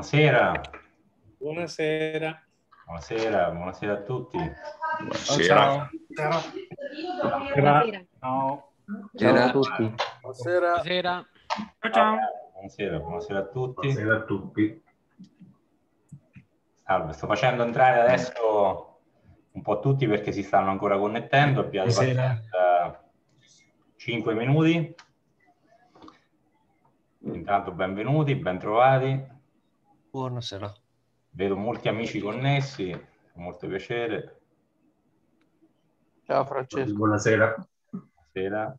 Buonasera. Buonasera. Buonasera, buonasera a tutti. Buonasera. Buonasera. Ciao. Buonasera a tutti. Buonasera. Buonasera. Ciao. Buonasera, buonasera a tutti. Buonasera a tutti. Salve, sto facendo entrare adesso un po' tutti perché si stanno ancora connettendo. Abbiamo 5 minuti. Intanto benvenuti, bentrovati. Buonasera. Vedo molti amici connessi, molto piacere. Ciao Francesco. Buonasera. Buonasera.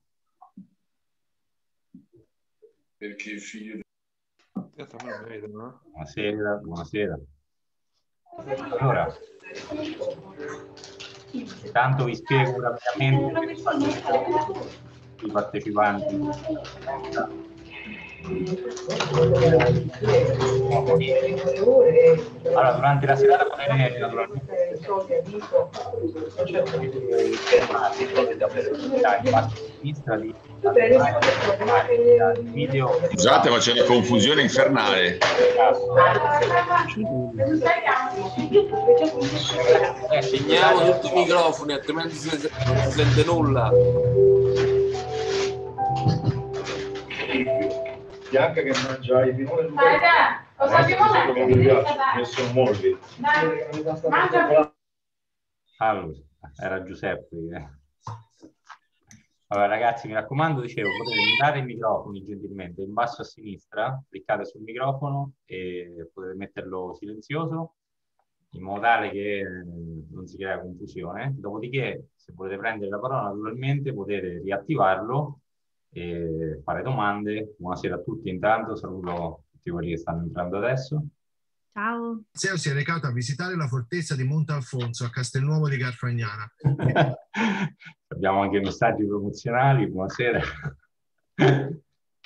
Perché il figlio di... Buonasera, buonasera. Allora, intanto vi spiego rapidamente i partecipanti. Allora, durante la serata potete naturalmente scusate, ma c'è una confusione infernale. Segniamo tutti i microfoni, altrimenti non si sente nulla. Bianca che mangia i pinoli. Lo sappiamo che mi piace, ne sono molti. Allora, era Giuseppe. Allora ragazzi, mi raccomando, dicevo, potete mutare i microfoni gentilmente in basso a sinistra, cliccate sul microfono e potete metterlo silenzioso in modo tale che non si crea confusione. Dopodiché, se volete prendere la parola naturalmente, potete riattivarlo e fare domande. Buonasera a tutti, intanto saluto tutti quelli che stanno entrando adesso. Ciao. Marcel si è recato a visitare la fortezza di Montalfonso a Castelnuovo di Garfagnana. Abbiamo anche messaggi promozionali, buonasera.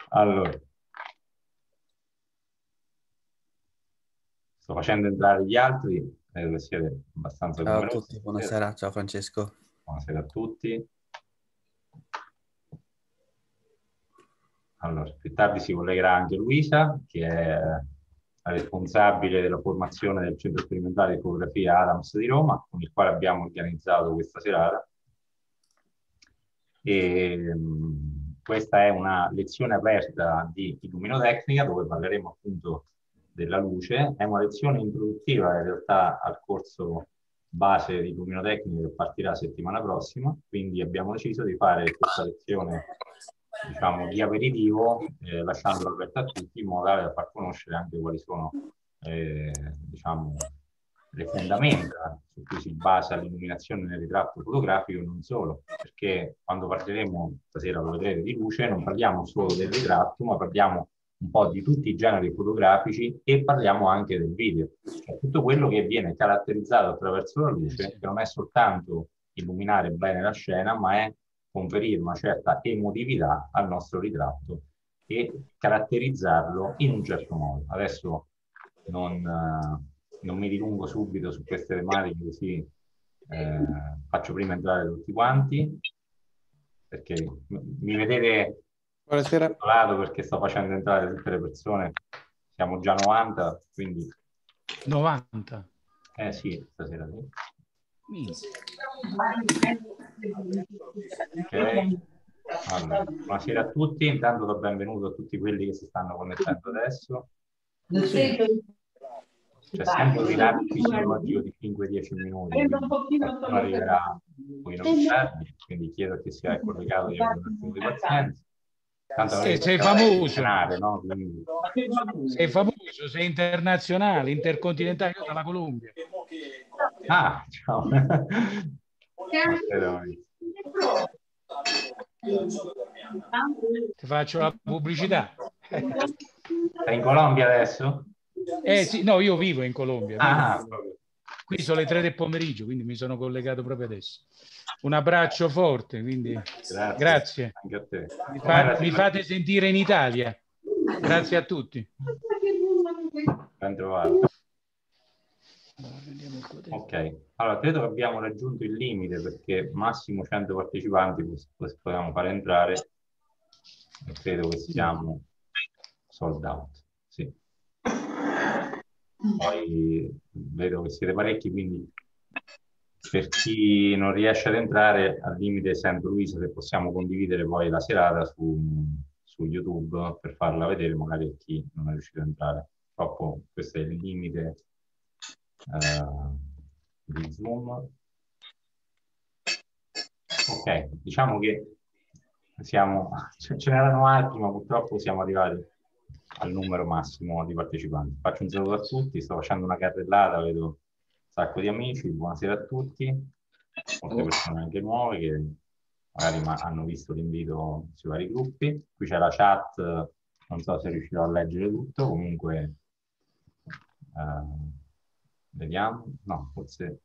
Allora, sto facendo entrare gli altri, credo siete abbastanza numerosi. Ciao a tutti, buonasera, ciao Francesco. Buonasera a tutti. Allora, più tardi si collegherà anche Luisa, che è la responsabile della formazione del Centro Sperimentale di Fotografia Adams di Roma, con il quale abbiamo organizzato questa serata. E, questa è una lezione aperta di illuminotecnica, dove parleremo appunto della luce. È una lezione introduttiva in realtà al corso base di illuminotecnica che partirà settimana prossima, quindi abbiamo deciso di fare questa lezione, diciamo, di aperitivo, lasciandolo aperto a tutti in modo tale da far conoscere anche quali sono, diciamo, le fondamenta su cui si basa l'illuminazione nel ritratto fotografico e non solo, perché quando parleremo, stasera lo vedrete, di luce, non parliamo solo del ritratto, ma parliamo un po' di tutti i generi fotografici e parliamo anche del video, cioè tutto quello che viene caratterizzato attraverso la luce, che non è soltanto illuminare bene la scena, ma è conferire una certa emotività al nostro ritratto e caratterizzarlo in un certo modo. Adesso non mi dilungo subito su queste tematiche, così faccio prima entrare tutti quanti, perché mi vedete isolato perché sto facendo entrare tutte le persone, siamo già 90, quindi... 90? Eh sì, stasera sì. Okay. Allora, buonasera a tutti, intanto do benvenuto a tutti quelli che si stanno connettendo adesso. C'è sempre un ritardo fisiologico di 5-10 minuti, arriverà poi non tardi, quindi chiedo che sia collegato di un po' di pazienza. Tanto sei famoso, no? Quindi... sei famoso, sei internazionale, intercontinentale, io dalla Colombia. Ah, ciao. Ti faccio la pubblicità. Sei in Colombia adesso? Eh sì, no, io vivo in Colombia. Ah. Qui sono le 3 del pomeriggio, quindi mi sono collegato proprio adesso. Un abbraccio forte, quindi grazie. Grazie. Anche a te. Mi fate sentire in Italia. Grazie a tutti. Ben trovato. Ok, allora credo che abbiamo raggiunto il limite, perché massimo 100 partecipanti possiamo fare entrare e credo che siamo sold out. Sì. poi vedo che siete parecchi, quindi per chi non riesce ad entrare, al limite sempre Luisa, se possiamo condividere poi la serata su YouTube per farla vedere magari a chi non è riuscito ad entrare. Purtroppo questo è il limite di Zoom. Ok, diciamo che ce n'erano altri, ma purtroppo siamo arrivati al numero massimo di partecipanti. Faccio un saluto a tutti, sto facendo una carrellata, vedo un sacco di amici, buonasera a tutti, molte persone anche nuove che magari hanno visto l'invito sui vari gruppi. Qui c'è la chat, non so se riuscirò a leggere tutto, comunque vediamo, no, forse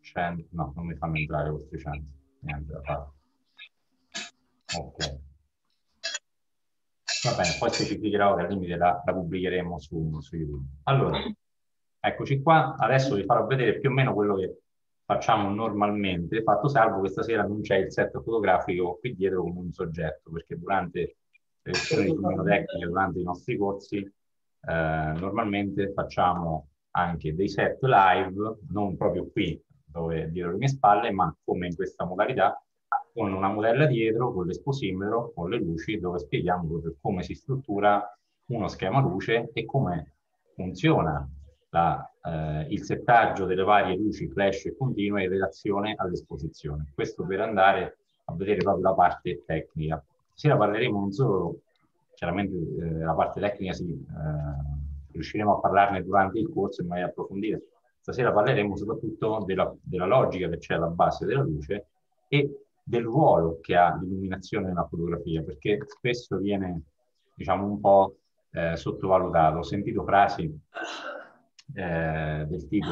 100, no, non mi fanno entrare questi 100, niente da fare. Ok, va bene, poi specificherò che al limite la pubblicheremo su YouTube. Allora, eccoci qua, adesso vi farò vedere più o meno quello che facciamo normalmente, fatto salvo che stasera non c'è il set fotografico qui dietro con un soggetto, perché durante le lezioni di tecnica, durante i nostri corsi, normalmente facciamo anche dei set live, non proprio qui, dove dietro le mie spalle, ma come in questa modalità, con una modella dietro, con l'esposimetro, con le luci, dove spieghiamo proprio come si struttura uno schema luce e come funziona il settaggio delle varie luci flash e continue in relazione all'esposizione. Questo per andare a vedere proprio la parte tecnica. Stasera parleremo non solo, chiaramente la parte tecnica riusciremo a parlarne durante il corso in maniera approfondita. Stasera parleremo soprattutto della logica che c'è alla base della luce e del ruolo che ha l'illuminazione nella fotografia, perché spesso viene, diciamo, un po' sottovalutato. Ho sentito frasi del tipo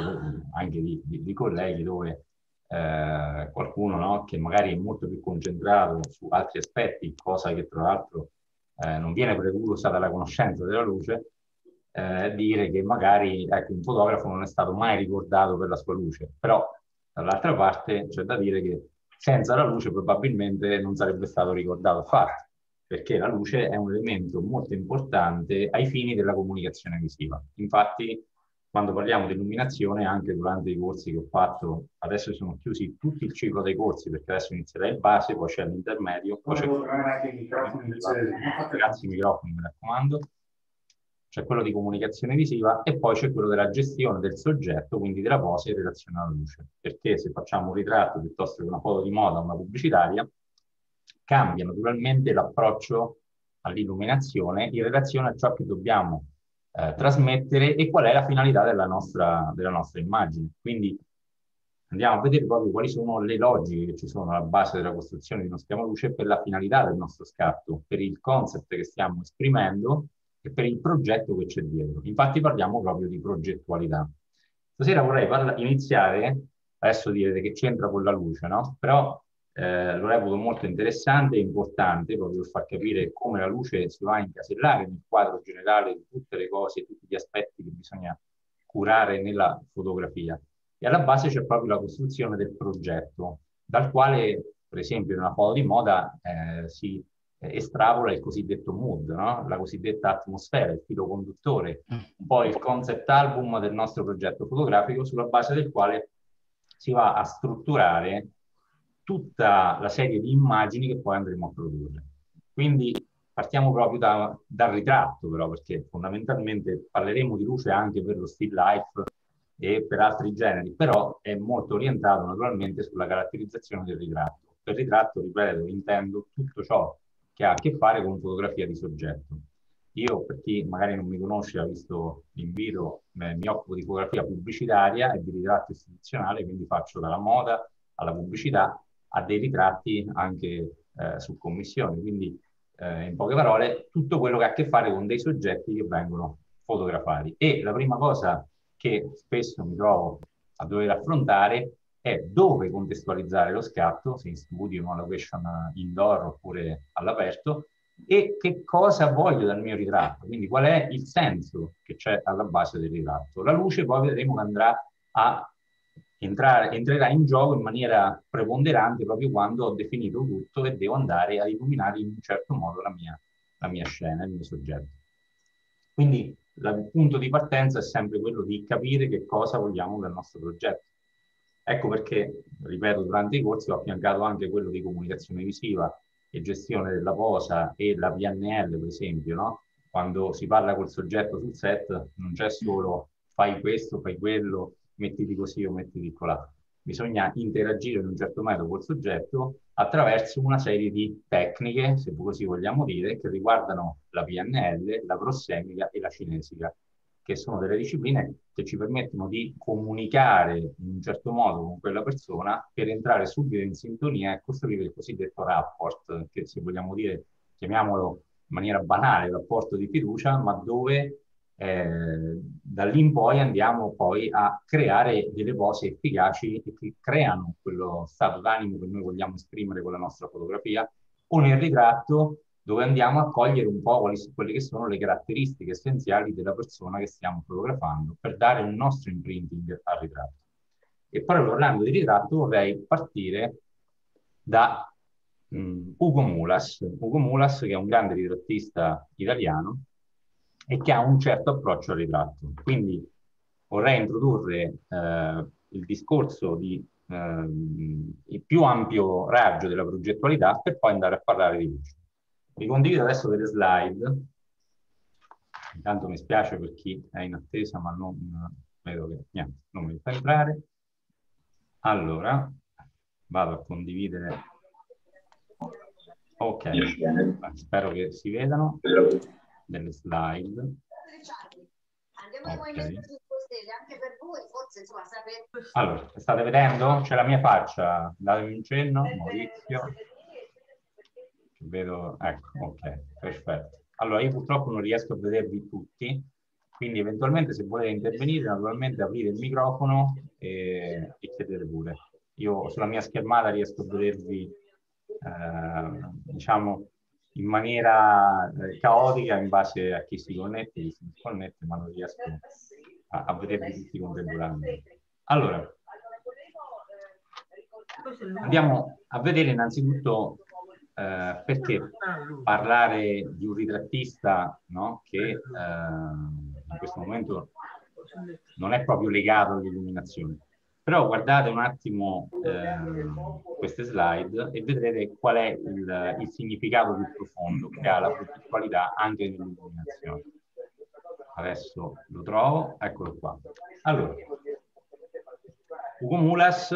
anche di colleghi dove qualcuno, no, che magari è molto più concentrato su altri aspetti, cosa che tra l'altro non viene preclusa dalla conoscenza della luce, dire che magari, ecco, un fotografo non è stato mai ricordato per la sua luce. Però dall'altra parte c'è da dire che senza la luce probabilmente non sarebbe stato ricordato affatto, perché la luce è un elemento molto importante ai fini della comunicazione visiva. Infatti, quando parliamo di illuminazione, anche durante i corsi che ho fatto, adesso sono chiusi tutto il ciclo dei corsi, perché adesso inizierà il base, poi c'è l'intermedio, poi c'è ragazzi, i microfoni, mi raccomando, c'è quello di comunicazione visiva e poi c'è quello della gestione del soggetto, quindi della pose in relazione alla luce. Perché se facciamo un ritratto piuttosto che una foto di moda o una pubblicitaria, cambia naturalmente l'approccio all'illuminazione in relazione a ciò che dobbiamo trasmettere e qual è la finalità della nostra immagine. Quindi andiamo a vedere proprio quali sono le logiche che ci sono alla base della costruzione di uno schema luce per la finalità del nostro scatto, per il concept che stiamo esprimendo e per il progetto che c'è dietro. Infatti parliamo proprio di progettualità. Stasera vorrei iniziare, adesso direte che c'entra con la luce, no? Però lo reputo molto interessante e importante proprio per far capire come la luce si va a incasellare nel quadro generale di tutte le cose, tutti gli aspetti che bisogna curare nella fotografia. E alla base c'è proprio la costruzione del progetto, dal quale, per esempio, in una foto di moda si estravola il cosiddetto mood, no? La cosiddetta atmosfera, il filo conduttore, un po' il concept album del nostro progetto fotografico, sulla base del quale si va a strutturare tutta la serie di immagini che poi andremo a produrre. Quindi partiamo proprio dal ritratto, però, perché fondamentalmente parleremo di luce anche per lo still life e per altri generi, però è molto orientato naturalmente sulla caratterizzazione del ritratto. Per ritratto, ripeto, intendo tutto ciò che ha a che fare con fotografia di soggetto. Io, per chi magari non mi conosce, ha visto l'invito, mi occupo di fotografia pubblicitaria e di ritratto istituzionale, quindi faccio dalla moda alla pubblicità a dei ritratti anche su commissioni, quindi in poche parole tutto quello che ha a che fare con dei soggetti che vengono fotografati. E la prima cosa che spesso mi trovo a dover affrontare è dove contestualizzare lo scatto, se in studio, in una location indoor oppure all'aperto, e che cosa voglio dal mio ritratto, quindi qual è il senso che c'è alla base del ritratto. La luce poi vedremo che andrà a entrerà in gioco in maniera preponderante proprio quando ho definito tutto e devo andare a illuminare in un certo modo la mia scena, il mio soggetto. Quindi il punto di partenza è sempre quello di capire che cosa vogliamo dal nostro progetto. Ecco perché, ripeto, durante i corsi ho affiancato anche quello di comunicazione visiva e gestione della posa e la PNL, per esempio, no? Quando si parla col soggetto sul set non c'è solo fai questo, fai quello, mettiti così o mettiti colà. Bisogna interagire in un certo modo col soggetto attraverso una serie di tecniche, se così vogliamo dire, che riguardano la PNL, la prossemica e la cinesica, che sono delle discipline che ci permettono di comunicare in un certo modo con quella persona per entrare subito in sintonia e costruire il cosiddetto rapport, che se vogliamo dire, chiamiamolo in maniera banale, rapporto di fiducia, ma dove da lì in poi andiamo poi a creare delle pose efficaci che creano quello stato d'animo che noi vogliamo esprimere con la nostra fotografia, o nel ritratto dove andiamo a cogliere un po' quelle che sono le caratteristiche essenziali della persona che stiamo fotografando per dare un nostro imprinting al ritratto. E proprio parlando di ritratto vorrei partire da Ugo Mulas. Ugo Mulas, che è un grande ritrattista italiano e che ha un certo approccio al ritratto. Quindi vorrei introdurre il discorso di il più ampio raggio della progettualità per poi andare a parlare di luce. Vi condivido adesso delle slide. Intanto mi spiace per chi è in attesa, ma non vedo che niente, non mi fa entrare. Allora, vado a condividere. Ok, spero che si vedano. Delle slide. Okay. Allora, state vedendo? C'è la mia faccia, datemi un cenno, Maurizio. Vedo, ecco, ok, perfetto. Allora, io purtroppo non riesco a vedervi tutti, quindi eventualmente se volete intervenire, naturalmente aprire il microfono e chiedere pure. Io sulla mia schermata riesco a vedervi, diciamo, in maniera caotica in base a chi si connette, ma non riesco a vedervi tutti contemporaneamente. Allora, andiamo a vedere innanzitutto perché parlare di un ritrattista, no, che in questo momento non è proprio legato all'illuminazione. Però guardate un attimo queste slide e vedrete qual è il significato più profondo che ha la progettualità anche nell'illuminazione. Adesso lo trovo, eccolo qua. Allora, Ugo Mulas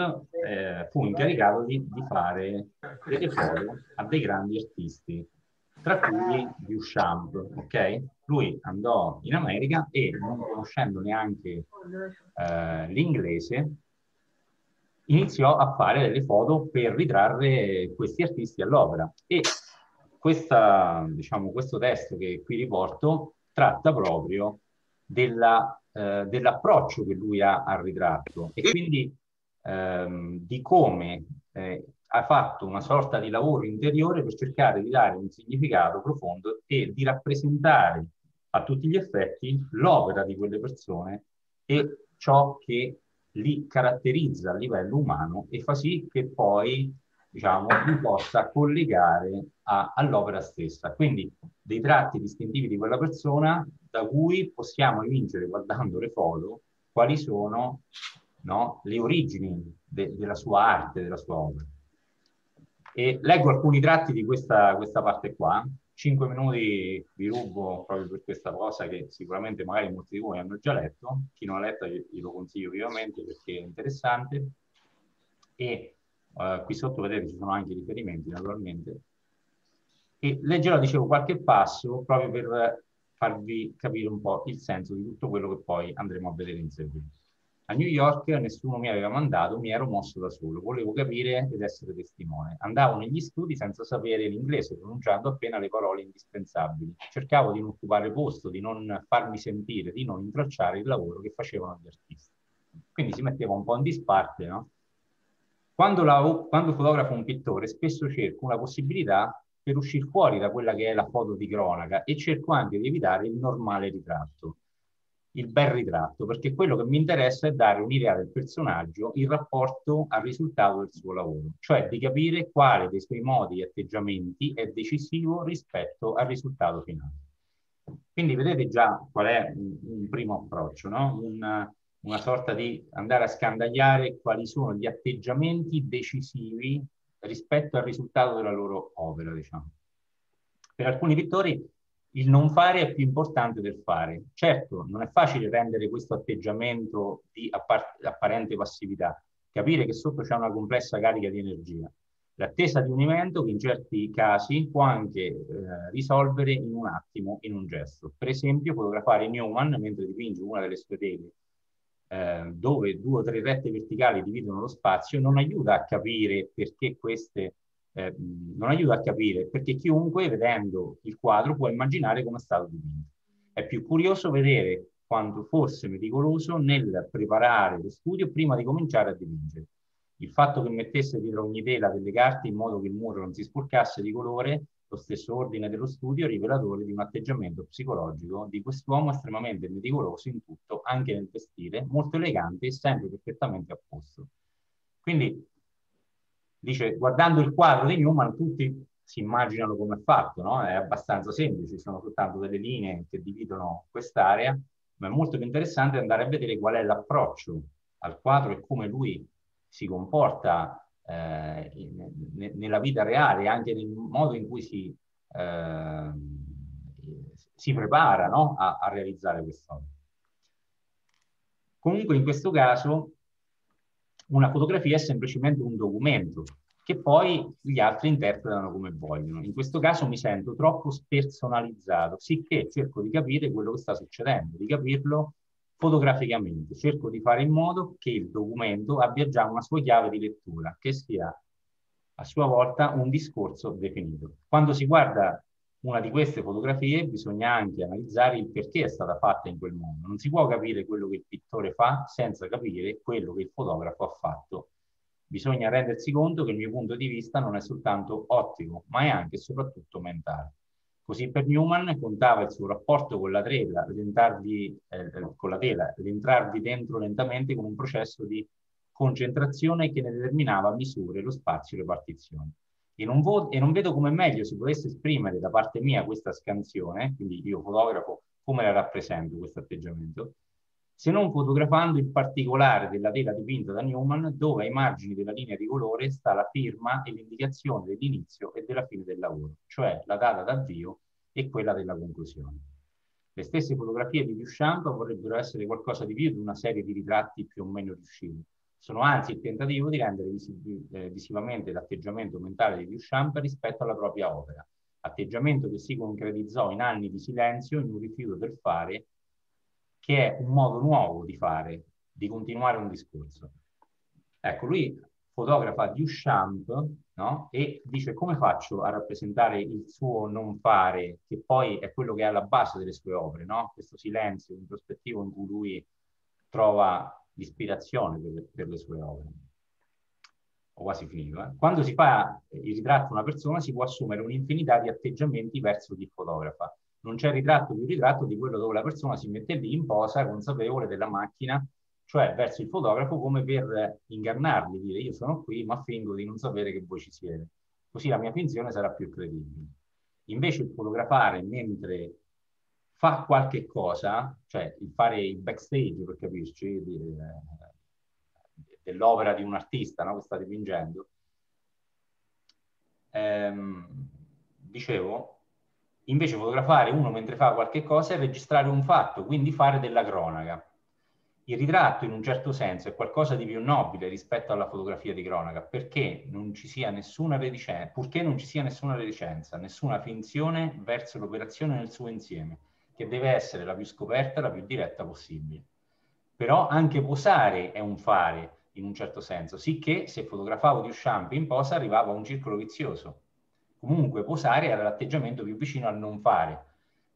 fu incaricato di fare delle foto a dei grandi artisti, tra cui Duchamp, ok? Lui andò in America e, non conoscendo neanche l'inglese, iniziò a fare delle foto per ritrarre questi artisti all'opera. E questa, diciamo, questo testo che qui riporto tratta proprio dell'approccio che lui ha al ritratto e quindi di come ha fatto una sorta di lavoro interiore per cercare di dare un significato profondo e di rappresentare a tutti gli effetti l'opera di quelle persone e ciò che li caratterizza a livello umano e fa sì che poi, diciamo, li possa collegare all'opera stessa. Quindi dei tratti distintivi di quella persona da cui possiamo evincere, guardando le foto, quali sono, no, le origini della sua arte, della sua opera. E leggo alcuni tratti di questa parte qua. 5 minuti vi rubo proprio per questa cosa che sicuramente magari molti di voi hanno già letto. Chi non ha letto glielo consiglio vivamente perché è interessante. E qui sotto vedete ci sono anche i riferimenti, naturalmente. E leggerò, dicevo, qualche passo proprio per farvi capire un po' il senso di tutto quello che poi andremo a vedere in seguito. A New York nessuno mi aveva mandato, mi ero mosso da solo, volevo capire ed essere testimone. Andavo negli studi senza sapere l'inglese, pronunciando appena le parole indispensabili. Cercavo di non occupare posto, di non farmi sentire, di non intralciare il lavoro che facevano gli artisti. Quindi si metteva un po' in disparte, no? Quando fotografo un pittore, spesso cerco una possibilità per uscire fuori da quella che è la foto di cronaca e cerco anche di evitare il normale ritratto. Il bel ritratto, perché quello che mi interessa è dare un'idea del personaggio in rapporto al risultato del suo lavoro, cioè di capire quale dei suoi modi e atteggiamenti è decisivo rispetto al risultato finale. Quindi vedete già qual è un primo approccio, no? Una sorta di andare a scandagliare quali sono gli atteggiamenti decisivi rispetto al risultato della loro opera, diciamo. Per alcuni pittori il non fare è più importante del fare. Certo, non è facile rendere questo atteggiamento di apparente passività, capire che sotto c'è una complessa carica di energia. L'attesa di un evento che in certi casi può anche risolvere in un attimo, in un gesto. Per esempio, fotografare Newman mentre dipinge una delle sue tele, dove 2 o 3 rette verticali dividono lo spazio, non aiuta a capire perché queste... non aiuta a capire, perché chiunque vedendo il quadro può immaginare come è stato dipinto. È più curioso vedere quanto fosse meticoloso nel preparare lo studio prima di cominciare a dipingere. Il fatto che mettesse dietro ogni tela delle carte in modo che il muro non si sporcasse di colore, lo stesso ordine dello studio, rivelatore di un atteggiamento psicologico di quest'uomo estremamente meticoloso in tutto, anche nel vestire, molto elegante e sempre perfettamente a posto. Quindi dice, guardando il quadro di Newman, tutti si immaginano come è fatto, no? È abbastanza semplice, sono soltanto delle linee che dividono quest'area, ma è molto più interessante andare a vedere qual è l'approccio al quadro e come lui si comporta nella vita reale, anche nel modo in cui si prepara, no? a realizzare quest'opera. Comunque in questo caso... una fotografia è semplicemente un documento che poi gli altri interpretano come vogliono. In questo caso mi sento troppo spersonalizzato, sicché cerco di capire quello che sta succedendo, di capirlo fotograficamente. Cerco di fare in modo che il documento abbia già una sua chiave di lettura, che sia a sua volta un discorso definito. Quando si guarda una di queste fotografie bisogna anche analizzare il perché è stata fatta in quel modo. Non si può capire quello che il pittore fa senza capire quello che il fotografo ha fatto. Bisogna rendersi conto che il mio punto di vista non è soltanto ottico, ma è anche e soprattutto mentale. Così per Newman contava il suo rapporto con la tela, l'entrarvi dentro lentamente con un processo di concentrazione che ne determinava a misure lo spazio e le partizioni. E non vedo come meglio si potesse esprimere da parte mia questa scansione, quindi io fotografo come la rappresento questo atteggiamento, se non fotografando il particolare della tela dipinta da Newman, dove ai margini della linea di colore sta la firma e l'indicazione dell'inizio e della fine del lavoro, cioè la data d'avvio e quella della conclusione. Le stesse fotografie di Duchamp vorrebbero essere qualcosa di più di una serie di ritratti più o meno riusciti. Sono anzi il tentativo di rendere visivamente l'atteggiamento mentale di Duchamp rispetto alla propria opera, atteggiamento che si concretizzò in anni di silenzio, in un rifiuto del fare, che è un modo nuovo di fare, di continuare un discorso. Ecco, lui fotografa Duchamp, no? E dice: come faccio a rappresentare il suo non fare, che poi è quello che è alla base delle sue opere, no? Questo silenzio introspettivo in cui lui trova... l'ispirazione per le sue opere. Ho quasi finito. Quando si fa il ritratto di una persona si può assumere un'infinità di atteggiamenti verso chi fotografa. Non c'è ritratto più ritratto di quello dove la persona si mette lì in posa consapevole della macchina, cioè verso il fotografo, come per ingannarli, dire: io sono qui ma fingo di non sapere che voi ci siete, così la mia finzione sarà più credibile. Invece il fotografare mentre fa qualche cosa, cioè fare il backstage, per capirci, dell'opera di un artista, no? Che sta dipingendo, dicevo, invece fotografare uno mentre fa qualche cosa è registrare un fatto, quindi fare della cronaca. Il ritratto in un certo senso è qualcosa di più nobile rispetto alla fotografia di cronaca, perché non ci sia nessuna reticenza, purché non ci sia nessuna reticenza, nessuna finzione verso l'operazione nel suo insieme, che deve essere la più scoperta, la più diretta possibile. Però anche posare è un fare, in un certo senso, sicché se fotografavo Duchamp in posa arrivavo a un circolo vizioso. Comunque posare era l'atteggiamento più vicino al non fare,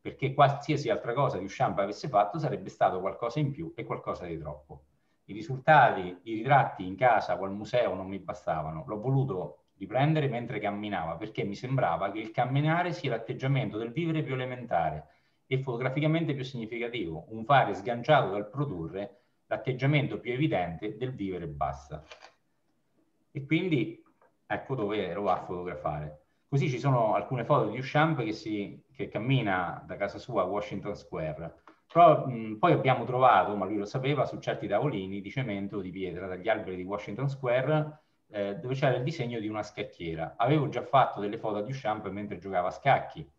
perché qualsiasi altra cosa Duchamp avesse fatto sarebbe stato qualcosa in più e qualcosa di troppo. I risultati, i ritratti in casa o al museo non mi bastavano, l'ho voluto riprendere mentre camminava, perché mi sembrava che il camminare sia l'atteggiamento del vivere più elementare, e fotograficamente più significativo, un fare sganciato dal produrre, l'atteggiamento più evidente del vivere e basta. E quindi ecco dove ero a fotografare. Così ci sono alcune foto di Duchamp che cammina da casa sua a Washington Square. Però, poi abbiamo trovato, ma lui lo sapeva, su certi tavolini di cemento o di pietra dagli alberi di Washington Square, dove c'era il disegno di una scacchiera. Avevo già fatto delle foto a Duchamp mentre giocava a scacchi,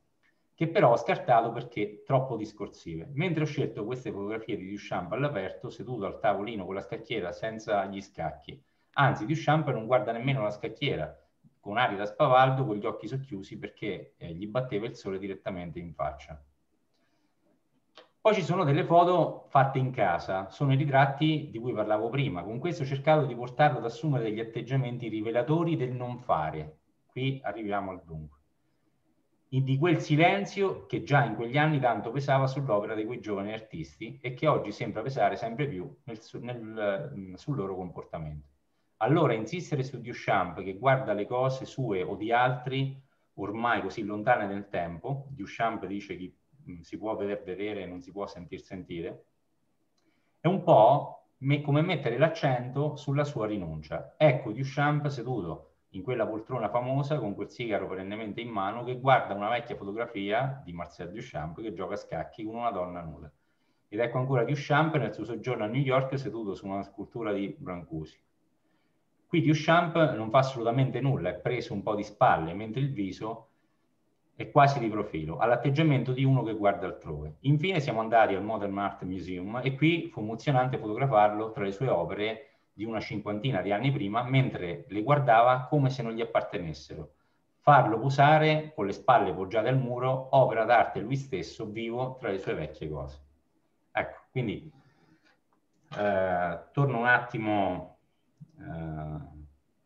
che però ho scartato perché troppo discorsive. Mentre ho scelto queste fotografie di Duchamp all'aperto, seduto al tavolino con la scacchiera senza gli scacchi. Anzi, Duchamp non guarda nemmeno la scacchiera, con aria da spavaldo, con gli occhi socchiusi, perché gli batteva il sole direttamente in faccia. Poi ci sono delle foto fatte in casa, sono i ritratti di cui parlavo prima. Con questo ho cercato di portarlo ad assumere degli atteggiamenti rivelatori del non fare. Qui arriviamo al dunque. Di quel silenzio che già in quegli anni tanto pesava sull'opera di quei giovani artisti e che oggi sembra pesare sempre più sul loro comportamento. Allora insistere su Duchamp, che guarda le cose sue o di altri ormai così lontane nel tempo, Duchamp dice che si può veder vedere e non si può sentir sentire, è un po' come mettere l'accento sulla sua rinuncia. Ecco Duchamp seduto in quella poltrona famosa con quel sigaro perennemente in mano che guarda una vecchia fotografia di Marcel Duchamp che gioca a scacchi con una donna nuda. Ed ecco ancora Duchamp nel suo soggiorno a New York seduto su una scultura di Brancusi. Qui Duchamp non fa assolutamente nulla, è preso un po' di spalle, mentre il viso è quasi di profilo, all'atteggiamento di uno che guarda altrove. Infine siamo andati al Modern Art Museum e qui fu emozionante fotografarlo tra le sue opere di una cinquantina di anni prima, mentre le guardava come se non gli appartenessero. Farlo posare con le spalle poggiate al muro, opera d'arte lui stesso, vivo tra le sue vecchie cose. Ecco, quindi torno un attimo,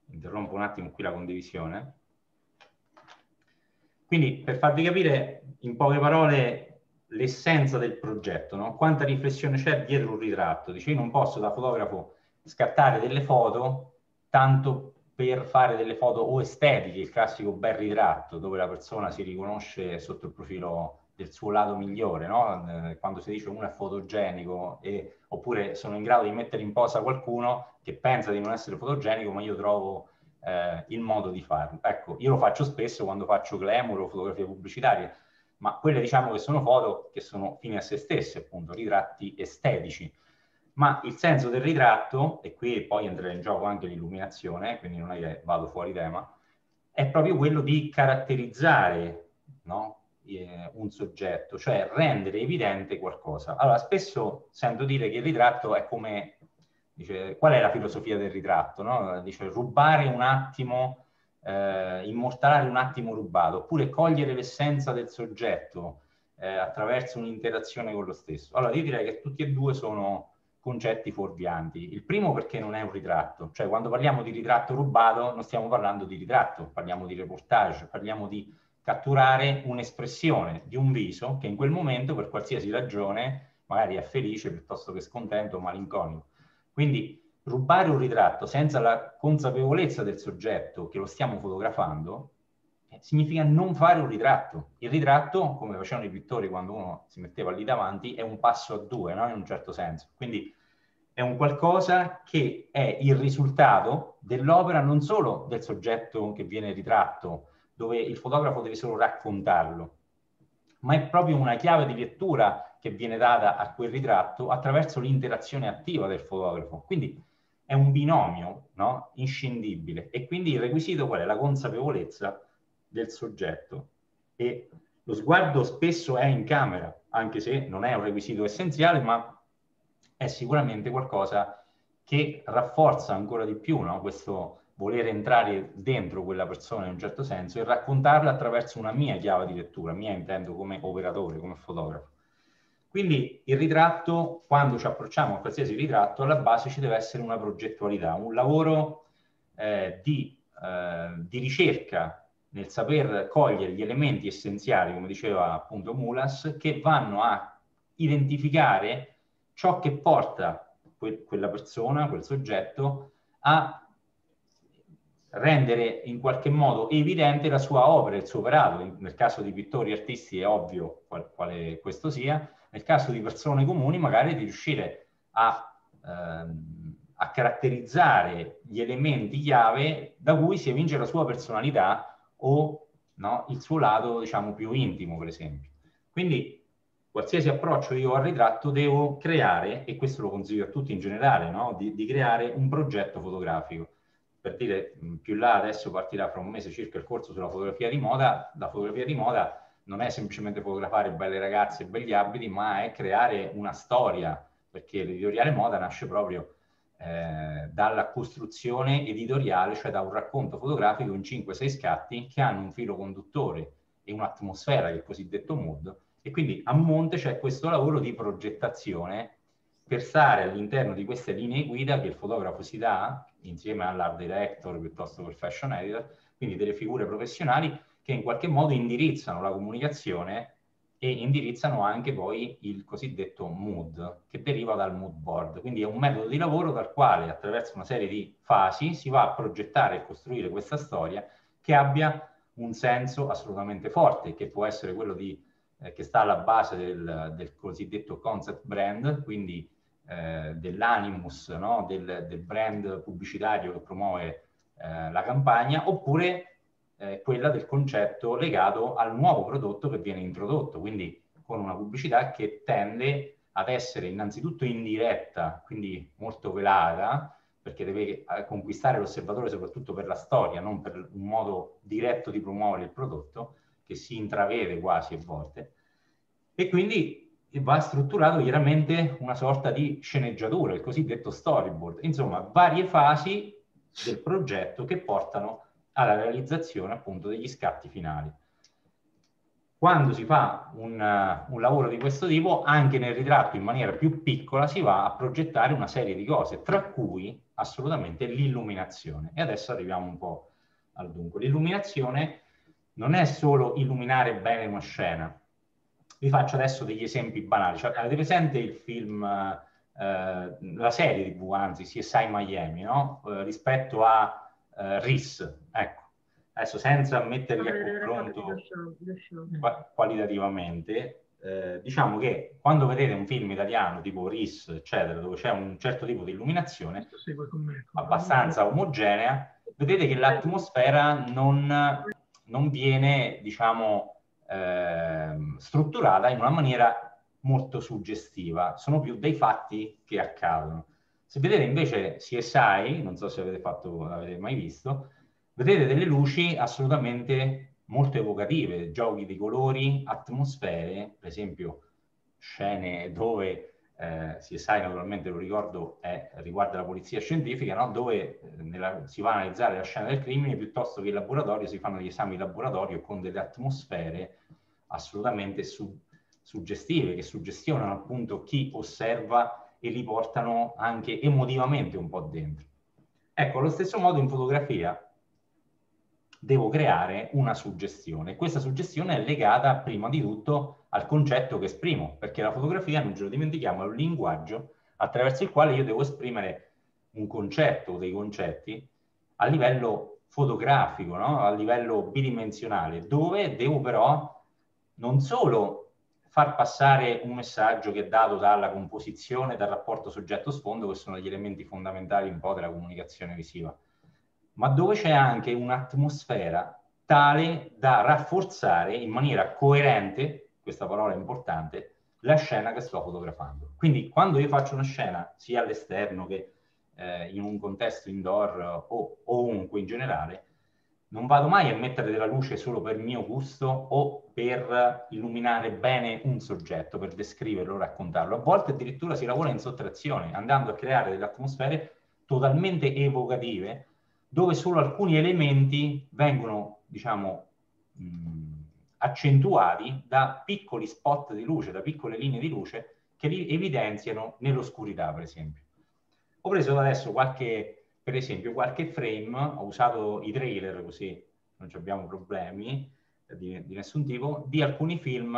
interrompo un attimo qui la condivisione. Quindi, per farvi capire in poche parole l'essenza del progetto, no? Quanta riflessione c'è dietro un ritratto. Dice, io non posso da fotografo scattare delle foto tanto per fare delle foto o estetiche, il classico bel ritratto dove la persona si riconosce sotto il profilo del suo lato migliore, no? Quando si dice uno è fotogenico, oppure sono in grado di mettere in posa qualcuno che pensa di non essere fotogenico, ma io trovo il modo di farlo. Ecco, io lo faccio spesso quando faccio glamour o fotografie pubblicitarie, ma quelle diciamo che sono foto che sono fine a se stesse, appunto, ritratti estetici. Ma il senso del ritratto, e qui poi entrerà in gioco anche l'illuminazione, quindi non è che vado fuori tema, è proprio quello di caratterizzare, no? Un soggetto, cioè rendere evidente qualcosa. Allora, spesso sento dire che il ritratto è come, dice, qual è la filosofia del ritratto? No? Dice, rubare un attimo, immortalare un attimo rubato, oppure cogliere l'essenza del soggetto attraverso un'interazione con lo stesso. Allora, io direi che tutti e due sono concetti fuorvianti. Il primo perché non è un ritratto, cioè quando parliamo di ritratto rubato non stiamo parlando di ritratto, parliamo di reportage, parliamo di catturare un'espressione di un viso che in quel momento per qualsiasi ragione magari è felice piuttosto che scontento o malinconico. Quindi rubare un ritratto senza la consapevolezza del soggetto che lo stiamo fotografando significa non fare un ritratto. Il ritratto, come facevano i pittori quando uno si metteva lì davanti, è un passo a due, no? In un certo senso. Quindi è un qualcosa che è il risultato dell'opera, non solo del soggetto che viene ritratto, dove il fotografo deve solo raccontarlo, ma è proprio una chiave di lettura che viene data a quel ritratto attraverso l'interazione attiva del fotografo. Quindi è un binomio, no? Inscindibile. E quindi il requisito qual è? La consapevolezza del soggetto, e lo sguardo spesso è in camera, anche se non è un requisito essenziale, ma è sicuramente qualcosa che rafforza ancora di più, no? Questo volere entrare dentro quella persona in un certo senso e raccontarla attraverso una mia chiave di lettura, mia intendo come operatore, come fotografo. Quindi il ritratto, quando ci approcciamo a qualsiasi ritratto, alla base ci deve essere una progettualità, un lavoro di ricerca nel saper cogliere gli elementi essenziali, come diceva appunto Mulas, che vanno a identificare ciò che porta quella persona, quel soggetto, a rendere in qualche modo evidente la sua opera, il suo operato. Nel caso di pittori e artisti è ovvio quale questo sia, nel caso di persone comuni magari di riuscire a caratterizzare gli elementi chiave da cui si evince la sua personalità o no? Il suo lato, diciamo, più intimo, per esempio. Quindi qualsiasi approccio io al ritratto devo creare, e questo lo consiglio a tutti in generale, no? di creare un progetto fotografico. Per dire, più là adesso partirà fra un mese circa il corso sulla fotografia di moda. La fotografia di moda non è semplicemente fotografare belle ragazze e belli abiti, ma è creare una storia, perché l'editoriale moda nasce proprio dalla costruzione editoriale, cioè da un racconto fotografico in 5-6 scatti che hanno un filo conduttore e un'atmosfera, che è il cosiddetto mood. E quindi a monte c'è questo lavoro di progettazione per stare all'interno di queste linee guida che il fotografo si dà insieme all'art director piuttosto che al fashion editor, quindi delle figure professionali che in qualche modo indirizzano la comunicazione e indirizzano anche poi il cosiddetto mood, che deriva dal mood board. Quindi è un metodo di lavoro dal quale, attraverso una serie di fasi, si va a progettare e costruire questa storia che abbia un senso assolutamente forte, che può essere quello di che sta alla base del cosiddetto concept brand, quindi dell'animus, no? del brand pubblicitario che promuove la campagna, oppure quella del concetto legato al nuovo prodotto che viene introdotto, quindi con una pubblicità che tende ad essere innanzitutto indiretta, quindi molto velata, perché deve conquistare l'osservatore soprattutto per la storia, non per un modo diretto di promuovere il prodotto, che si intravede quasi a volte, e quindi va strutturato chiaramente una sorta di sceneggiatura, il cosiddetto storyboard, insomma varie fasi del progetto che portano alla realizzazione appunto degli scatti finali. Quando si fa un lavoro di questo tipo, anche nel ritratto in maniera più piccola si va a progettare una serie di cose, tra cui assolutamente l'illuminazione. E adesso arriviamo un po' al dunque. L'illuminazione non è solo illuminare bene una scena. Vi faccio adesso degli esempi banali. Cioè, avete presente il film, la serie TV, anzi, CSI Miami, no? Rispetto a RIS. Ecco, adesso senza metterli a confronto qualitativamente, diciamo che quando vedete un film italiano tipo RIS, eccetera, dove c'è un certo tipo di illuminazione abbastanza omogenea, vedete che l'atmosfera non viene, diciamo, strutturata in una maniera molto suggestiva, sono più dei fatti che accadono. Se vedete invece CSI, non so se l'avete mai visto, vedete delle luci assolutamente molto evocative, giochi di colori, atmosfere, per esempio scene dove CSI, naturalmente lo ricordo, riguarda la polizia scientifica, no? Dove si va a analizzare la scena del crimine, piuttosto che il laboratorio, si fanno gli esami in laboratorio con delle atmosfere assolutamente suggestive, che suggestionano appunto chi osserva e li portano anche emotivamente un po' dentro. Ecco, allo stesso modo in fotografia devo creare una suggestione. Questa suggestione è legata prima di tutto al concetto che esprimo, perché la fotografia, non ce lo dimentichiamo, è un linguaggio attraverso il quale io devo esprimere un concetto o dei concetti a livello fotografico, no? A livello bidimensionale, dove devo però non solo far passare un messaggio che è dato dalla composizione, dal rapporto soggetto-sfondo, che sono gli elementi fondamentali un po' della comunicazione visiva, ma dove c'è anche un'atmosfera tale da rafforzare in maniera coerente, questa parola è importante, la scena che sto fotografando. Quindi quando io faccio una scena, sia all'esterno che in un contesto indoor o ovunque in generale, non vado mai a mettere della luce solo per mio gusto o per illuminare bene un soggetto, per descriverlo, raccontarlo. A volte addirittura si lavora in sottrazione, andando a creare delle atmosfere totalmente evocative, dove solo alcuni elementi vengono, diciamo, accentuati da piccoli spot di luce, da piccole linee di luce che li evidenziano nell'oscurità, per esempio. Ho preso adesso per esempio qualche frame, ho usato i trailer, così non abbiamo problemi di nessun tipo, di alcuni film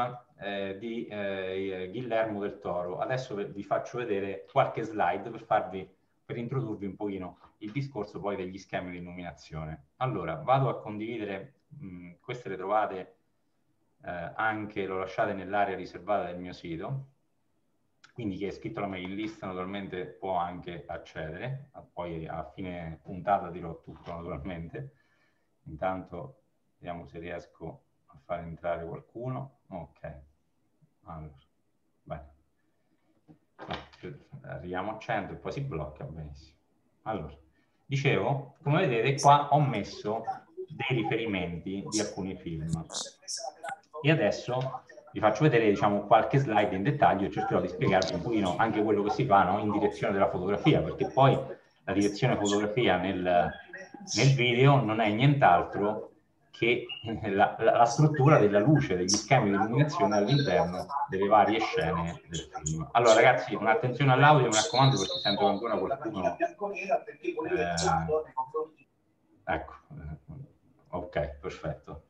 di Guillermo del Toro. Adesso vi faccio vedere qualche slide per introdurvi un pochino il discorso poi degli schemi di illuminazione. Allora, vado a condividere, queste le trovate anche, l'ho lasciate nell'area riservata del mio sito, quindi chi è iscritto alla mailing list naturalmente può anche accedere, poi a fine puntata dirò tutto naturalmente. Intanto Vediamo se riesco a far entrare qualcuno. Ok, allora, bene. Arriviamo a 100 e poi si blocca, benissimo. Allora, dicevo, come vedete qua ho messo dei riferimenti di alcuni film e adesso vi faccio vedere, diciamo, qualche slide in dettaglio e cercherò di spiegarvi un pochino anche quello che si fa, no? In direzione della fotografia, perché poi la direzione fotografia nel video non è nient'altro che la struttura della luce, degli schemi di illuminazione all'interno delle varie scene del film. Allora ragazzi, un'attenzione all'audio, mi raccomando, perché sento ancora qualcuno. Ecco, ok, perfetto.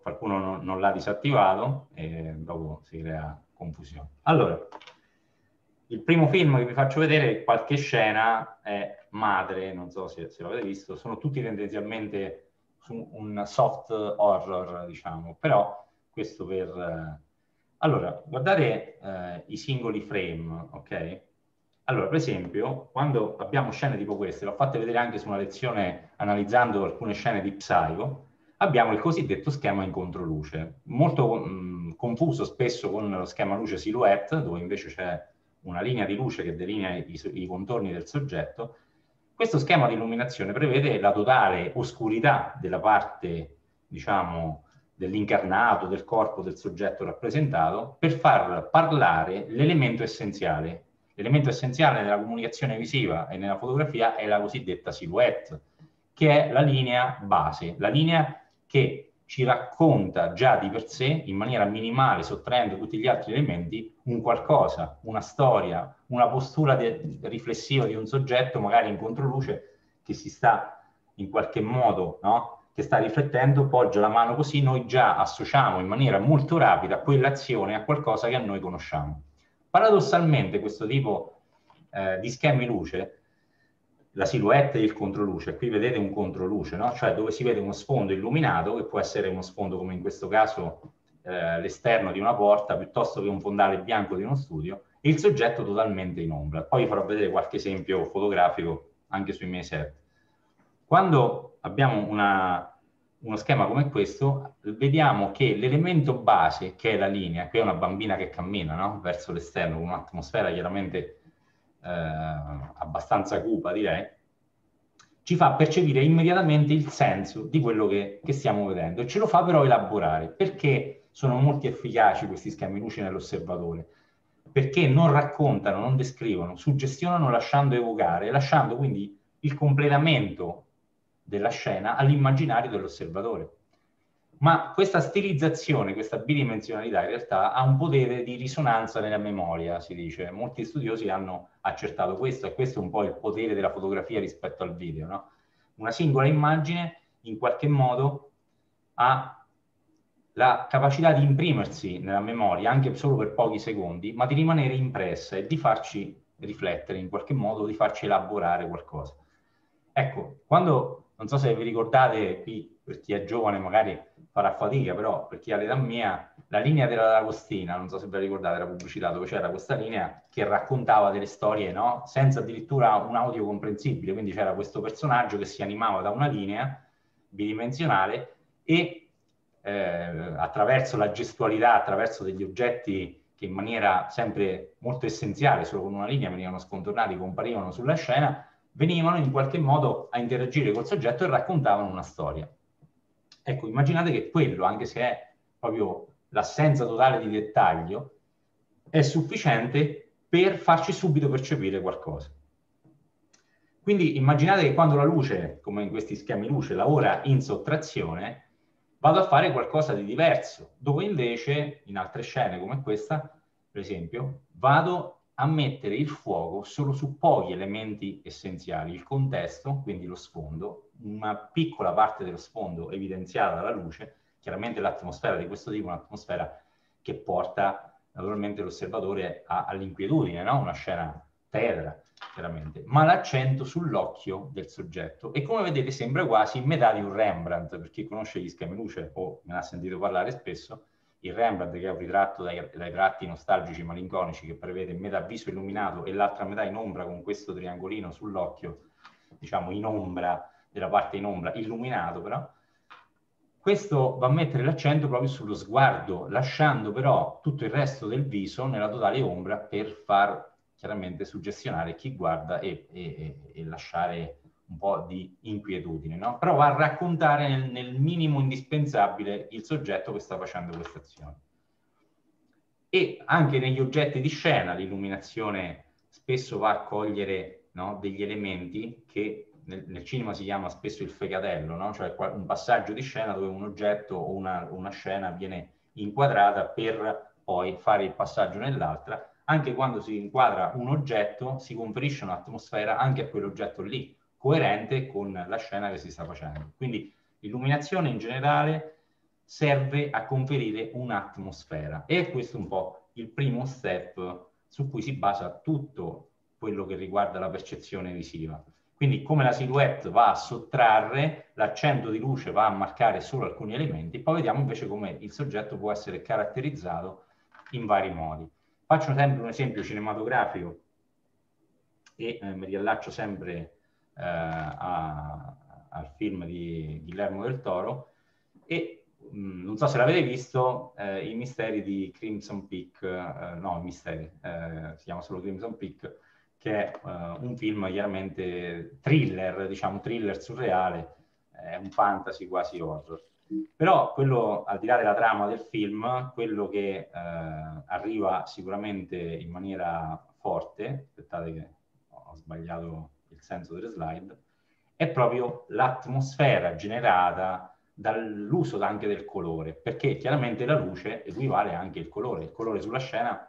Qualcuno non l'ha disattivato e dopo si crea confusione. Allora, il primo film che vi faccio vedere, qualche scena, è Madre, non so se l'avete visto, sono tutti tendenzialmente su un soft horror, diciamo, però questo per... Allora, guardate i singoli frame, ok? Allora, per esempio, quando abbiamo scene tipo queste, l'ho fatta vedere anche su una lezione analizzando alcune scene di Psycho, abbiamo il cosiddetto schema in controluce, molto confuso spesso con lo schema luce silhouette, dove invece c'è una linea di luce che delinea i contorni del soggetto. Questo schema di illuminazione prevede la totale oscurità della parte, diciamo, dell'incarnato, del corpo del soggetto rappresentato, per far parlare l'elemento essenziale. L'elemento essenziale nella comunicazione visiva e nella fotografia è la cosiddetta silhouette, che è la linea base, la linea che ci racconta già di per sé, in maniera minimale, sottraendo tutti gli altri elementi, un qualcosa, una storia, una postura riflessiva di un soggetto, magari in controluce, che si sta in qualche modo, no? Che sta riflettendo, poggia la mano così, noi già associamo in maniera molto rapida quell'azione a qualcosa che a noi conosciamo. Paradossalmente questo tipo di schemi luce, la silhouette e il controluce, qui vedete un controluce, no? Cioè dove si vede uno sfondo illuminato, che può essere uno sfondo come in questo caso l'esterno di una porta, piuttosto che un fondale bianco di uno studio, e il soggetto totalmente in ombra. Poi vi farò vedere qualche esempio fotografico anche sui miei set. Quando abbiamo uno schema come questo, vediamo che l'elemento base, che è la linea, qui è una bambina che cammina, no? Verso l'esterno, con un'atmosfera chiaramente... abbastanza cupa, direi, ci fa percepire immediatamente il senso di quello che stiamo vedendo, e ce lo fa però elaborare, perché sono molto efficaci questi schemi luce nell'osservatore, perché non raccontano, non descrivono, suggestionano lasciando evocare, lasciando quindi il completamento della scena all'immaginario dell'osservatore. Ma questa stilizzazione, questa bidimensionalità in realtà ha un potere di risonanza nella memoria, si dice. Molti studiosi hanno accertato questo, e questo è un po' il potere della fotografia rispetto al video, no? Una singola immagine in qualche modo ha la capacità di imprimersi nella memoria, anche solo per pochi secondi, ma di rimanere impressa e di farci riflettere in qualche modo, di farci elaborare qualcosa. Ecco, quando, non so se vi ricordate, qui per chi è giovane magari farà fatica, però per chi ha l'età mia, la linea della Lagostina, non so se ve la ricordate, la pubblicità dove c'era questa linea che raccontava delle storie, no? Senza addirittura un audio comprensibile, quindi c'era questo personaggio che si animava da una linea bidimensionale e attraverso la gestualità, attraverso degli oggetti che in maniera sempre molto essenziale, solo con una linea, venivano scontornati, comparivano sulla scena, venivano in qualche modo a interagire col soggetto e raccontavano una storia. Ecco, immaginate che quello, anche se è proprio l'assenza totale di dettaglio, è sufficiente per farci subito percepire qualcosa. Quindi immaginate che quando la luce, come in questi schemi luce, lavora in sottrazione, vado a fare qualcosa di diverso, dove invece, in altre scene come questa, per esempio, vado a mettere il fuoco solo su pochi elementi essenziali, il contesto, quindi lo sfondo, una piccola parte dello sfondo evidenziata dalla luce, chiaramente l'atmosfera di questo tipo è un'atmosfera che porta naturalmente l'osservatore all'inquietudine, no? Una scena tetra, chiaramente, ma l'accento sull'occhio del soggetto, e come vedete sembra quasi metà di un Rembrandt, per chi conosce gli schemi luce o me ne ha sentito parlare spesso, il Rembrandt, che è un ritratto dai tratti nostalgici malinconici, che prevede metà viso illuminato e l'altra metà in ombra, con questo triangolino sull'occhio, diciamo in ombra, della parte in ombra, illuminato però, Questo va a mettere l'accento proprio sullo sguardo, lasciando però tutto il resto del viso nella totale ombra per far chiaramente suggestionare chi guarda e lasciare un po' di inquietudine, no? Però va a raccontare nel minimo indispensabile il soggetto che sta facendo questa azione. E anche negli oggetti di scena l'illuminazione spesso va a cogliere, no, degli elementi che nel cinema si chiama spesso il fegatello, no? Cioè un passaggio di scena dove un oggetto o una scena viene inquadrata per poi fare il passaggio nell'altra. Anche quando si inquadra un oggetto si conferisce un'atmosfera anche a quell'oggetto lì, coerente con la scena che si sta facendo. Quindi l'illuminazione in generale serve a conferire un'atmosfera, e questo è un po' il primo step su cui si basa tutto quello che riguarda la percezione visiva. Quindi come la silhouette va a sottrarre, l'accento di luce va a marcare solo alcuni elementi, poi vediamo invece come il soggetto può essere caratterizzato in vari modi. Faccio sempre un esempio cinematografico e mi riallaccio sempre al film di Guillermo del Toro e non so se l'avete visto, i misteri di Crimson Peak, no, misteri, si chiama solo Crimson Peak, che è un film chiaramente thriller, diciamo thriller surreale, è un fantasy quasi horror. Però quello, al di là della trama del film, quello che arriva sicuramente in maniera forte, aspettate che ho sbagliato il senso delle slide, è proprio l'atmosfera generata dall'uso anche del colore, perché chiaramente la luce equivale anche al colore. Il colore sulla scena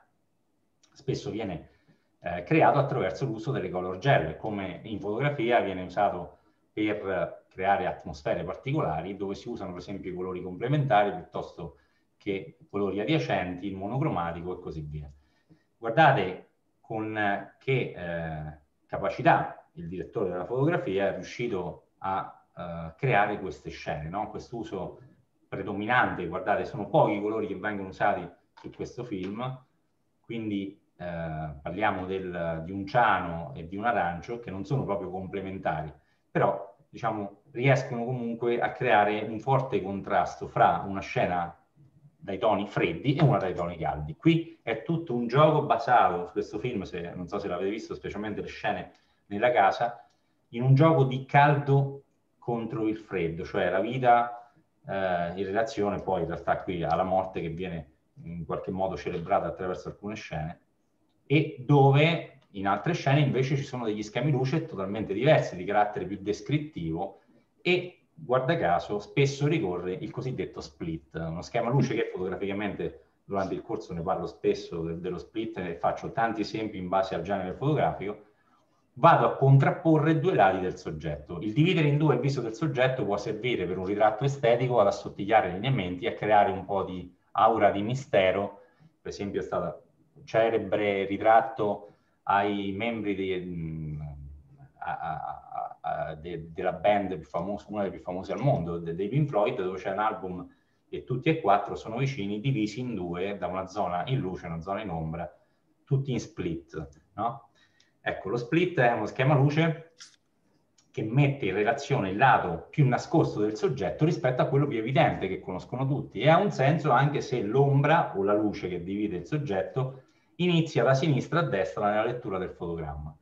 spesso viene creato attraverso l'uso delle color gel, come in fotografia viene usato per creare atmosfere particolari dove si usano per esempio i colori complementari piuttosto che colori adiacenti, il monocromatico e così via. Guardate con che capacità il direttore della fotografia è riuscito a creare queste scene, no? Quest'uso predominante, guardate, sono pochi i colori che vengono usati su questo film, quindi parliamo di un ciano e di un arancio che non sono proprio complementari, però diciamo riescono comunque a creare un forte contrasto fra una scena dai toni freddi e una dai toni caldi. Qui è tutto un gioco basato su questo film, non so se l'avete visto, specialmente le scene nella casa, in un gioco di caldo contro il freddo, cioè la vita in relazione poi in realtà qui alla morte che viene in qualche modo celebrata attraverso alcune scene, e dove in altre scene invece ci sono degli schemi luce totalmente diversi, di carattere più descrittivo, e guarda caso spesso ricorre il cosiddetto split, uno schema luce che fotograficamente durante il corso ne parlo spesso dello split, e faccio tanti esempi in base al genere fotografico. Vado a contrapporre due lati del soggetto. Il dividere in due il viso del soggetto può servire per un ritratto estetico, ad assottigliare i lineamenti, a creare un po' di aura di mistero. Per esempio è stata celebre ritratto ai membri della band più famosa, una delle più famose al mondo, dei Pink Floyd, dove c'è un album e tutti e quattro sono vicini, divisi in due, da una zona in luce e una zona in ombra, tutti in split, no? Ecco, lo split è uno schema luce che mette in relazione il lato più nascosto del soggetto rispetto a quello più evidente che conoscono tutti, e ha un senso anche se l'ombra o la luce che divide il soggetto inizia da sinistra a destra nella lettura del fotogramma.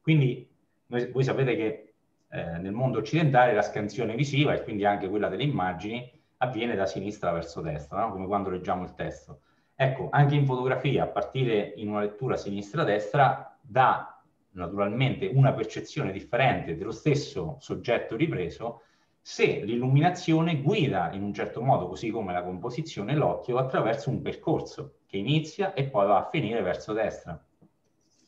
Quindi voi sapete che nel mondo occidentale la scansione visiva, e quindi anche quella delle immagini, avviene da sinistra verso destra, no? Come quando leggiamo il testo. Ecco, anche in fotografia, a partire in una lettura sinistra-destra, dà naturalmente una percezione differente dello stesso soggetto ripreso se l'illuminazione guida in un certo modo, così come la composizione, l'occhio attraverso un percorso che inizia e poi va a finire verso destra.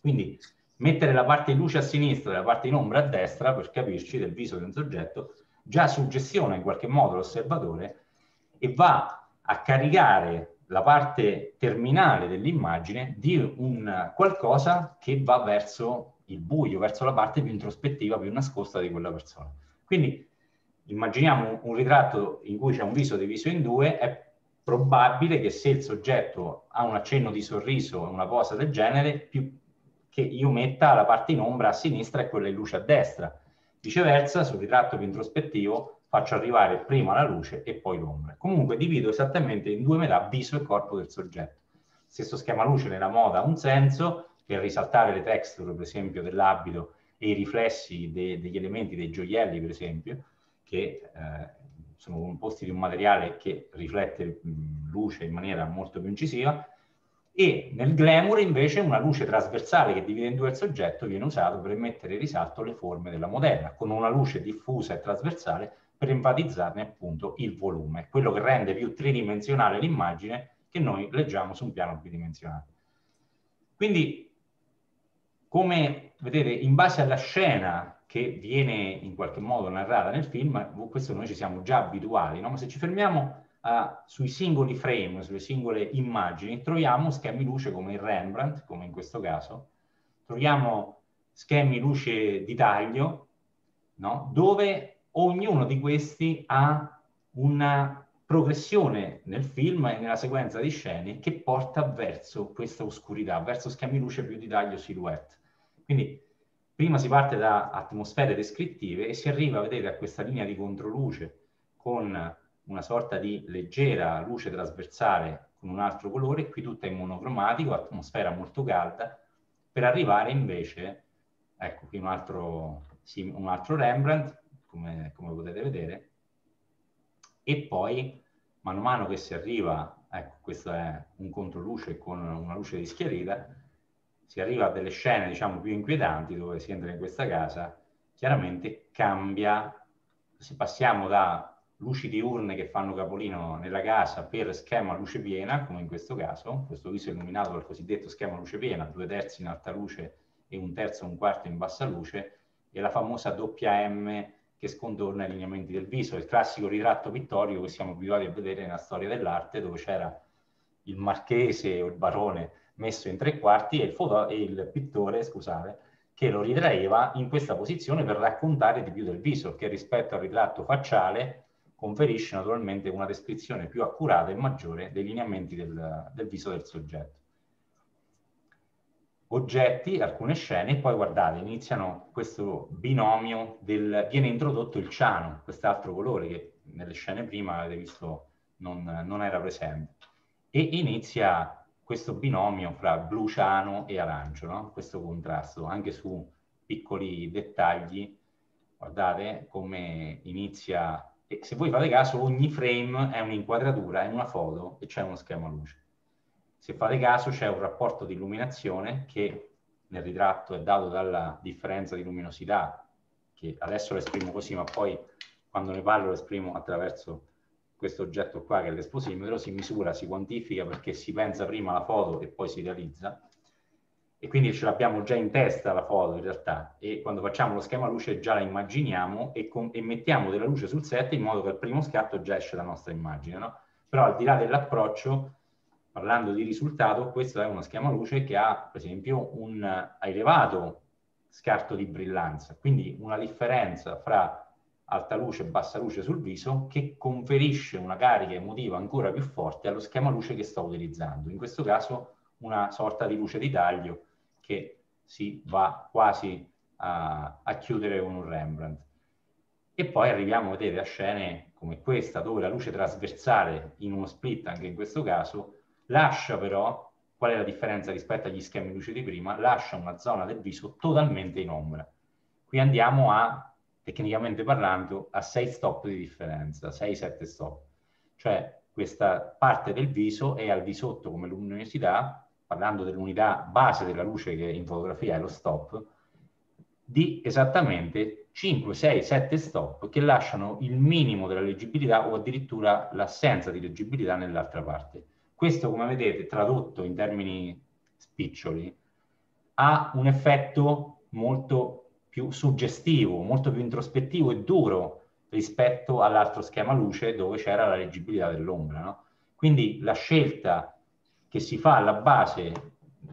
Quindi mettere la parte in luce a sinistra e la parte in ombra a destra, per capirci, del viso di un soggetto, già suggestiona in qualche modo l'osservatore e va a caricare la parte terminale dell'immagine di un qualcosa che va verso il buio, verso la parte più introspettiva, più nascosta di quella persona. Quindi immaginiamo un ritratto in cui c'è un viso diviso in due, è probabile che se il soggetto ha un accenno di sorriso e una posa del genere, più che io metta la parte in ombra a sinistra e quella in luce a destra. Viceversa, sul ritratto più introspettivo, faccio arrivare prima la luce e poi l'ombra. Comunque divido esattamente in due metà viso e corpo del soggetto. Stesso schema luce nella moda ha un senso, per risaltare le texture, per esempio, dell'abito e i riflessi degli elementi, dei gioielli, per esempio, che sono composti di un materiale che riflette luce in maniera molto più incisiva, e nel glamour invece una luce trasversale che divide in due il soggetto viene usata per mettere in risalto le forme della modella, con una luce diffusa e trasversale per enfatizzarne appunto il volume, quello che rende più tridimensionale l'immagine che noi leggiamo su un piano bidimensionale. Quindi, come vedete, in base alla scena che viene in qualche modo narrata nel film, questo noi ci siamo già abituati, no? Ma se ci fermiamo sui singoli frame, sulle singole immagini, troviamo schemi luce come il Rembrandt, come in questo caso, troviamo schemi luce di taglio, no? Dove ognuno di questi ha una progressione nel film e nella sequenza di scene che porta verso questa oscurità, verso schemi luce più di taglio silhouette. Quindi prima si parte da atmosfere descrittive e si arriva, vedete, a questa linea di controluce con una sorta di leggera luce trasversale con un altro colore, qui tutta in monocromatico, atmosfera molto calda, per arrivare invece, ecco qui un altro Rembrandt, come potete vedere, e poi mano a mano che si arriva, ecco questo è un controluce con una luce rischiarita, si arriva a delle scene diciamo più inquietanti dove si entra in questa casa, chiaramente cambia, se passiamo da luci diurne che fanno capolino nella casa per schema luce piena, come in questo caso, questo viso è illuminato dal cosiddetto schema luce piena, 2/3 in alta luce e 1/3 e 1/4 in bassa luce, e la famosa doppia M che scontorna i lineamenti del viso, il classico ritratto pittorico che siamo abituati a vedere nella storia dell'arte, dove c'era il marchese o il barone messo in 3/4 e il pittore, scusate, che lo ritraeva in questa posizione per raccontare di più del viso, che rispetto al ritratto facciale conferisce naturalmente una descrizione più accurata e maggiore dei lineamenti del viso del soggetto. Oggetti, alcune scene, e poi guardate, iniziano questo binomio, viene introdotto il ciano, quest'altro colore che nelle scene prima avete visto non era presente, e inizia questo binomio fra blu ciano e arancio, no? Questo contrasto, anche su piccoli dettagli, guardate come inizia. Se voi fate caso, ogni frame è un'inquadratura, è una foto e c'è uno schema luce. Se fate caso c'è un rapporto di illuminazione che nel ritratto è dato dalla differenza di luminosità, che adesso lo esprimo così, ma poi quando ne parlo lo esprimo attraverso questo oggetto qua che è l'esposimetro, si misura, si quantifica perché si pensa prima alla foto e poi si realizza. E quindi ce l'abbiamo già in testa la foto in realtà, e quando facciamo lo schema luce già la immaginiamo e mettiamo della luce sul set in modo che al primo scatto già esce la nostra immagine, no? Però al di là dell'approccio, parlando di risultato, questo è uno schema luce che ha per esempio un elevato scarto di brillanza, quindi una differenza fra alta luce e bassa luce sul viso che conferisce una carica emotiva ancora più forte allo schema luce che sto utilizzando, in questo caso una sorta di luce di taglio che si va quasi a chiudere con un Rembrandt. E poi arriviamo, vedete, a scene come questa, dove la luce trasversale, in uno split anche in questo caso, lascia però, qual è la differenza rispetto agli schemi luce di prima, lascia una zona del viso totalmente in ombra. Qui andiamo tecnicamente parlando, a 6 stop di differenza, 6-7 stop. Cioè questa parte del viso è al di sotto come luminosità, parlando dell'unità base della luce che in fotografia è lo stop, di esattamente 5, 6, 7 stop che lasciano il minimo della leggibilità o addirittura l'assenza di leggibilità nell'altra parte. Questo, come vedete, tradotto in termini spiccioli, ha un effetto molto più suggestivo, molto più introspettivo e duro rispetto all'altro schema luce dove c'era la leggibilità dell'ombra, no? Quindi la scelta che si fa alla base,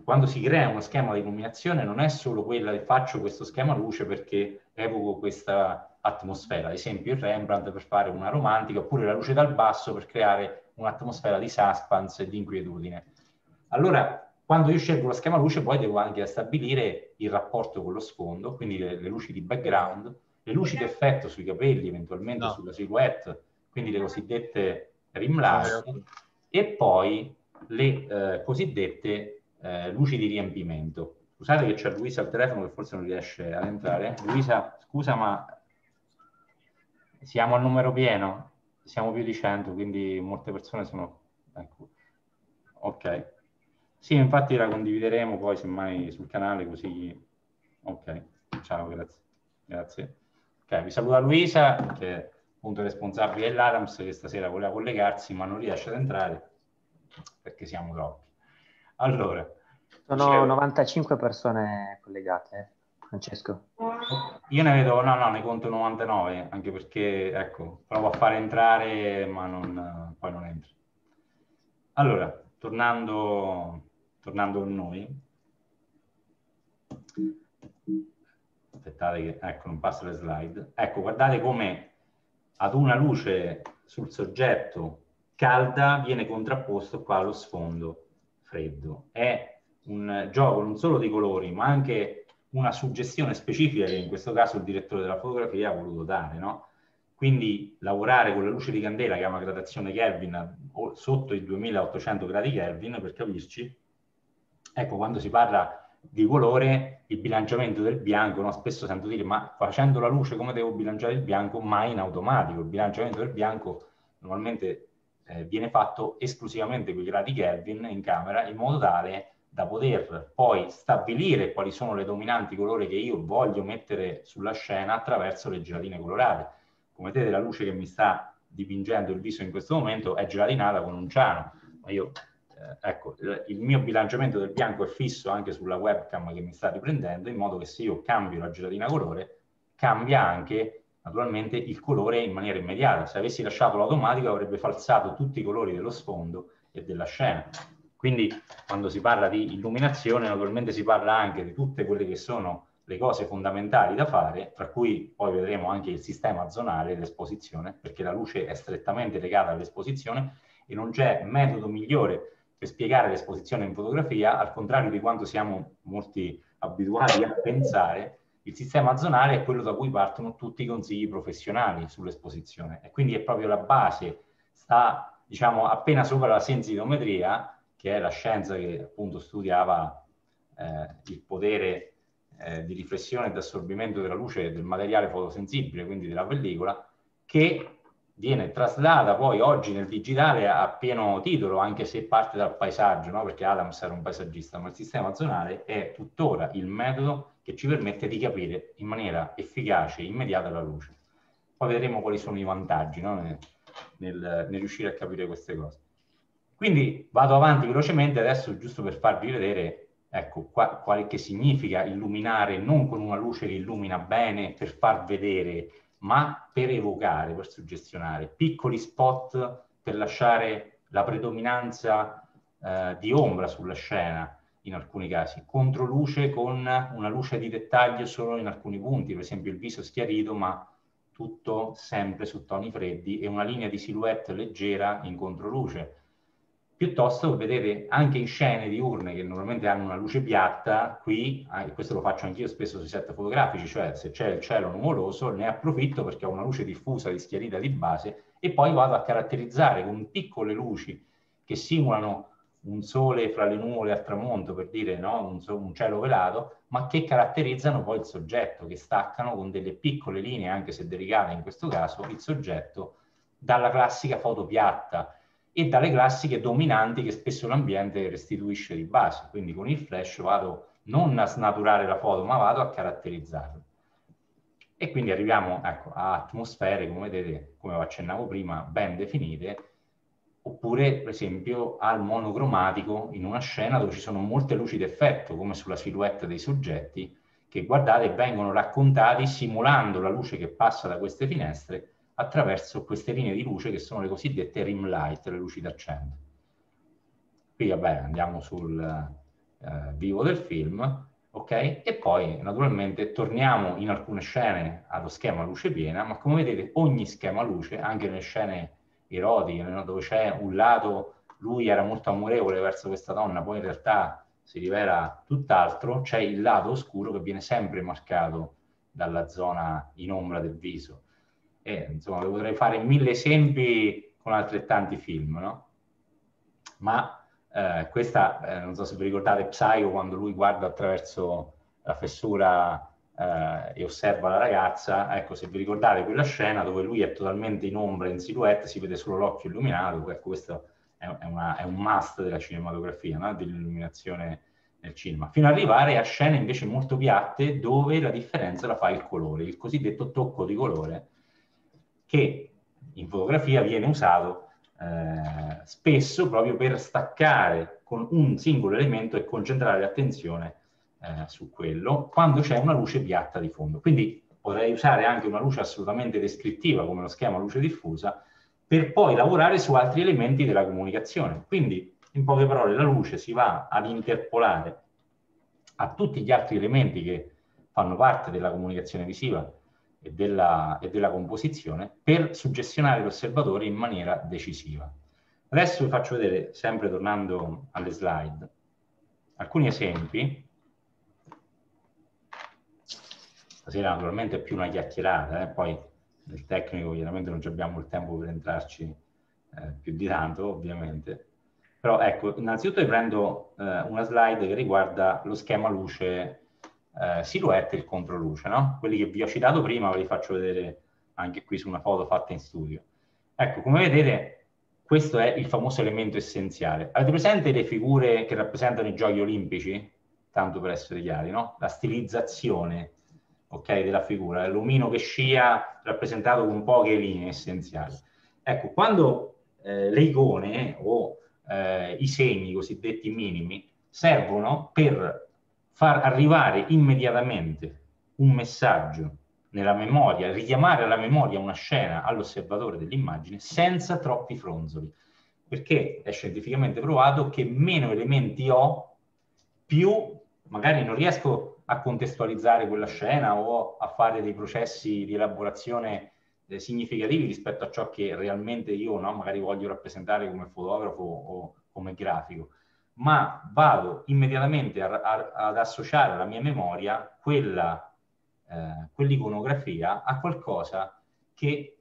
quando si crea uno schema di illuminazione, non è solo quella di faccio questo schema luce perché evoco questa atmosfera, ad esempio il Rembrandt per fare una romantica, oppure la luce dal basso per creare un'atmosfera di suspense e di inquietudine. Allora, quando io scelgo lo schema luce, poi devo anche stabilire il rapporto con lo sfondo, quindi le luci di background, le luci d'effetto sui capelli, eventualmente sulla silhouette, quindi le cosiddette rim light, e poi le cosiddette luci di riempimento. Scusate che c'è Luisa al telefono che forse non riesce ad entrare. Luisa, scusa, ma siamo al numero pieno, siamo più di 100, quindi molte persone sono... Ecco. Ok. Sì, infatti la condivideremo poi semmai sul canale, così... Ok, ciao, grazie. Grazie. Ok, vi saluta Luisa, che è appunto responsabile dell'Adams, che stasera voleva collegarsi ma non riesce ad entrare perché siamo troppi. Allora, sono 95 persone collegate, Francesco. Io ne vedo, no, ne conto 99, anche perché, ecco, provo a far entrare ma non, poi non entra. Allora, tornando a noi. Aspettate che, ecco, non passo le slide. Ecco, guardate come ad una luce sul soggetto calda viene contrapposto qua lo sfondo freddo. È un gioco non solo di colori, ma anche una suggestione specifica che in questo caso il direttore della fotografia ha voluto dare, no? Quindi lavorare con la luce di candela, che ha una gradazione Kelvin sotto i 2800 gradi Kelvin, per capirci. Ecco, quando si parla di colore, il bilanciamento del bianco, no? Spesso sento dire, ma facendo la luce come devo bilanciare il bianco? Ma in automatico, il bilanciamento del bianco normalmente viene fatto esclusivamente con i gradi Kelvin in camera, in modo tale da poter poi stabilire quali sono le dominanti colori che io voglio mettere sulla scena attraverso le gelatine colorate. Come vedete, la luce che mi sta dipingendo il viso in questo momento è gelatinata con un ciano, ma io... ecco, il mio bilanciamento del bianco è fisso anche sulla webcam che mi sta riprendendo, in modo che se io cambio la gelatina colore, cambia anche naturalmente il colore in maniera immediata. Se avessi lasciato l'automatico avrebbe falsato tutti i colori dello sfondo e della scena. Quindi quando si parla di illuminazione naturalmente si parla anche di tutte quelle che sono le cose fondamentali da fare, tra cui poi vedremo anche il sistema zonale dell'esposizione, perché la luce è strettamente legata all'esposizione e non c'è metodo migliore per spiegare l'esposizione in fotografia, al contrario di quanto siamo molti abituati a pensare. Il sistema zonale è quello da cui partono tutti i consigli professionali sull'esposizione, e quindi è proprio la base, sta, diciamo, appena sopra la sensitometria, che è la scienza che appunto studiava il potere di riflessione e di assorbimento della luce del materiale fotosensibile, quindi della pellicola, che viene traslata poi oggi nel digitale a pieno titolo, anche se parte dal paesaggio, no? Perché Adams era un paesaggista, ma il sistema zonale è tuttora il metodo che ci permette di capire in maniera efficace e immediata la luce. Poi vedremo quali sono i vantaggi, no? nel riuscire a capire queste cose. Quindi vado avanti velocemente adesso, giusto per farvi vedere, ecco, che significa illuminare non con una luce che illumina bene per far vedere, ma per evocare, per suggestionare, piccoli spot per lasciare la predominanza di ombra sulla scena in alcuni casi, controluce con una luce di dettaglio solo in alcuni punti, per esempio il viso schiarito ma tutto sempre su toni freddi e una linea di silhouette leggera in controluce. Piuttosto, vedete, anche in scene diurne che normalmente hanno una luce piatta, qui, questo lo faccio anch'io spesso sui set fotografici, cioè se c'è il cielo nuvoloso ne approfitto perché ho una luce diffusa, di schiarita di base, e poi vado a caratterizzare con piccole luci che simulano un sole fra le nuvole al tramonto, per dire, no? Un cielo velato, ma che caratterizzano poi il soggetto, che staccano con delle piccole linee, anche se delicate in questo caso, il soggetto dalla classica foto piatta e dalle classiche dominanti che spesso l'ambiente restituisce di base. Quindi con il flash vado non a snaturare la foto, ma vado a caratterizzarla. E quindi arriviamo, ecco, a atmosfere, come vedete, come accennavo prima, ben definite, oppure per esempio al monocromatico in una scena dove ci sono molte luci d'effetto, come sulla silhouette dei soggetti, che guardate vengono raccontati simulando la luce che passa da queste finestre attraverso queste linee di luce che sono le cosiddette rim light, le luci d'accento. Qui, vabbè, andiamo sul vivo del film, ok? E poi, naturalmente, torniamo in alcune scene allo schema luce piena, ma come vedete ogni schema luce, anche nelle scene erotiche, dove c'è un lato, lui era molto amorevole verso questa donna, poi in realtà si rivela tutt'altro, c'è il lato oscuro che viene sempre marcato dalla zona in ombra del viso. E insomma, potrei fare 1000 esempi con altrettanti film, no? Ma questa, non so se vi ricordate Psycho, quando lui guarda attraverso la fessura e osserva la ragazza, ecco, se vi ricordate quella scena dove lui è totalmente in ombra, in silhouette, si vede solo l'occhio illuminato, ecco, questo è un must della cinematografia, no? Dell'illuminazione nel cinema, fino ad arrivare a scene invece molto piatte dove la differenza la fa il colore, il cosiddetto tocco di colore, che in fotografia viene usato spesso proprio per staccare con un singolo elemento e concentrare l'attenzione su quello quando c'è una luce piatta di fondo. Quindi potrei usare anche una luce assolutamente descrittiva come lo schema luce diffusa per poi lavorare su altri elementi della comunicazione. Quindi in poche parole la luce si va ad interpolare a tutti gli altri elementi che fanno parte della comunicazione visiva e della composizione per suggestionare l'osservatore in maniera decisiva. Adesso vi faccio vedere, sempre tornando alle slide, alcuni esempi. Stasera naturalmente è più una chiacchierata, poi nel tecnico chiaramente non abbiamo il tempo per entrarci più di tanto, ovviamente. Però ecco, innanzitutto riprendo una slide che riguarda lo schema luce silhouette e il controluce, no? Quelli che vi ho citato prima ve li faccio vedere anche qui su una foto fatta in studio. Ecco, come vedete questo è il famoso elemento essenziale. Avete presente le figure che rappresentano i giochi olimpici? Tanto per essere chiari, no? La stilizzazione, okay, della figura, l'omino che scia rappresentato con poche linee essenziali. Ecco, quando le icone o i segni cosiddetti minimi servono per far arrivare immediatamente un messaggio nella memoria, richiamare alla memoria una scena all'osservatore dell'immagine senza troppi fronzoli, perché è scientificamente provato che meno elementi ho, più magari non riesco a contestualizzare quella scena o a fare dei processi di elaborazione significativi rispetto a ciò che realmente io, no, magari voglio rappresentare come fotografo o come grafico. Ma vado immediatamente ad associare alla mia memoria quell'iconografia a qualcosa che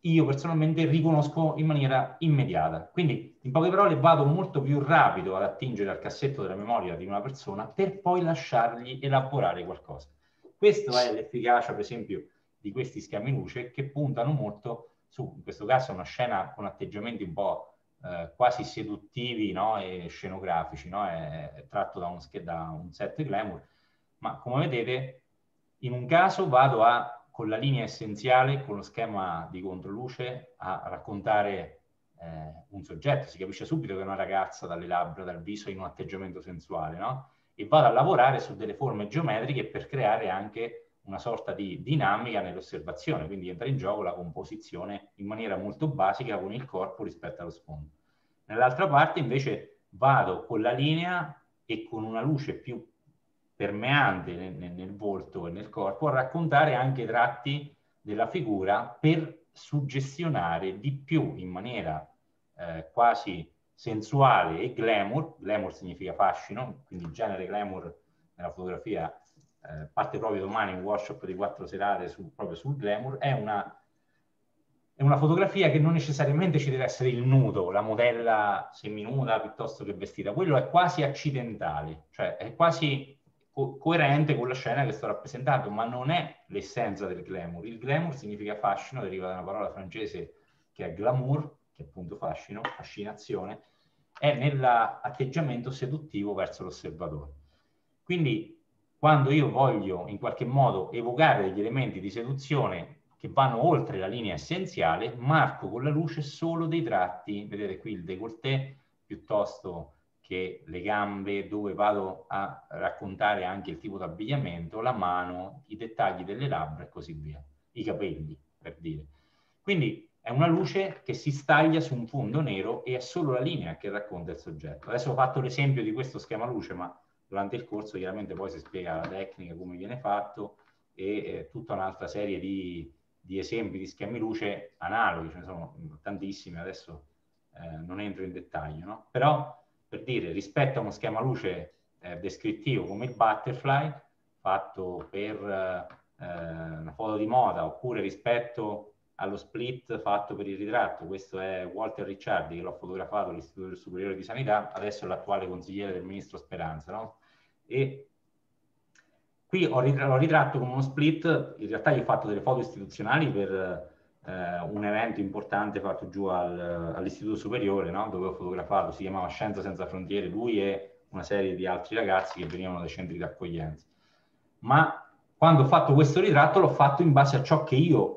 io personalmente riconosco in maniera immediata. Quindi, in poche parole, vado molto più rapido ad attingere al cassetto della memoria di una persona per poi lasciargli elaborare qualcosa. Questa è l'efficacia, per esempio, di questi schemi luce che puntano molto su, in questo caso, una scena con atteggiamenti un po' quasi seduttivi, no? E scenografici, no? È tratto da un set glamour, ma come vedete in un caso vado con la linea essenziale, con lo schema di controluce, a raccontare un soggetto. Si capisce subito che è una ragazza dalle labbra, dal viso, in un atteggiamento sensuale, no? E vado a lavorare su delle forme geometriche per creare anche una sorta di dinamica nell'osservazione, quindi entra in gioco la composizione in maniera molto basica con il corpo rispetto allo sfondo. Nell'altra parte invece vado con la linea e con una luce più permeante nel volto e nel corpo a raccontare anche i tratti della figura per suggestionare di più in maniera quasi sensuale e glamour. Glamour significa fascino, quindi il genere glamour nella fotografia parte proprio domani un workshop di 4 serate proprio sul glamour. È una fotografia che non necessariamente ci deve essere il nudo, la modella seminuda piuttosto che vestita, quello è quasi accidentale, cioè è quasi coerente con la scena che sto rappresentando, ma non è l'essenza del glamour. Il glamour significa fascino, deriva da una parola francese che è glamour, che è appunto fascino, fascinazione, è nell'atteggiamento seduttivo verso l'osservatore. Quindi quando io voglio in qualche modo evocare degli elementi di seduzione che vanno oltre la linea essenziale, marco con la luce solo dei tratti, vedete qui il décolleté, piuttosto che le gambe, dove vado a raccontare anche il tipo di abbigliamento, la mano, i dettagli delle labbra e così via, i capelli, per dire. Quindi è una luce che si staglia su un fondo nero e è solo la linea che racconta il soggetto. Adesso ho fatto l'esempio di questo schema luce, ma durante il corso chiaramente poi si spiega la tecnica, come viene fatto, e tutta un'altra serie di esempi di schemi luce analoghi, ce ne sono tantissimi, adesso non entro in dettaglio, no? Però per dire, rispetto a uno schema luce descrittivo come il butterfly, fatto per una foto di moda, oppure rispetto allo split fatto per il ritratto. Questo è Walter Ricciardi, che l'ho fotografato all'Istituto Superiore di Sanità, adesso è l'attuale consigliere del ministro Speranza, no? E qui ho ritratto come uno split, in realtà gli ho fatto delle foto istituzionali per un evento importante fatto giù all'Istituto Superiore, no? Dove ho fotografato, si chiamava Scienza Senza Frontiere, lui e una serie di altri ragazzi che venivano dai centri di accoglienza. Ma quando ho fatto questo ritratto l'ho fatto in base a ciò che io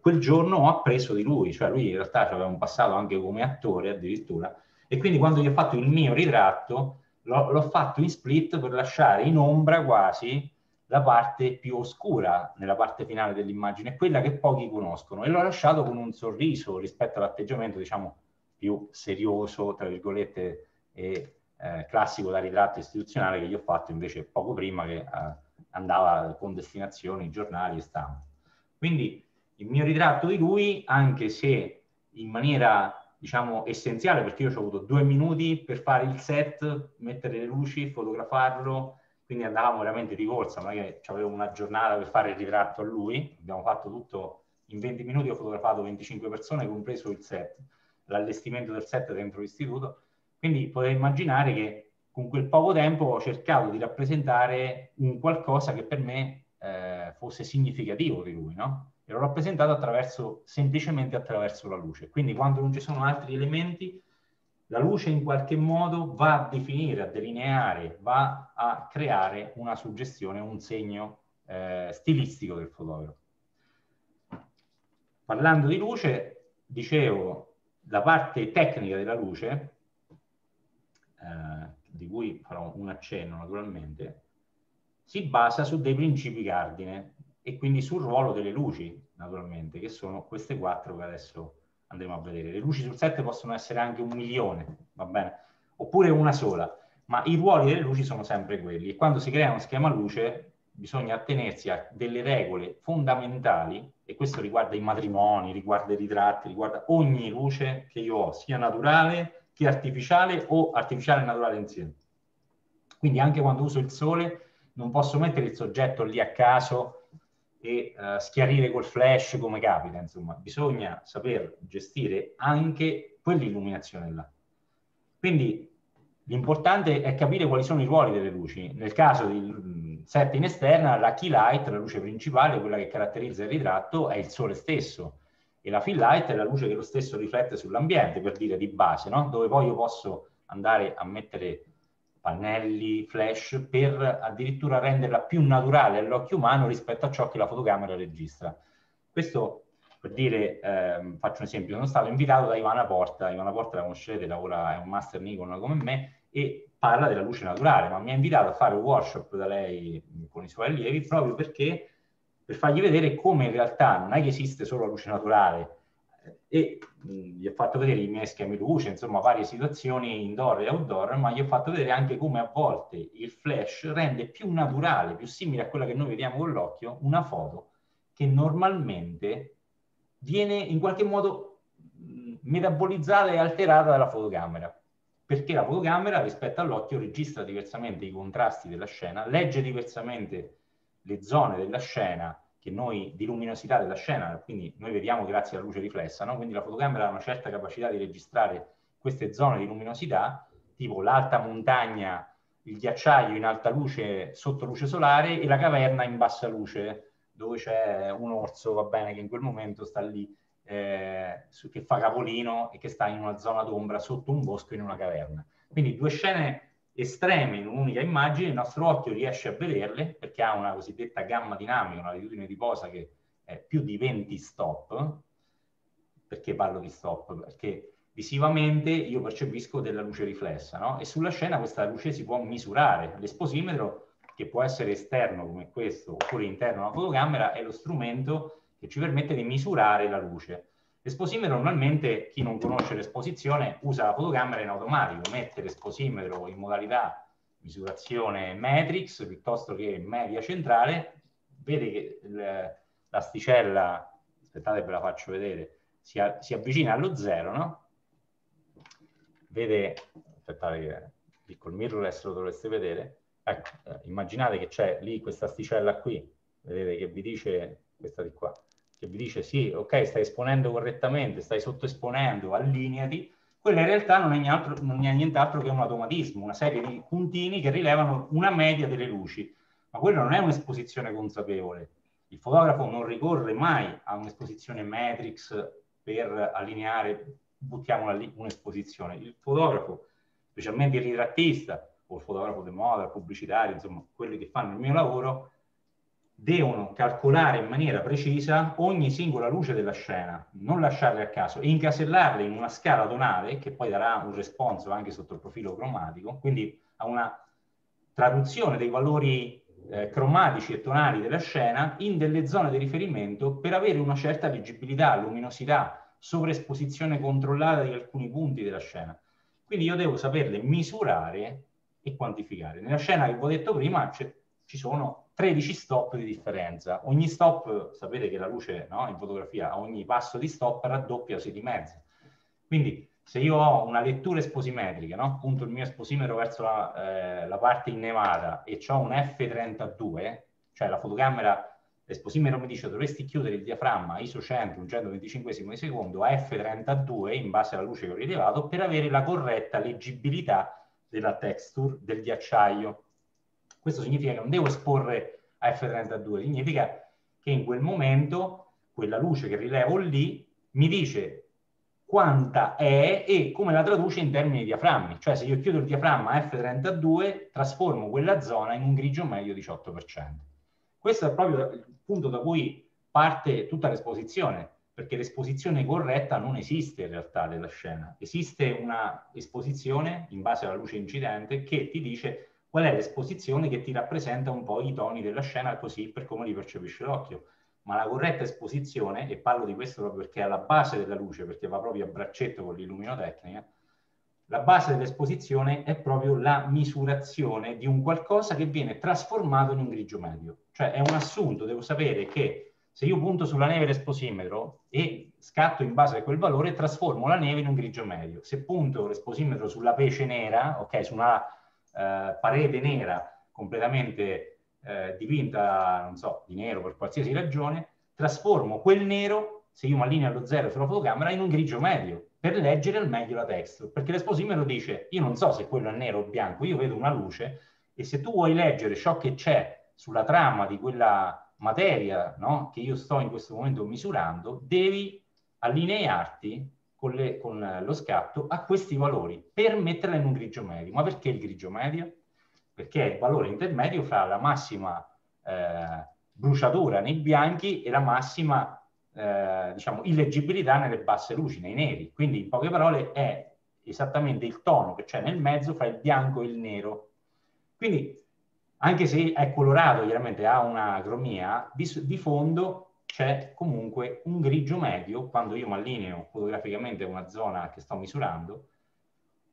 quel giorno ho appreso di lui, cioè lui in realtà aveva un passato anche come attore addirittura, e quindi quando gli ho fatto il mio ritratto l'ho fatto in split per lasciare in ombra quasi la parte più oscura nella parte finale dell'immagine, quella che pochi conoscono, e l'ho lasciato con un sorriso rispetto all'atteggiamento, diciamo, più serioso, tra virgolette, e classico da ritratto istituzionale che gli ho fatto invece poco prima, che andava con destinazioni, giornali e stampa. Quindi il mio ritratto di lui, anche se in maniera, diciamo, essenziale, perché io ci ho avuto 2 minuti per fare il set, mettere le luci, fotografarlo, quindi andavamo veramente di corsa, non è che c'avevo una giornata per fare il ritratto a lui, abbiamo fatto tutto in 20 minuti, ho fotografato 25 persone, compreso il set, l'allestimento del set dentro l'istituto, quindi potete immaginare che con quel poco tempo ho cercato di rappresentare un qualcosa che per me fosse significativo di lui, no? E l'ho rappresentato attraverso, semplicemente attraverso la luce. Quindi quando non ci sono altri elementi, la luce in qualche modo va a definire, a delineare, va a creare una suggestione, un segno stilistico del fotografo. Parlando di luce, dicevo, la parte tecnica della luce, di cui farò un accenno naturalmente, si basa su dei principi cardine, e quindi sul ruolo delle luci, naturalmente, che sono queste 4 che adesso andremo a vedere. Le luci sul set possono essere anche 1.000.000, va bene? Oppure una sola, ma i ruoli delle luci sono sempre quelli, e quando si crea uno schema luce bisogna attenersi a delle regole fondamentali, e questo riguarda i matrimoni, riguarda i ritratti, riguarda ogni luce che io ho, sia naturale che artificiale o artificiale e naturale insieme. Quindi anche quando uso il sole non posso mettere il soggetto lì a caso e schiarire col flash come capita, insomma, bisogna saper gestire anche quell'illuminazione là. Quindi l'importante è capire quali sono i ruoli delle luci. Nel caso di set in esterna, la key light, la luce principale, quella che caratterizza il ritratto, è il sole stesso, e la fill light è la luce che lo stesso riflette sull'ambiente, per dire, di base, no? Dove poi io posso andare a mettere pannelli, flash, per addirittura renderla più naturale all'occhio umano rispetto a ciò che la fotocamera registra. Questo per dire, faccio un esempio, sono stato invitato da Ivana Porta. Ivana Porta la conoscete, lavora, è un master Nikon come me, e parla della luce naturale, ma mi ha invitato a fare un workshop da lei con i suoi allievi, proprio perché, per fargli vedere come in realtà non è che esiste solo la luce naturale, e gli ho fatto vedere i miei schemi luce, insomma varie situazioni indoor e outdoor, ma gli ho fatto vedere anche come a volte il flash rende più naturale, più simile a quella che noi vediamo con l'occhio, una foto che normalmente viene in qualche modo metabolizzata e alterata dalla fotocamera, perché la fotocamera rispetto all'occhio registra diversamente i contrasti della scena, legge diversamente le zone della scena, che noi, di luminosità della scena, quindi noi vediamo grazie alla luce riflessa, no? Quindi la fotocamera ha una certa capacità di registrare queste zone di luminosità, tipo l'alta montagna, il ghiacciaio in alta luce sotto luce solare, e la caverna in bassa luce, dove c'è un orso, va bene, che in quel momento sta lì, che fa capolino e che sta in una zona d'ombra sotto un bosco in una caverna. Quindi due scene estreme in un'unica immagine, il nostro occhio riesce a vederle perché ha una cosiddetta gamma dinamica, una latitudine di posa che è più di 20 stop. Perché parlo di stop? Perché visivamente io percepisco della luce riflessa, no? E sulla scena questa luce si può misurare. L'esposimetro, che può essere esterno come questo oppure interno alla fotocamera, è lo strumento che ci permette di misurare la luce. L'esposimetro, normalmente, chi non conosce l'esposizione usa la fotocamera in automatico, mette l'esposimetro in modalità misurazione matrix piuttosto che media centrale, vede che l'asticella, aspettate ve la faccio vedere, si avvicina allo zero, no? Vede, aspettate che lì col mirrorless lo dovreste vedere, ecco, immaginate che c'è lì questa asticella qui vedete che vi dice, questa di qua, che vi dice sì, ok, stai esponendo correttamente, stai sottoesponendo, allineati, quella in realtà non è nient'altro che un automatismo, una serie di puntini che rilevano una media delle luci, ma quello non è un'esposizione consapevole. Il fotografo non ricorre mai a un'esposizione matrix per allineare, buttiamo un'esposizione. Il fotografo, specialmente il ritrattista o il fotografo di moda, il pubblicitario, insomma, quelli che fanno il mio lavoro, devono calcolare in maniera precisa ogni singola luce della scena, non lasciarle a caso, e incasellarle in una scala tonale che poi darà un responso anche sotto il profilo cromatico, quindi a una traduzione dei valori cromatici e tonali della scena in delle zone di riferimento per avere una certa leggibilità, luminosità, sovraesposizione controllata di alcuni punti della scena. Quindi io devo saperle misurare e quantificare. Nella scena che vi ho detto prima ci sono 13 stop di differenza. Ogni stop, sapete che la luce, no, in fotografia, a ogni passo di stop raddoppia o si dimezza. Quindi se io ho una lettura esposimetrica, no? Punto il mio esposimetro verso la parte innevata e ho un F32, cioè la fotocamera, l'esposimetro mi dice dovresti chiudere il diaframma ISO 100, un 125esimo di secondo, a F32 in base alla luce che ho rilevato per avere la corretta leggibilità della texture del ghiacciaio. Questo significa che non devo esporre a F32, significa che in quel momento quella luce che rilevo lì mi dice quanta è e come la traduce in termini di diaframmi. Cioè se io chiudo il diaframma a F32 trasformo quella zona in un grigio medio 18%. Questo è proprio il punto da cui parte tutta l'esposizione, perché l'esposizione corretta non esiste in realtà della scena. Esiste una esposizione in base alla luce incidente che ti dice qual è l'esposizione che ti rappresenta un po' i toni della scena, così per come li percepisce l'occhio. Ma la corretta esposizione, e parlo di questo proprio perché è alla base della luce, perché va proprio a braccetto con l'illuminotecnica, la base dell'esposizione è proprio la misurazione di un qualcosa che viene trasformato in un grigio medio. Cioè è un assunto, devo sapere che se io punto sulla neve l'esposimetro e scatto in base a quel valore, trasformo la neve in un grigio medio. Se punto l'esposimetro sulla pece nera, ok, su una parete nera completamente dipinta, non so, di nero per qualsiasi ragione, trasformo quel nero, se io mi allineo allo zero sulla fotocamera, in un grigio medio per leggere al meglio la texture, perché l'esposimetro dice io non so se quello è nero o bianco, io vedo una luce e se tu vuoi leggere ciò che c'è sulla trama di quella materia, no, che io sto in questo momento misurando, devi allinearti con lo scatto a questi valori per metterla in un grigio medio. Ma perché il grigio medio? Perché è il valore intermedio fra la massima bruciatura nei bianchi e la massima diciamo illeggibilità nelle basse luci, nei neri. Quindi in poche parole è esattamente il tono che c'è nel mezzo fra il bianco e il nero. Quindi anche se è colorato, chiaramente ha una cromia, di fondo c'è comunque un grigio medio quando io mi allineo fotograficamente a una zona che sto misurando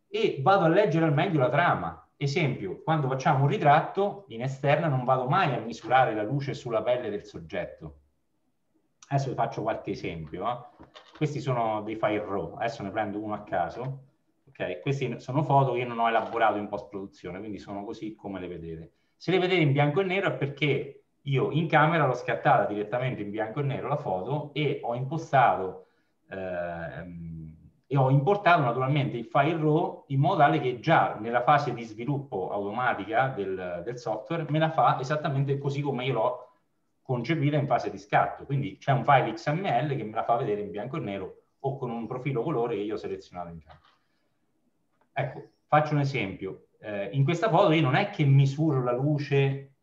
e vado a leggere al meglio la trama. Esempio, quando facciamo un ritratto in esterna non vado mai a misurare la luce sulla pelle del soggetto. Adesso vi faccio qualche esempio. Questi sono dei file raw, adesso ne prendo uno a caso. Okay? Queste sono foto che io non ho elaborato in post-produzione, quindi sono così come le vedete. Se le vedete in bianco e nero è perché io in camera l'ho scattata direttamente in bianco e nero la foto e ho impostato e ho importato naturalmente il file raw in modo tale che già nella fase di sviluppo automatica del software me la fa esattamente così come io l'ho concepita in fase di scatto. Quindi c'è un file XML che me la fa vedere in bianco e nero o con un profilo colore che io ho selezionato in camera. Ecco, faccio un esempio. In questa foto io non è che misuro la luce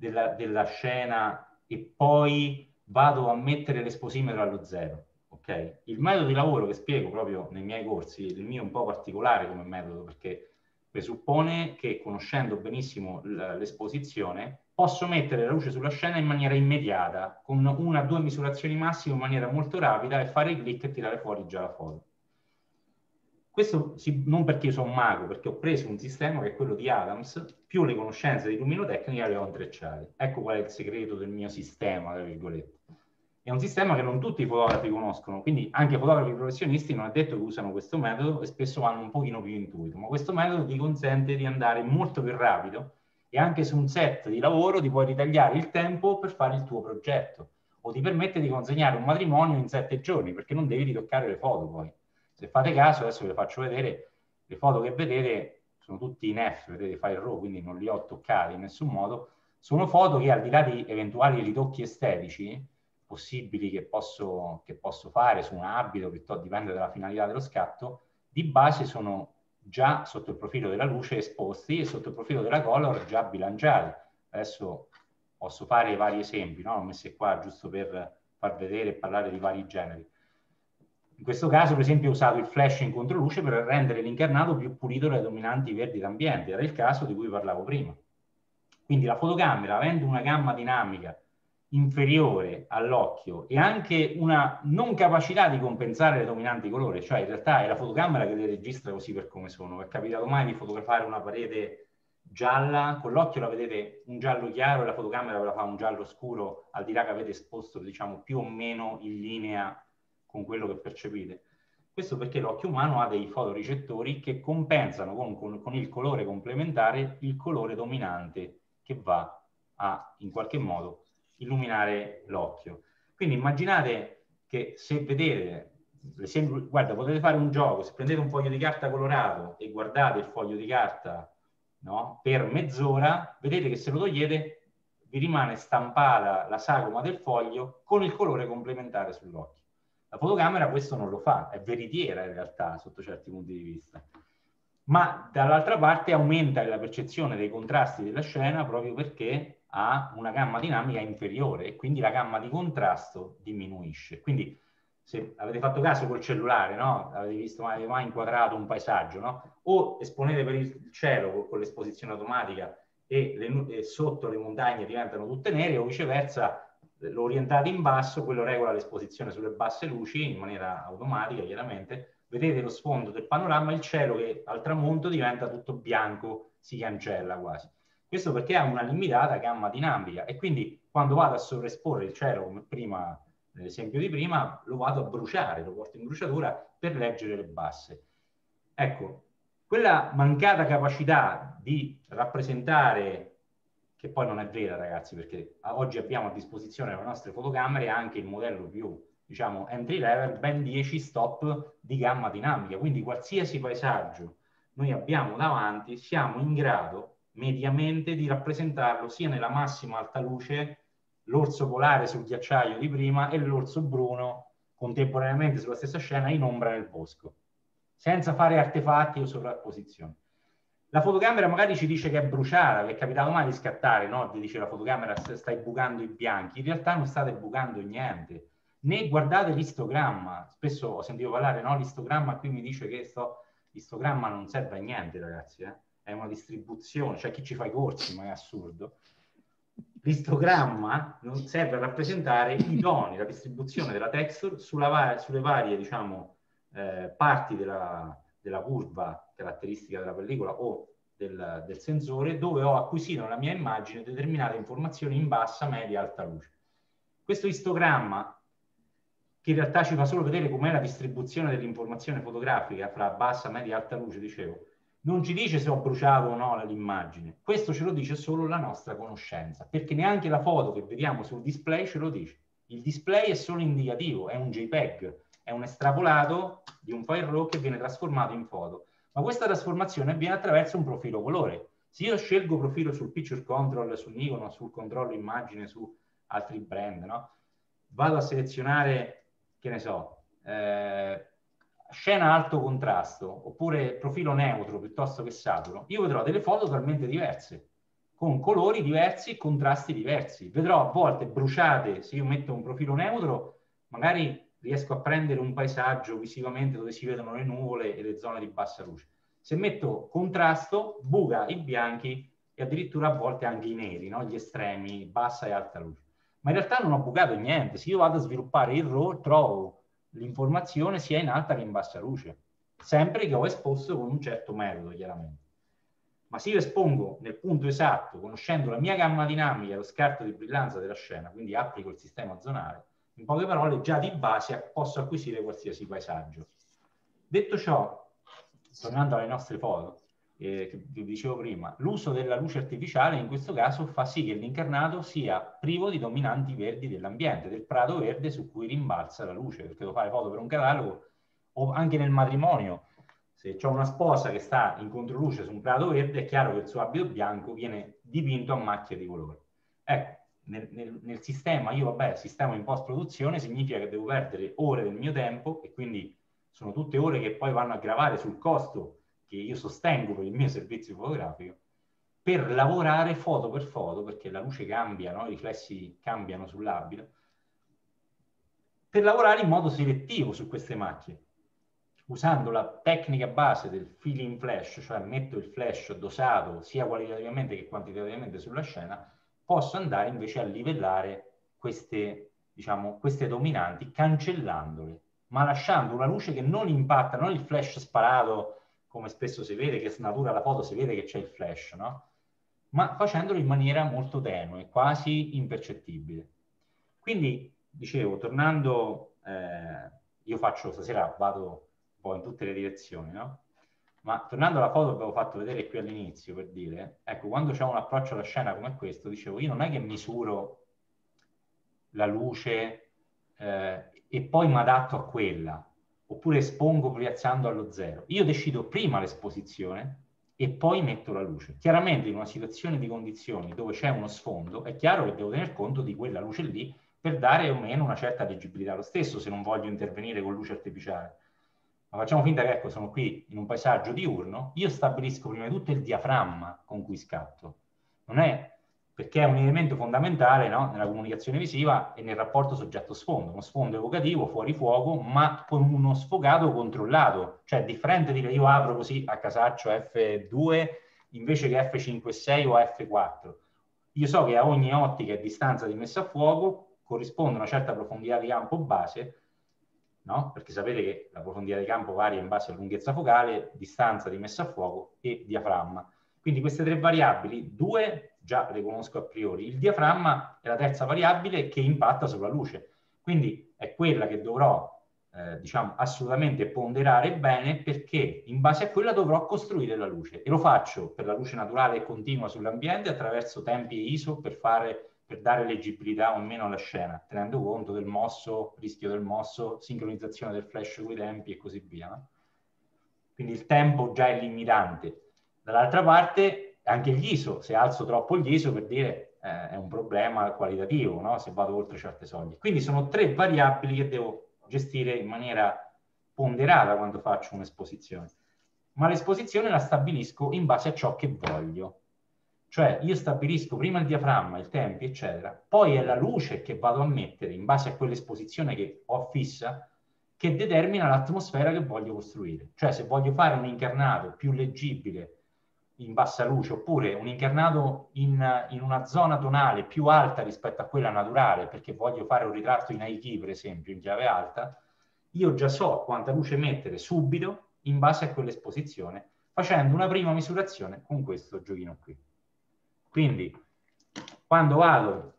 della scena e poi vado a mettere l'esposimetro allo zero, ok? Il metodo di lavoro che spiego proprio nei miei corsi, il mio è un po' particolare come metodo, perché presuppone che conoscendo benissimo l'esposizione posso mettere la luce sulla scena in maniera immediata, con una o due misurazioni massime in maniera molto rapida e fare il click e tirare fuori già la foto. Questo non perché io sono un mago, perché ho preso un sistema che è quello di Adams, più le conoscenze di luminotecnica le ho intrecciate. Ecco qual è il segreto del mio sistema, tra virgolette. È un sistema che non tutti i fotografi conoscono, quindi anche fotografi professionisti non è detto che usano questo metodo e spesso vanno un pochino più intuito, ma questo metodo ti consente di andare molto più rapido e anche su un set di lavoro ti puoi ritagliare il tempo per fare il tuo progetto, o ti permette di consegnare un matrimonio in 7 giorni, perché non devi ritoccare le foto poi. Se fate caso, adesso ve le faccio vedere, le foto che vedete sono tutti in F, vedete file RAW, quindi non li ho toccati in nessun modo, sono foto che al di là di eventuali ritocchi estetici, possibili che posso fare su un abito, piuttosto dipende dalla finalità dello scatto, di base sono già sotto il profilo della luce esposti e sotto il profilo della color già bilanciati. Adesso posso fare vari esempi, no? L'ho messo qua giusto per far vedere e parlare di vari generi. In questo caso, per esempio, ho usato il flash in controluce per rendere l'incarnato più pulito dalle dominanti verdi d'ambiente, era il caso di cui parlavo prima. Quindi la fotocamera, avendo una gamma dinamica inferiore all'occhio e anche una non capacità di compensare le dominanti colore, cioè in realtà è la fotocamera che le registra così per come sono. È capitato mai di fotografare una parete gialla, con l'occhio la vedete un giallo chiaro e la fotocamera ve la fa un giallo scuro, al di là che avete esposto, diciamo, più o meno in linea con quello che percepite. Questo perché l'occhio umano ha dei fotoricettori che compensano con il colore complementare il colore dominante che va a, in qualche modo, illuminare l'occhio. Quindi immaginate che se vedete, guarda, potete fare un gioco, se prendete un foglio di carta colorato e guardate il foglio di carta, no, per mezz'ora, vedete che se lo togliete vi rimane stampata la sagoma del foglio con il colore complementare sull'occhio. La fotocamera questo non lo fa, è veritiera in realtà sotto certi punti di vista, ma dall'altra parte aumenta la percezione dei contrasti della scena proprio perché ha una gamma dinamica inferiore e quindi la gamma di contrasto diminuisce. Quindi se avete fatto caso col cellulare, no? Avete visto, avete mai inquadrato un paesaggio, no? O esponete per il cielo con l'esposizione automatica e sotto le montagne diventano tutte nere, o viceversa, lo orientate in basso, quello regola l'esposizione sulle basse luci in maniera automatica, chiaramente. Vedete lo sfondo del panorama, il cielo che al tramonto diventa tutto bianco, si cancella quasi. Questo perché ha una limitata gamma dinamica e quindi quando vado a sovraesporre il cielo, come prima, nell'esempio di prima, lo vado a bruciare, lo porto in bruciatura per leggere le basse. Ecco, quella mancata capacità di rappresentare, che poi non è vera, ragazzi, perché oggi abbiamo a disposizione le nostre fotocamere anche il modello più, diciamo, entry level, ben 10 stop di gamma dinamica. Quindi qualsiasi paesaggio noi abbiamo davanti, siamo in grado mediamente di rappresentarlo sia nella massima alta luce, l'orso polare sul ghiacciaio di prima e l'orso bruno contemporaneamente sulla stessa scena in ombra nel bosco, senza fare artefatti o sovrapposizioni. La fotocamera magari ci dice che è bruciata, vi è capitato mai di scattare, no? Vi dice la fotocamera stai bucando i bianchi, in realtà non state bucando niente, né guardate l'istogramma, spesso ho sentito parlare, no? L'istogramma qui mi dice che l'istogramma non serve a niente, ragazzi, eh? È una distribuzione, cioè chi ci fa i corsi, ma è assurdo. L'istogramma non serve a rappresentare i toni, la distribuzione della texture sulle varie, diciamo, parti della curva caratteristica della pellicola o del sensore, dove ho acquisito nella mia immagine determinate informazioni in bassa, media, alta luce. Questo istogramma, che in realtà ci fa solo vedere com'è la distribuzione dell'informazione fotografica fra bassa, media, alta luce, dicevo, non ci dice se ho bruciato o no l'immagine, questo ce lo dice solo la nostra conoscenza, perché neanche la foto che vediamo sul display ce lo dice. Il display è solo indicativo, è un JPEG, è un estrapolato di un file RAW che viene trasformato in foto. Ma questa trasformazione avviene attraverso un profilo colore. Se io scelgo profilo sul Picture Control, su Nikon, sul controllo immagine, su altri brand, no? Vado a selezionare, che ne so, scena alto contrasto, oppure profilo neutro piuttosto che saturo, io vedrò delle foto totalmente diverse, con colori diversi, contrasti diversi. Vedrò a volte bruciate, se io metto un profilo neutro, magari riesco a prendere un paesaggio visivamente dove si vedono le nuvole e le zone di bassa luce. Se metto contrasto, buca i bianchi e addirittura a volte anche i neri, no? Gli estremi, bassa e alta luce. Ma in realtà non ho bucato niente. Se io vado a sviluppare il RAW, trovo l'informazione sia in alta che in bassa luce, sempre che ho esposto con un certo metodo, chiaramente. Ma se io espongo nel punto esatto, conoscendo la mia gamma dinamica e lo scarto di brillanza della scena, quindi applico il sistema zonale, in poche parole, già di base posso acquisire qualsiasi paesaggio. Detto ciò, tornando alle nostre foto, che vi dicevo prima, l'uso della luce artificiale in questo caso fa sì che l'incarnato sia privo di dominanti verdi dell'ambiente, del prato verde su cui rimbalza la luce, perché devo fare foto per un catalogo o anche nel matrimonio. Se c'è una sposa che sta in controluce su un prato verde, è chiaro che il suo abito bianco viene dipinto a macchia di colore. Ecco, nel sistema, io vabbè, sistema in post-produzione, significa che devo perdere ore del mio tempo, e quindi sono tutte ore che poi vanno a gravare sul costo che io sostengo per il mio servizio fotografico, per lavorare foto per foto, perché la luce cambia, no? I riflessi cambiano sull'abito, per lavorare in modo selettivo su queste macchie, usando la tecnica base del fill in flash, cioè metto il flash dosato sia qualitativamente che quantitativamente sulla scena, posso andare invece a livellare queste, diciamo, queste dominanti, cancellandole, ma lasciando una luce che non impatta, non il flash sparato, come spesso si vede, che snatura la foto, si vede che c'è il flash, no? Ma facendolo in maniera molto tenue, quasi impercettibile. Quindi, dicevo, tornando, io faccio stasera, vado in tutte le direzioni, no? Ma tornando alla foto che avevo fatto vedere qui all'inizio, per dire, ecco, quando c'è un approccio alla scena come questo, dicevo, io non è che misuro la luce e poi mi adatto a quella, oppure espongo piazzando allo zero. Io decido prima l'esposizione e poi metto la luce. Chiaramente in una situazione di condizioni dove c'è uno sfondo, è chiaro che devo tener conto di quella luce lì per dare o meno una certa leggibilità lo stesso, se non voglio intervenire con luce artificiale. Ma facciamo finta che, ecco, sono qui in un paesaggio diurno, io stabilisco prima di tutto il diaframma con cui scatto. Non è, perché è un elemento fondamentale, no? Nella comunicazione visiva e nel rapporto soggetto-sfondo. Uno sfondo evocativo, fuori fuoco, ma con uno sfocato controllato. Cioè è differente dire io apro così a casaccio F2 invece che F5.6 o F4. Io so che a ogni ottica e distanza di messa a fuoco corrisponde una certa profondità di campo base, no? Perché sapete che la profondità di campo varia in base alla lunghezza focale, distanza di messa a fuoco e diaframma. Quindi queste tre variabili, due già le conosco a priori, il diaframma è la terza variabile che impatta sulla luce, quindi è quella che dovrò diciamo, assolutamente ponderare bene, perché in base a quella dovrò costruire la luce, e lo faccio per la luce naturale e continua sull'ambiente attraverso tempi e ISO per dare leggibilità o meno alla scena, tenendo conto del mosso, rischio del mosso, sincronizzazione del flash coi tempi e così via. No? Quindi il tempo già è limitante. Dall'altra parte anche gli ISO, se alzo troppo gli ISO, per dire, è un problema qualitativo, no? Se vado oltre certe soglie. Quindi sono tre variabili che devo gestire in maniera ponderata quando faccio un'esposizione. Ma l'esposizione la stabilisco in base a ciò che voglio. Cioè io stabilisco prima il diaframma, il tempi, eccetera, poi è la luce che vado a mettere in base a quell'esposizione che ho fissa che determina l'atmosfera che voglio costruire. Cioè se voglio fare un incarnato più leggibile in bassa luce, oppure un incarnato in una zona tonale più alta rispetto a quella naturale, perché voglio fare un ritratto in high key, per esempio, in chiave alta, io già so quanta luce mettere subito in base a quell'esposizione, facendo una prima misurazione con questo giochino qui. Quindi, quando vado,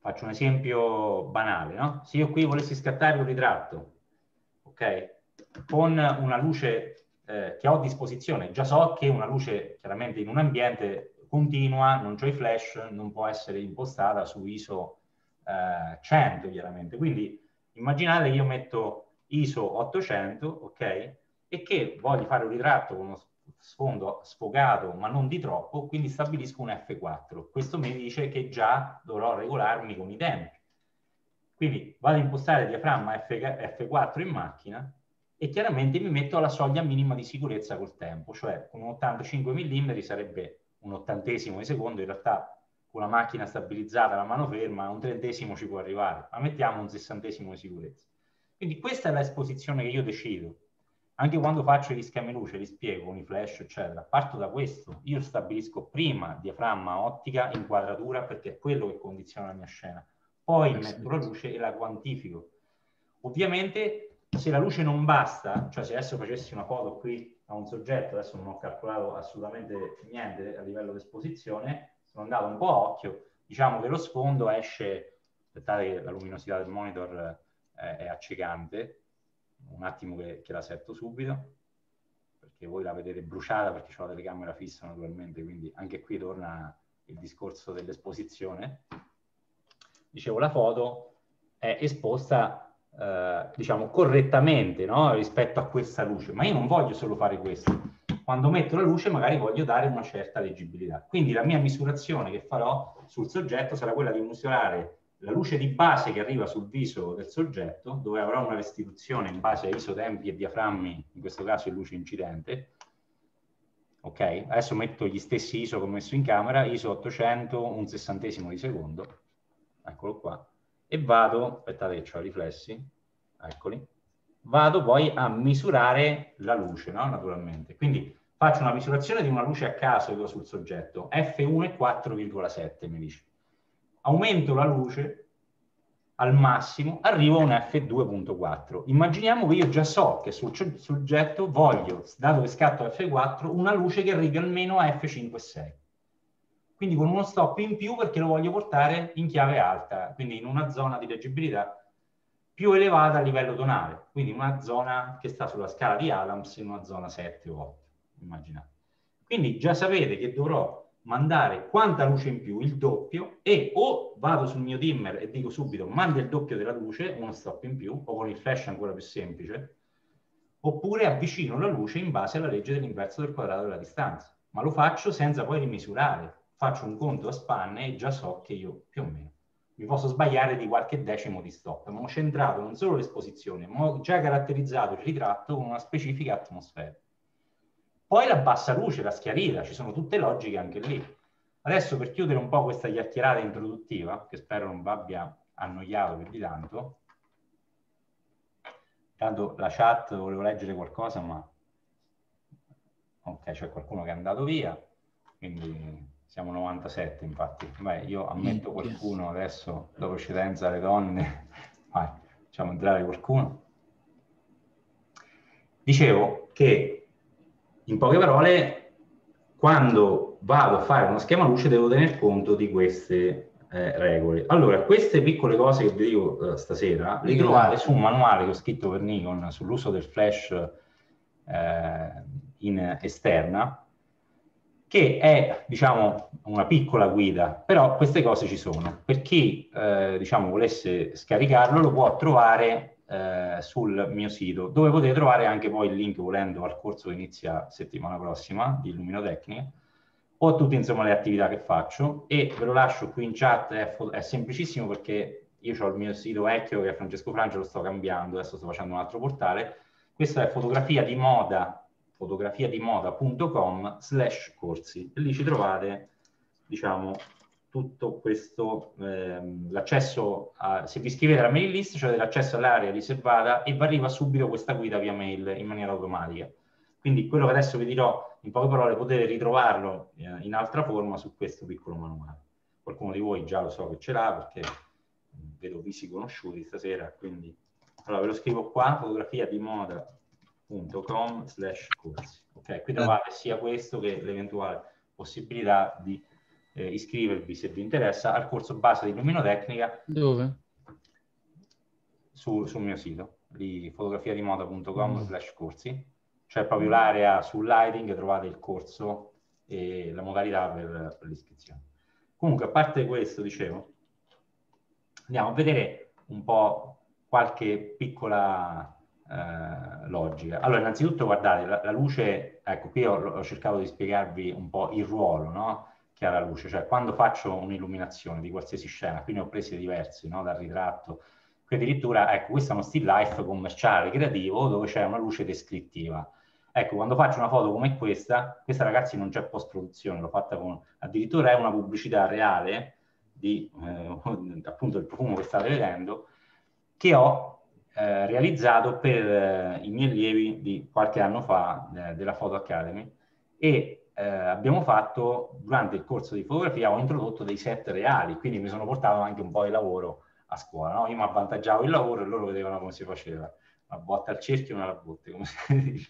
faccio un esempio banale, no? Se io qui volessi scattare un ritratto, ok, con una luce che ho a disposizione, già so che una luce, chiaramente in un ambiente continua, non c'ho i flash, non può essere impostata su ISO 100, chiaramente. Quindi, immaginate che io metto ISO 800, ok, e che voglio fare un ritratto con uno sfondo sfocato ma non di troppo, quindi stabilisco un F4. Questo mi dice che già dovrò regolarmi con i tempi, quindi vado a impostare il diaframma F4 in macchina e chiaramente mi metto alla soglia minima di sicurezza col tempo, cioè con un 85 mm sarebbe un 80° di secondo, in realtà con la macchina stabilizzata, la mano ferma, un 30° ci può arrivare, ma mettiamo un 60° di sicurezza. Quindi questa è l'esposizione che io decido. Anche quando faccio gli schemi luce, li spiego con i flash, eccetera, parto da questo. Io stabilisco prima diaframma, ottica, inquadratura, perché è quello che condiziona la mia scena. Poi metto la luce e la quantifico. Ovviamente, se la luce non basta, cioè se adesso facessi una foto qui a un soggetto, adesso non ho calcolato assolutamente niente a livello di esposizione, sono andato un po' a occhio, diciamo che lo sfondo esce, aspettate che la luminosità del monitor è accecante, un attimo che la setto subito, che voi la vedete bruciata perché c'è la telecamera fissa naturalmente, quindi anche qui torna il discorso dell'esposizione. Dicevo, la foto è esposta diciamo correttamente, no? Rispetto a questa luce, ma io non voglio solo fare questo, quando metto la luce magari voglio dare una certa leggibilità, quindi la mia misurazione che farò sul soggetto sarà quella di misurare la luce di base che arriva sul viso del soggetto, dove avrò una restituzione in base a isotempi e diaframmi, in questo caso è luce incidente. Ok, adesso metto gli stessi ISO che ho messo in camera, ISO 800, 1/60 di secondo, eccolo qua, e vado, aspettate che ho i riflessi, eccoli, vado poi a misurare la luce, no? Naturalmente, quindi faccio una misurazione di una luce a caso che ho sul soggetto, F1 è 4,7 mi dice. Aumento la luce al massimo, arrivo a un F2.4. Immaginiamo che io già so che sul soggetto voglio, dato che scatto F4, una luce che arrivi almeno a F5.6. Quindi con uno stop in più perché lo voglio portare in chiave alta, quindi in una zona di leggibilità più elevata a livello tonale, quindi una zona che sta sulla scala di Adams in una zona 7 o 8, immaginate. Quindi già sapete che dovrò mandare quanta luce in più, il doppio, e o vado sul mio dimmer e dico subito manda il doppio della luce, uno stop in più, o con il flash ancora più semplice, oppure avvicino la luce in base alla legge dell'inverso del quadrato della distanza, ma lo faccio senza poi rimisurare, faccio un conto a spanne e già so che io più o meno mi posso sbagliare di qualche decimo di stop, ma ho centrato non solo l'esposizione, ma ho già caratterizzato il ritratto con una specifica atmosfera. Poi la bassa luce, la schiarita, ci sono tutte logiche anche lì. Adesso per chiudere un po' questa chiacchierata introduttiva, che spero non vi abbia annoiato più di tanto, tanto la chat volevo leggere qualcosa, ma ok, c'è qualcuno che è andato via, quindi siamo 97 infatti. Beh, io ammetto qualcuno adesso, dopo scedenza alle donne, vai, facciamo entrare qualcuno. Dicevo che in poche parole, quando vado a fare uno schema luce devo tener conto di queste regole. Allora, queste piccole cose che vi dico stasera le trovate su un manuale che ho scritto per Nikon sull'uso del flash in esterna, che è, diciamo, una piccola guida, però queste cose ci sono. Per chi, diciamo, volesse scaricarlo lo può trovare sul mio sito, dove potete trovare anche poi il link, volendo, al corso che inizia settimana prossima di illuminotecnica, o tutte insomma le attività che faccio, e ve lo lascio qui in chat. È semplicissimo perché io ho il mio sito vecchio che è Francesco Francia, lo sto cambiando, adesso sto facendo un altro portale. Questo è fotografiadimoda.com/corsi, e lì ci trovate, diciamo, tutto questo, l'accesso a, se vi iscrivete alla mailing list, cioè dell'accesso all'area riservata, e vi arriva subito questa guida via mail in maniera automatica. Quindi quello che adesso vi dirò, in poche parole, potete ritrovarlo in altra forma su questo piccolo manuale. Qualcuno di voi già lo so che ce l'ha, perché vedo visi conosciuti stasera, quindi allora ve lo scrivo qua, fotografiadimoda.com/corsi. Ok, qui trovate sia questo che l'eventuale possibilità di iscrivervi, se vi interessa, al corso base di illuminotecnica. Dove? Sul mio sito di fotografiadimoda.com/corsi, cioè proprio l'area sul lighting, trovate il corso e la modalità per l'iscrizione. Comunque, a parte questo, dicevo, andiamo a vedere un po' qualche piccola logica. Allora, innanzitutto guardate la luce. Ecco, qui ho cercato di spiegarvi un po' il ruolo, no? Chiara luce, cioè quando faccio un'illuminazione di qualsiasi scena, qui ne ho presi diversi, no? Dal ritratto, qui addirittura, ecco, questo è uno still life commerciale, creativo, dove c'è una luce descrittiva. Ecco, quando faccio una foto come questa ragazzi non c'è post-produzione, l'ho fatta con, addirittura è una pubblicità reale, di appunto il profumo che state vedendo, che ho realizzato per i miei allievi di qualche anno fa, della Photo Academy, e abbiamo fatto, durante il corso di fotografia ho introdotto dei set reali, quindi mi sono portato anche un po' il lavoro a scuola, no? Io mi avvantaggiavo il lavoro e loro vedevano come si faceva, una botta al cerchio e una alla botte, come si dice.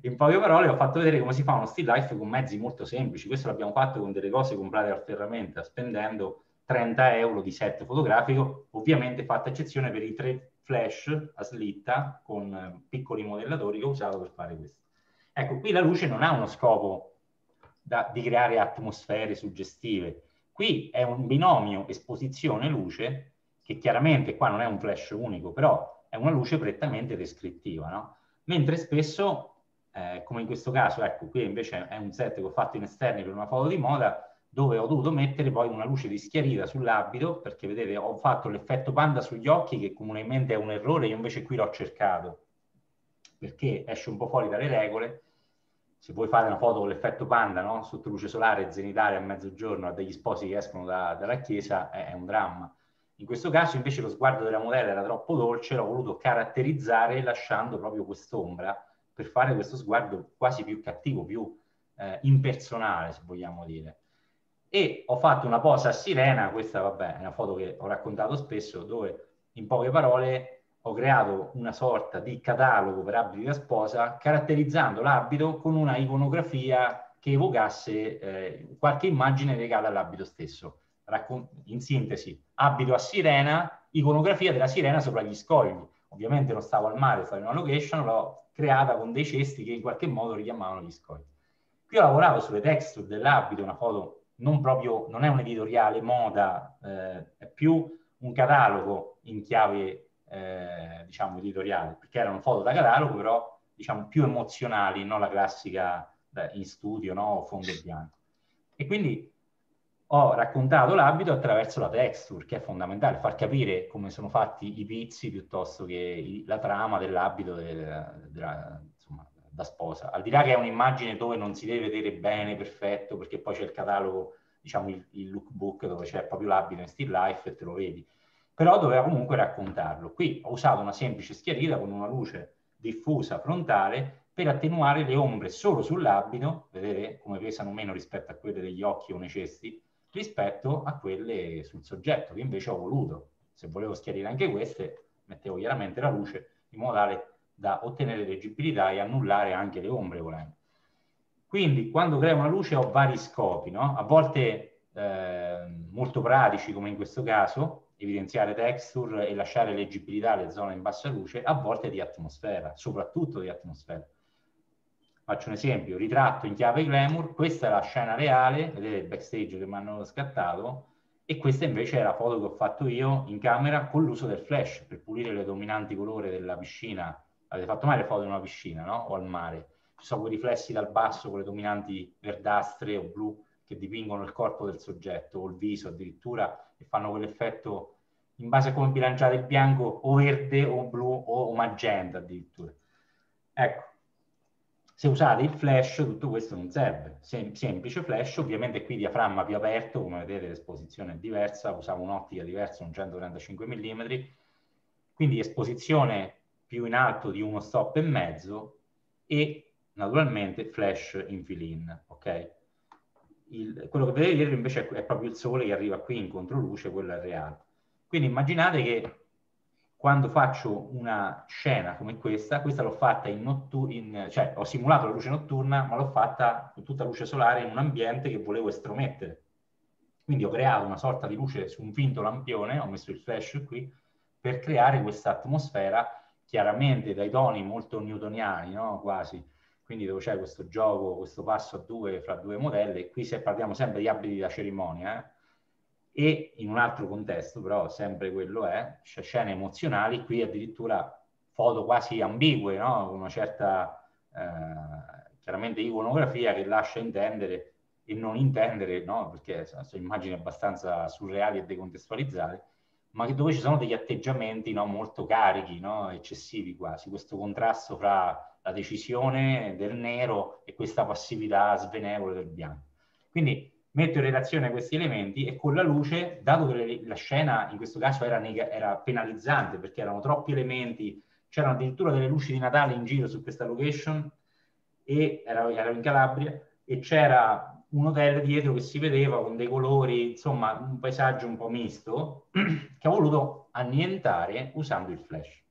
In poche parole ho fatto vedere come si fa uno still life con mezzi molto semplici. Questo l'abbiamo fatto con delle cose comprate al ferramenta, spendendo 30 euro di set fotografico, ovviamente fatta eccezione per i 3 flash a slitta con piccoli modellatori che ho usato per fare questo. Ecco, qui la luce non ha uno scopo di creare atmosfere suggestive. Qui è un binomio esposizione-luce, che chiaramente qua non è un flash unico, però è una luce prettamente descrittiva, no? Mentre spesso, come in questo caso, ecco, qui invece è un set che ho fatto in esterni per una foto di moda, dove ho dovuto mettere poi una luce rischiarita sull'abito, perché vedete, ho fatto l'effetto panda sugli occhi, che comunemente è un errore, io invece qui l'ho cercato, perché esce un po' fuori dalle regole. Se voi fate una foto con l'effetto panda, no? Sotto luce solare, zenitale, a mezzogiorno, a degli sposi che escono dalla chiesa, è un dramma. In questo caso invece lo sguardo della modella era troppo dolce, l'ho voluto caratterizzare lasciando proprio quest'ombra, per fare questo sguardo quasi più cattivo, più impersonale, se vogliamo dire. E ho fatto una posa a sirena, questa vabbè è una foto che ho raccontato spesso, dove in poche parole ho creato una sorta di catalogo per abiti da sposa, caratterizzando l'abito con una iconografia che evocasse qualche immagine legata all'abito stesso. In sintesi, abito a sirena, iconografia della sirena sopra gli scogli. Ovviamente non stavo al mare, stavo in una location, l'ho creata con dei cesti che in qualche modo richiamavano gli scogli. Qui ho lavorato sulle texture dell'abito, una foto non proprio, non è un editoriale moda, è più un catalogo in chiave diciamo editoriale, perché erano foto da catalogo, però diciamo più emozionali, non la classica in studio, no, fondo bianco. E quindi ho raccontato l'abito attraverso la texture, che è fondamentale, far capire come sono fatti i pizzi piuttosto che la trama dell'abito insomma, da sposa. Al di là che è un'immagine dove non si deve vedere bene, perfetto, perché poi c'è il catalogo, diciamo il lookbook, dove c'è proprio l'abito in still life e te lo vedi. Però doveva comunque raccontarlo. Qui ho usato una semplice schiarita con una luce diffusa frontale per attenuare le ombre solo sull'abito, vedete come pesano meno rispetto a quelle degli occhi o nei cesti, rispetto a quelle sul soggetto, che invece ho voluto. Se volevo schiarire anche queste, mettevo chiaramente la luce in modo tale da ottenere leggibilità e annullare anche le ombre volendo. Quindi quando creo una luce ho vari scopi, no? A volte molto pratici, come in questo caso, evidenziare texture e lasciare leggibilità alle zone in bassa luce, a volte di atmosfera, soprattutto di atmosfera. Faccio un esempio, ritratto in chiave glamour, questa è la scena reale, vedete il backstage che mi hanno scattato, e questa invece è la foto che ho fatto io in camera con l'uso del flash, per pulire le dominanti colore della piscina. Avete fatto mai le foto in una piscina, no? O al mare. Ci sono quei riflessi dal basso con le dominanti verdastre o blu, che dipingono il corpo del soggetto o il viso addirittura, e fanno quell'effetto in base a come bilanciare il bianco, o verde o blu o magenta addirittura. Ecco, se usate il flash tutto questo non serve. Semplice flash, ovviamente qui diaframma più aperto, come vedete l'esposizione è diversa, usavo un'ottica diversa, un 135 mm, quindi esposizione più in alto di 1,5 stop e naturalmente flash in fill-in, ok? Quello che vedete dietro invece è proprio il sole che arriva qui in controluce, quello è reale. Quindi immaginate che quando faccio una scena come questa l'ho fatta cioè ho simulato la luce notturna, ma l'ho fatta con tutta luce solare in un ambiente che volevo estromettere. Quindi ho creato una sorta di luce su un finto lampione, ho messo il flash qui, per creare questa atmosfera, chiaramente dai toni molto newtoniani, no? Quasi. Quindi dove c'è questo gioco, questo passo a due fra due modelle, qui se parliamo sempre di abiti da cerimonia, e in un altro contesto, però sempre quello è, c'è scene emozionali, qui addirittura foto quasi ambigue, no? Una certa, chiaramente, iconografia che lascia intendere e non intendere, no? Perché sono immagini abbastanza surreali e decontestualizzate, ma dove ci sono degli atteggiamenti, no? Molto carichi, no? Eccessivi quasi, questo contrasto fra la decisione del nero e questa passività svenevole del bianco. Quindi metto in relazione questi elementi, e con la luce, dato che la scena in questo caso era penalizzante, perché erano troppi elementi, c'erano addirittura delle luci di Natale in giro su questa location, e ero in Calabria, e c'era un hotel dietro che si vedeva con dei colori, insomma un paesaggio un po' misto, che ho voluto annientare usando il flash.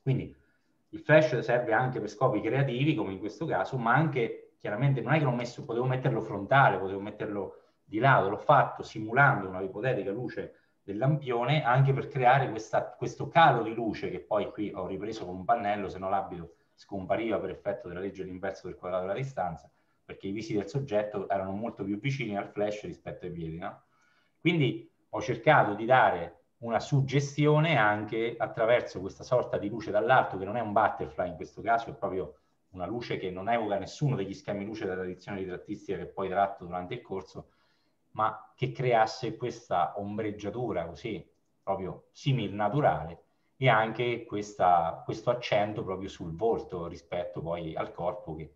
Quindi il flash serve anche per scopi creativi, come in questo caso, ma anche, chiaramente, non è che l'ho messo, potevo metterlo frontale, potevo metterlo di lato, l'ho fatto simulando una ipotetica luce del lampione, anche per creare questo calo di luce, che poi qui ho ripreso con un pannello, se no l'abito scompariva per effetto della legge dell'inverso del quadrato della distanza, perché i visi del soggetto erano molto più vicini al flash rispetto ai piedi, no? Quindi ho cercato di dare una suggestione anche attraverso questa sorta di luce dall'alto, che non è un butterfly in questo caso, è proprio una luce che non evoca nessuno degli schemi luce della tradizione ritrattistica che poi tratto durante il corso, ma che creasse questa ombreggiatura così, proprio simil naturale, e anche questo accento proprio sul volto rispetto poi al corpo, che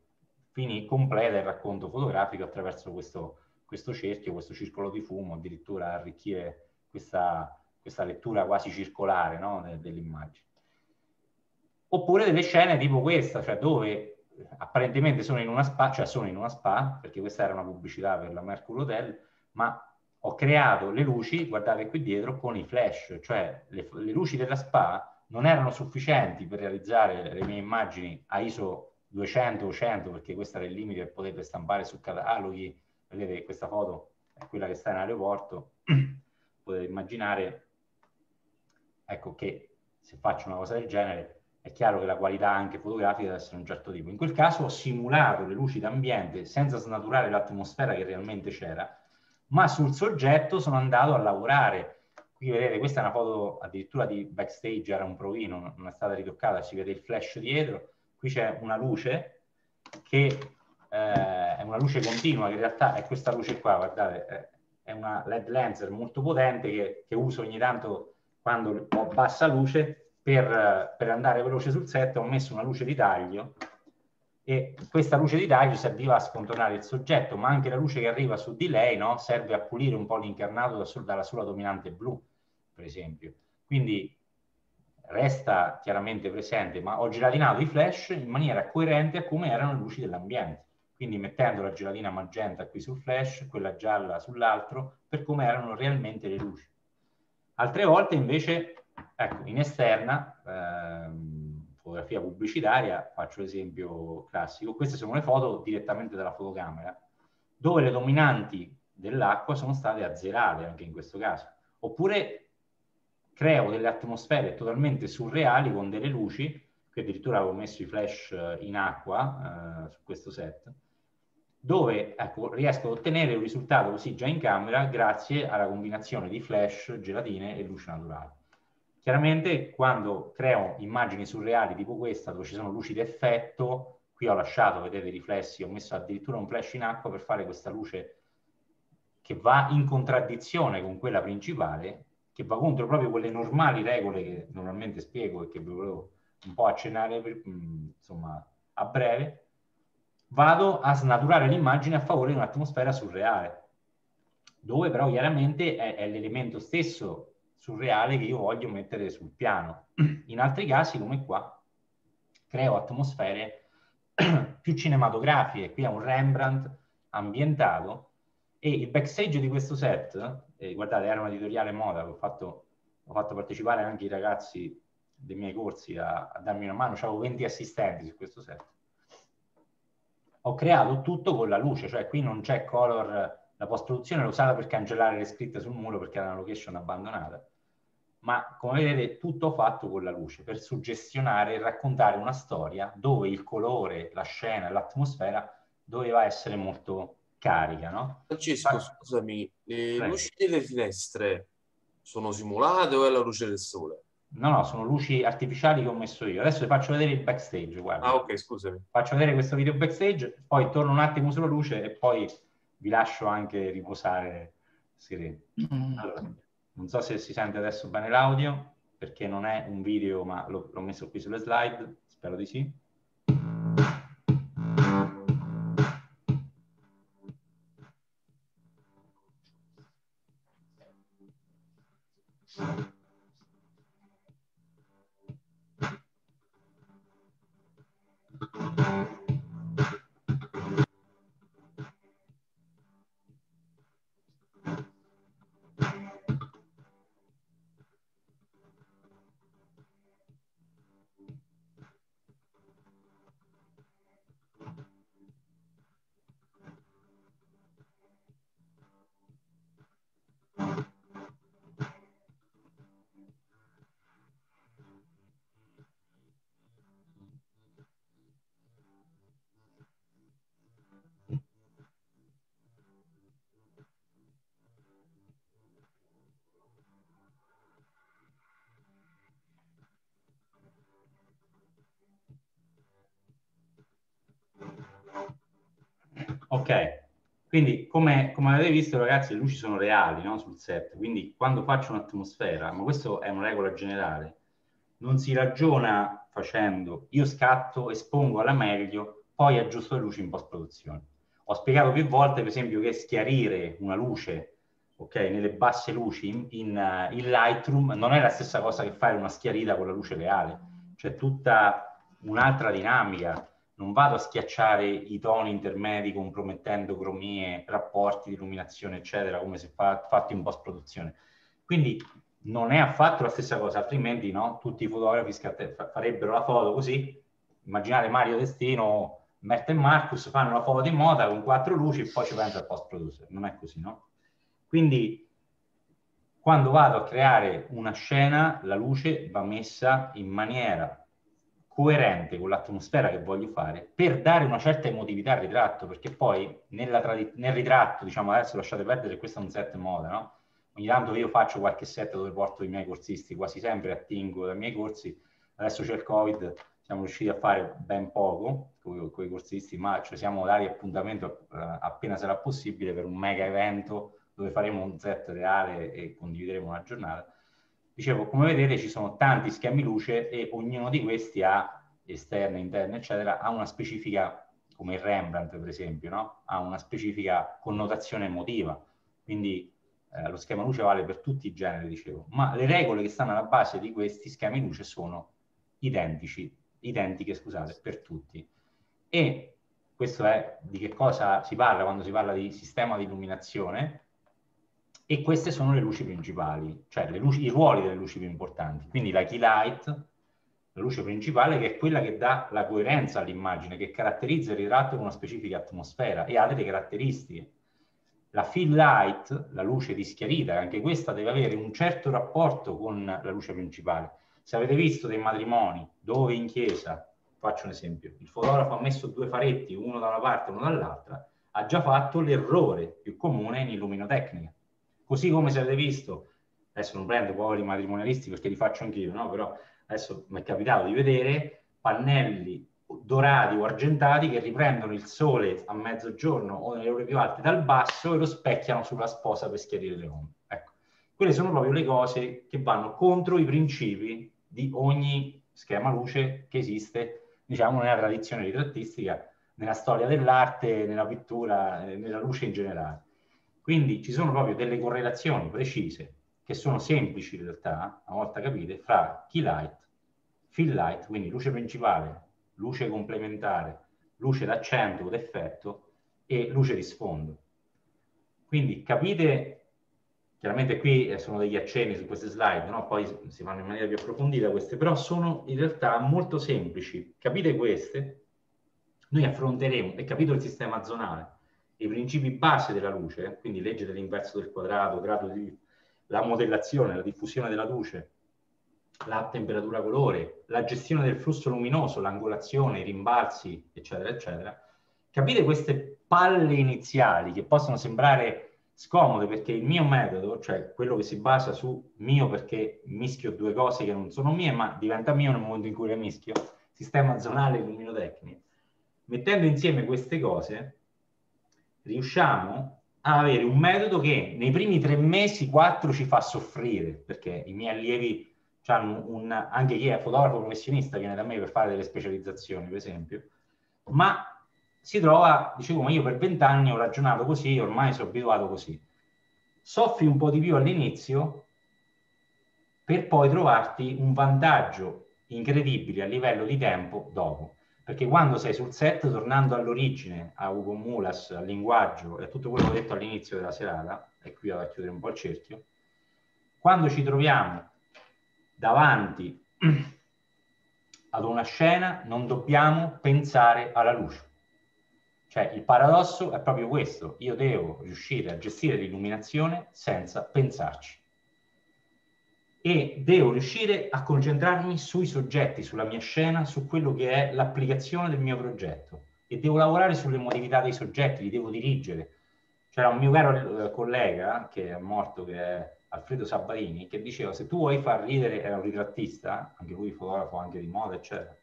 finì completa il racconto fotografico attraverso questo cerchio, questo circolo di fumo, addirittura arricchire questa lettura quasi circolare, no? dell'immagine. Oppure delle scene tipo questa, cioè dove apparentemente sono in una spa, perché questa era una pubblicità per la Mercure Hotel, ma ho creato le luci, guardate qui dietro, con i flash, cioè le luci della spa non erano sufficienti per realizzare le mie immagini a ISO 200 o 100, perché questo era il limite che potete stampare su cataloghi. Vedete, questa foto è quella che sta in aeroporto, potete immaginare, ecco, che se faccio una cosa del genere è chiaro che la qualità anche fotografica deve essere un certo tipo. In quel caso ho simulato le luci d'ambiente senza snaturare l'atmosfera che realmente c'era, ma sul soggetto sono andato a lavorare. Qui vedete, questa è una foto addirittura di backstage, era un provino, non è stata ritoccata, si vede il flash dietro, qui c'è una luce che è una luce continua, che in realtà è questa luce qua, guardate, è una LED lenser molto potente che uso ogni tanto quando ho bassa luce. Per andare veloce sul set ho messo una luce di taglio, e questa luce di taglio serviva a scontornare il soggetto, ma anche la luce che arriva su di lei, no? Serve a pulire un po' l'incarnato dalla sola dominante blu, per esempio. Quindi resta chiaramente presente, ma ho gelatinato i flash in maniera coerente a come erano le luci dell'ambiente, quindi mettendo la gelatina magenta qui sul flash, quella gialla sull'altro, per come erano realmente le luci. Altre volte invece, ecco, in esterna, fotografia pubblicitaria, faccio l'esempio classico, queste sono le foto direttamente dalla fotocamera, dove le dominanti dell'acqua sono state azzerate anche in questo caso. Oppure creo delle atmosfere totalmente surreali con delle luci, che addirittura avevo messo i flash in acqua su questo set, dove, ecco, riesco ad ottenere un risultato così già in camera grazie alla combinazione di flash, gelatine e luce naturale. Chiaramente quando creo immagini surreali tipo questa, dove ci sono luci d'effetto, qui ho lasciato, vedete i riflessi, ho messo addirittura un flash in acqua per fare questa luce che va in contraddizione con quella principale, che va contro proprio quelle normali regole che normalmente spiego e che vi volevo un po' accennare insomma, a breve. Vado a snaturare l'immagine a favore di un'atmosfera surreale, dove però chiaramente è l'elemento stesso surreale che io voglio mettere sul piano. In altri casi, come qua, creo atmosfere più cinematografiche. Qui è un Rembrandt ambientato, e il backstage di questo set, guardate, era un editoriale moda, ho fatto partecipare anche i ragazzi dei miei corsi a darmi una mano, c'avevo 20 assistenti su questo set. Ho creato tutto con la luce, cioè qui non c'è color, la post-produzione l'ho usata per cancellare le scritte sul muro perché era una location abbandonata, ma come vedete tutto fatto con la luce per suggestionare e raccontare una storia dove il colore, la scena, l'atmosfera doveva essere molto carica, no? Francesco, scusami, le luci delle finestre sono simulate o è la luce del sole? No, sono luci artificiali che ho messo io. Adesso vi faccio vedere il backstage, guarda. Ah, ok, scusami. Faccio vedere questo video backstage, poi torno un attimo sulla luce e poi vi lascio anche riposare sereno. Allora, non so se si sente adesso bene l'audio, perché non è un video, ma l'ho messo qui sulle slide, spero di sì. Ok, quindi come avete visto ragazzi, le luci sono reali, no? Sul set, quindi quando faccio un'atmosfera, ma questo è una regola generale, non si ragiona facendo io scatto, espongo alla meglio, poi aggiusto le luci in post-produzione. Ho spiegato più volte per esempio che schiarire una luce, ok, nelle basse luci in Lightroom non è la stessa cosa che fare una schiarita con la luce reale, c'è tutta un'altra dinamica. Non vado a schiacciare i toni intermedi compromettendo cromie, rapporti di illuminazione, eccetera, come se fatto in post-produzione. Quindi non è affatto la stessa cosa, altrimenti no? Tutti i fotografi farebbero la foto così. Immaginate Mario Destino, Mert e Marcus fanno la foto di moda con 4 luci e poi ci pensa il post-producer. Non è così, no? Quindi quando vado a creare una scena, la luce va messa in maniera coerente con l'atmosfera che voglio fare, per dare una certa emotività al ritratto, perché poi nel ritratto, diciamo, adesso lasciate perdere, questo è un set moda, no? Ogni tanto io faccio qualche set dove porto i miei corsisti, quasi sempre attingo dai miei corsi, adesso c'è il Covid, siamo riusciti a fare ben poco con i corsisti, ma ci siamo dati appuntamento appena sarà possibile per un mega evento dove faremo un set reale e condivideremo una giornata. Dicevo, come vedete ci sono tanti schemi luce e ognuno di questi ha esterne, interne, eccetera, ha una specifica, come il Rembrandt per esempio, no? Ha una specifica connotazione emotiva, quindi lo schema luce vale per tutti i generi, dicevo, ma le regole che stanno alla base di questi schemi luce sono identiche, scusate, per tutti. E questo è di che cosa si parla quando si parla di sistema di illuminazione. E queste sono le luci principali, cioè i ruoli delle luci più importanti. Quindi la key light, la luce principale, che è quella che dà la coerenza all'immagine, che caratterizza il ritratto con una specifica atmosfera e ha delle caratteristiche. La fill light, la luce rischiarita, anche questa deve avere un certo rapporto con la luce principale. Se avete visto dei matrimoni dove in chiesa, faccio un esempio, il fotografo ha messo 2 faretti, uno da una parte e uno dall'altra, ha già fatto l'errore più comune in illuminotecnica. Così come se avete visto, adesso non prendo poveri matrimonialisti perché li faccio anch'io, no? Però adesso mi è capitato di vedere pannelli dorati o argentati che riprendono il sole a mezzogiorno o nelle ore più alte dal basso e lo specchiano sulla sposa per schiarire le ombre. Ecco, quelle sono proprio le cose che vanno contro i principi di ogni schema luce che esiste, diciamo, nella tradizione ritrattistica, nella storia dell'arte, nella pittura, nella luce in generale. Quindi ci sono proprio delle correlazioni precise, che sono semplici in realtà, una volta capite, fra key light, fill light, quindi luce principale, luce complementare, luce d'accento o d'effetto e luce di sfondo. Quindi capite, chiaramente qui sono degli accenni su queste slide, no? Poi si fanno in maniera più approfondita queste, però sono in realtà molto semplici. Capite queste, noi affronteremo, è capito il sistema zonale, i principi base della luce, quindi legge dell'inverso del quadrato, grado di la modellazione, la diffusione della luce, la temperatura colore, la gestione del flusso luminoso, l'angolazione, i rimbalzi, eccetera, eccetera. Capite queste palle iniziali che possono sembrare scomode perché il mio metodo, cioè quello che si basa su mio perché mischio 2 cose che non sono mie, ma diventa mio nel momento in cui le mischio, sistema zonale e illuminotecnia. Mettendo insieme queste cose, riusciamo a avere un metodo che nei primi 3 mesi, 4 ci fa soffrire, perché i miei allievi hanno anche chi è fotografo professionista viene da me per fare delle specializzazioni per esempio, ma si trova, dicevo, ma io per 20 anni ho ragionato così, ormai sono abituato così, soffi un po' di più all'inizio per poi trovarti un vantaggio incredibile a livello di tempo dopo. Perché quando sei sul set, tornando all'origine, a Ugo Mulas, al linguaggio e a tutto quello che ho detto all'inizio della serata, e qui vado a chiudere un po' il cerchio, quando ci troviamo davanti ad una scena non dobbiamo pensare alla luce. Cioè il paradosso è proprio questo, io devo riuscire a gestire l'illuminazione senza pensarci. E devo riuscire a concentrarmi sui soggetti, sulla mia scena, su quello che è l'applicazione del mio progetto. E devo lavorare sull'emotività dei soggetti, li devo dirigere. C'era un mio caro collega, che è morto, che è Alfredo Sabarini, che diceva, se tu vuoi far ridere, era un ritrattista, anche lui fotografo, anche di moda, eccetera.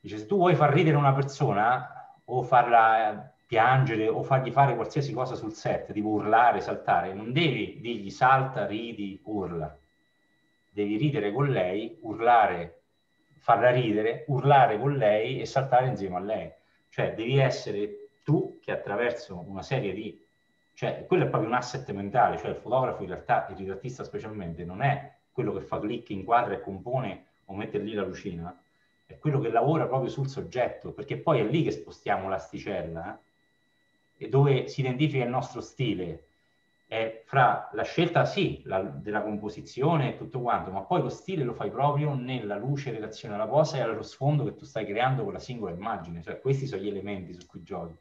Dice, se tu vuoi far ridere una persona, o farla piangere o fargli fare qualsiasi cosa sul set, tipo urlare, saltare, non devi dirgli salta, ridi, urla, devi ridere con lei, urlare, farla ridere, urlare con lei e saltare insieme a lei, cioè devi essere tu che attraverso una serie di, cioè quello è proprio un asset mentale, cioè il fotografo in realtà, il ritrattista specialmente, non è quello che fa clic, inquadra e compone o mette lì la lucina, è quello che lavora proprio sul soggetto, perché poi è lì che spostiamo l'asticella, e dove si identifica il nostro stile, è fra la scelta, sì, della composizione e tutto quanto, ma poi lo stile lo fai proprio nella luce, in relazione alla posa e allo sfondo che tu stai creando con la singola immagine, cioè questi sono gli elementi su cui giochi,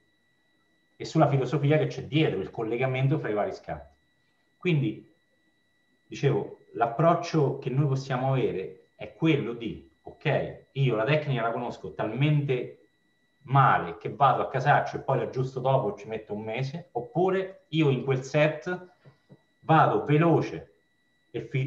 e sulla filosofia che c'è dietro, il collegamento fra i vari scatti. Quindi, dicevo, l'approccio che noi possiamo avere è quello di, ok, io la tecnica la conosco talmente male che vado a casaccio e poi l'aggiusto dopo, ci metto un mese, oppure io in quel set vado veloce,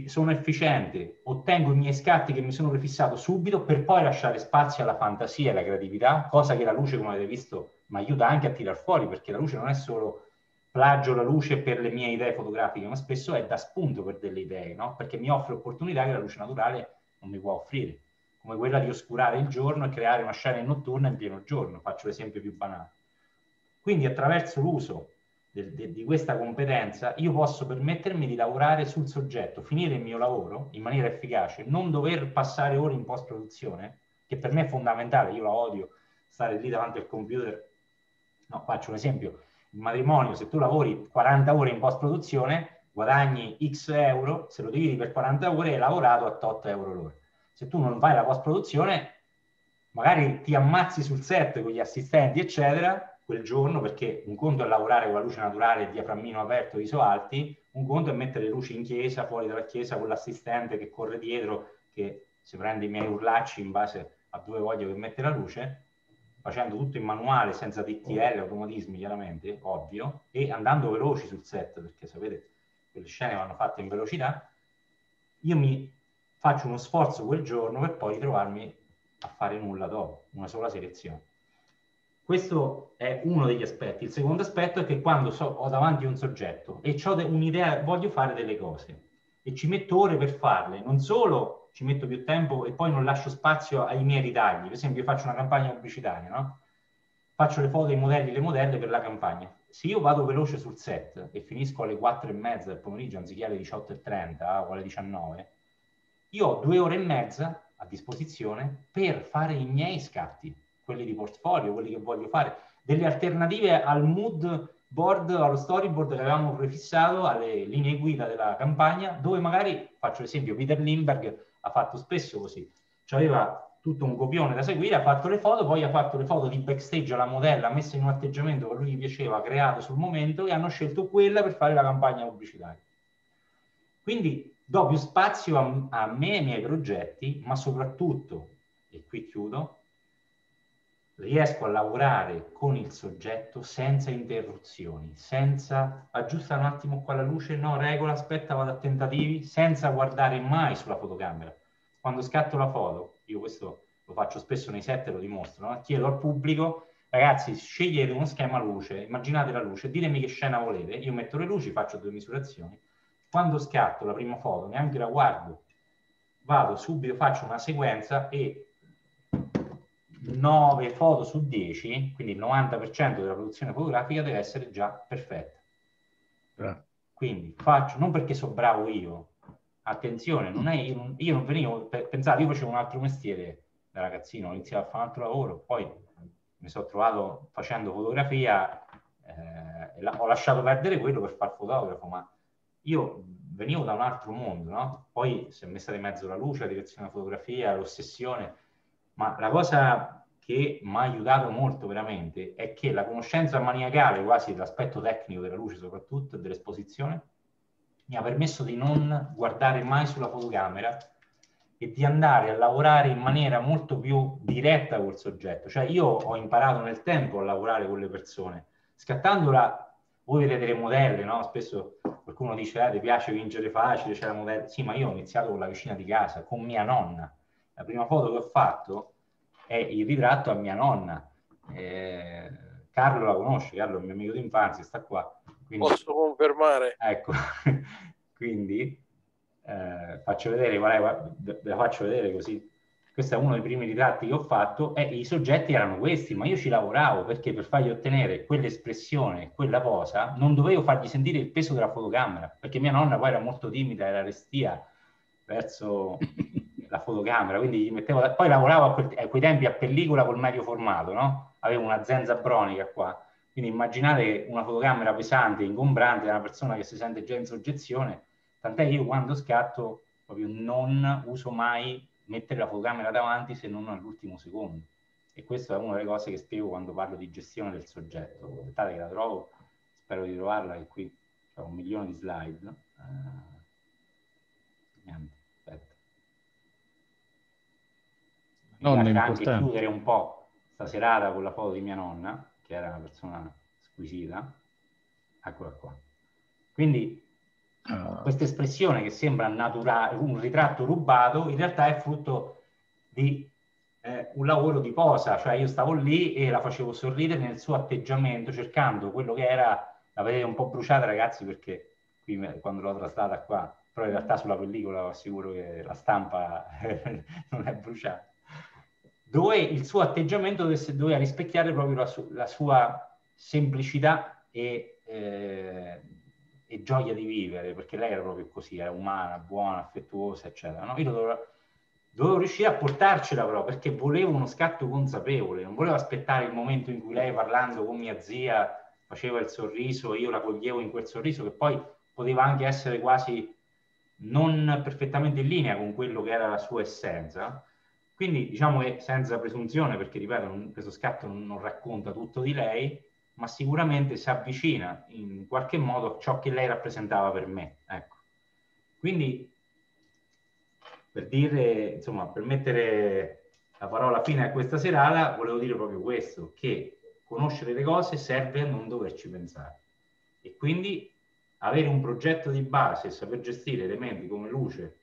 sono efficiente, ottengo i miei scatti che mi sono prefissato subito per poi lasciare spazio alla fantasia e alla creatività, cosa che la luce, come avete visto, mi aiuta anche a tirar fuori, perché la luce non è solo plagio la luce per le mie idee fotografiche, ma spesso è da spunto per delle idee, no? Perché mi offre opportunità che la luce naturale non mi può offrire, come quella di oscurare il giorno e creare una scena notturna in pieno giorno, faccio l'esempio più banale. Quindi attraverso l'uso di questa competenza io posso permettermi di lavorare sul soggetto, finire il mio lavoro in maniera efficace, non dover passare ore in post-produzione, che per me è fondamentale, io la odio, stare lì davanti al computer. No, faccio un esempio, il matrimonio, se tu lavori 40 ore in post-produzione, guadagni X euro, se lo dividi per 40 ore hai lavorato a 8 euro l'ora. Se tu non vai alla post-produzione, magari ti ammazzi sul set con gli assistenti, eccetera, quel giorno, perché un conto è lavorare con la luce naturale, diaframmino aperto, ISO alti, un conto è mettere le luci in chiesa, fuori dalla chiesa, con l'assistente che corre dietro, che si prende i miei urlacci in base a dove voglio che mette la luce, facendo tutto in manuale, senza DTL, automatismi chiaramente, ovvio, e andando veloci sul set, perché sapete, quelle scene vanno fatte in velocità. Io mi faccio uno sforzo quel giorno per poi ritrovarmi a fare nulla dopo, una sola selezione. Questo è uno degli aspetti. Il secondo aspetto è che quando ho davanti un soggetto e ho un'idea, voglio fare delle cose e ci metto ore per farle, non solo ci metto più tempo e poi non lascio spazio ai miei ritagli. Per esempio io faccio una campagna pubblicitaria, no? Faccio le foto ai modelli e le modelle per la campagna. Se io vado veloce sul set e finisco alle 4:30 del pomeriggio anziché alle 18:30 o alle 19, io ho 2 ore e mezza a disposizione per fare i miei scatti, quelli di portfolio, quelli che voglio fare, delle alternative al mood board, allo storyboard che avevamo prefissato, alle linee guida della campagna, dove magari, faccio l'esempio, Peter Lindbergh ha fatto spesso così, c'aveva tutto un copione da seguire, ha fatto le foto, poi ha fatto le foto di backstage alla modella, messa in un atteggiamento che a lui piaceva, creato sul momento, e hanno scelto quella per fare la campagna pubblicitaria. Quindi do più spazio a me e ai miei progetti, ma soprattutto, e qui chiudo, riesco a lavorare con il soggetto senza interruzioni, senza aggiusta un attimo qua la luce, no, regola, aspetta, vado a tentativi, senza guardare mai sulla fotocamera. Quando scatto la foto, io questo lo faccio spesso nei set e lo dimostro, no? Chiedo al pubblico, ragazzi, scegliete uno schema luce, immaginate la luce, ditemi che scena volete, io metto le luci, faccio 2 misurazioni, quando scatto la prima foto, neanche la guardo, vado subito, faccio una sequenza e 9 foto su 10, quindi il 90% della produzione fotografica deve essere già perfetta. Quindi faccio, non perché sono bravo io, attenzione, non è, io non venivo, pensate, io facevo un altro mestiere da ragazzino, ho iniziato a fare un altro lavoro, poi mi sono trovato facendo fotografia, ho lasciato perdere quello per far fotografo, ma io venivo da un altro mondo, no? Poi si è messa di mezzo la luce, la direzione della fotografia, l'ossessione, ma la cosa che mi ha aiutato molto veramente è che la conoscenza maniacale quasi dell'aspetto tecnico della luce soprattutto e dell'esposizione mi ha permesso di non guardare mai sulla fotocamera e di andare a lavorare in maniera molto più diretta col soggetto. Cioè io ho imparato nel tempo a lavorare con le persone, scattandola. Voi vedete le modelle, no? Spesso qualcuno dice, ti piace vincere facile, c'è la modella. Sì, ma io ho iniziato con la vicina di casa, con mia nonna. La prima foto che ho fatto è il ritratto a mia nonna, Carlo la conosce, Carlo è un mio amico d'infanzia, sta qua. Quindi, posso confermare. Ecco, quindi faccio vedere, guarda, ve la faccio vedere così. Questo è uno dei primi ritratti che ho fatto e i soggetti erano questi, ma io ci lavoravo perché per fargli ottenere quell'espressione, quella posa, non dovevo fargli sentire il peso della fotocamera, perché mia nonna poi era molto timida, era restia verso la fotocamera, quindi gli mettevo poi lavoravo a quei tempi a pellicola col medio formato, no? Avevo una zenza bronica qua, quindi immaginate una fotocamera pesante, ingombrante, una persona che si sente già in soggezione, tant'è che io quando scatto proprio non uso mai mettere la fotocamera davanti se non all'ultimo secondo. E questa è una delle cose che spiego quando parlo di gestione del soggetto. Aspettate che la trovo, spero di trovarla, che qui c'è un milione di slide. Aspetta. Mi piace anche chiudere un po' sta serata con la foto di mia nonna, che era una persona squisita. Eccola qua. Quindi questa espressione che sembra naturale, un ritratto rubato, in realtà è frutto di un lavoro di posa, cioè io stavo lì e la facevo sorridere nel suo atteggiamento, cercando quello che era, la vedete un po' bruciata ragazzi perché qui quando l'ho traslata qua, però in realtà sulla pellicola assicuro che la stampa non è bruciata, dove il suo atteggiamento doveva rispecchiare proprio la sua semplicità e gioia di vivere, perché lei era proprio così, era umana, buona, affettuosa, eccetera. No? Io dovevo riuscire a portarcela però, perché volevo uno scatto consapevole, non volevo aspettare il momento in cui lei parlando con mia zia faceva il sorriso, io la coglievo in quel sorriso, che poi poteva anche essere quasi non perfettamente in linea con quello che era la sua essenza. Quindi diciamo che senza presunzione, perché ripeto, questo scatto non racconta tutto di lei, ma sicuramente si avvicina in qualche modo a ciò che lei rappresentava per me. Ecco. Quindi, per dire, insomma, per mettere la parola fine a questa serata, volevo dire proprio questo, che conoscere le cose serve a non doverci pensare. E quindi avere un progetto di base e saper gestire elementi come luce,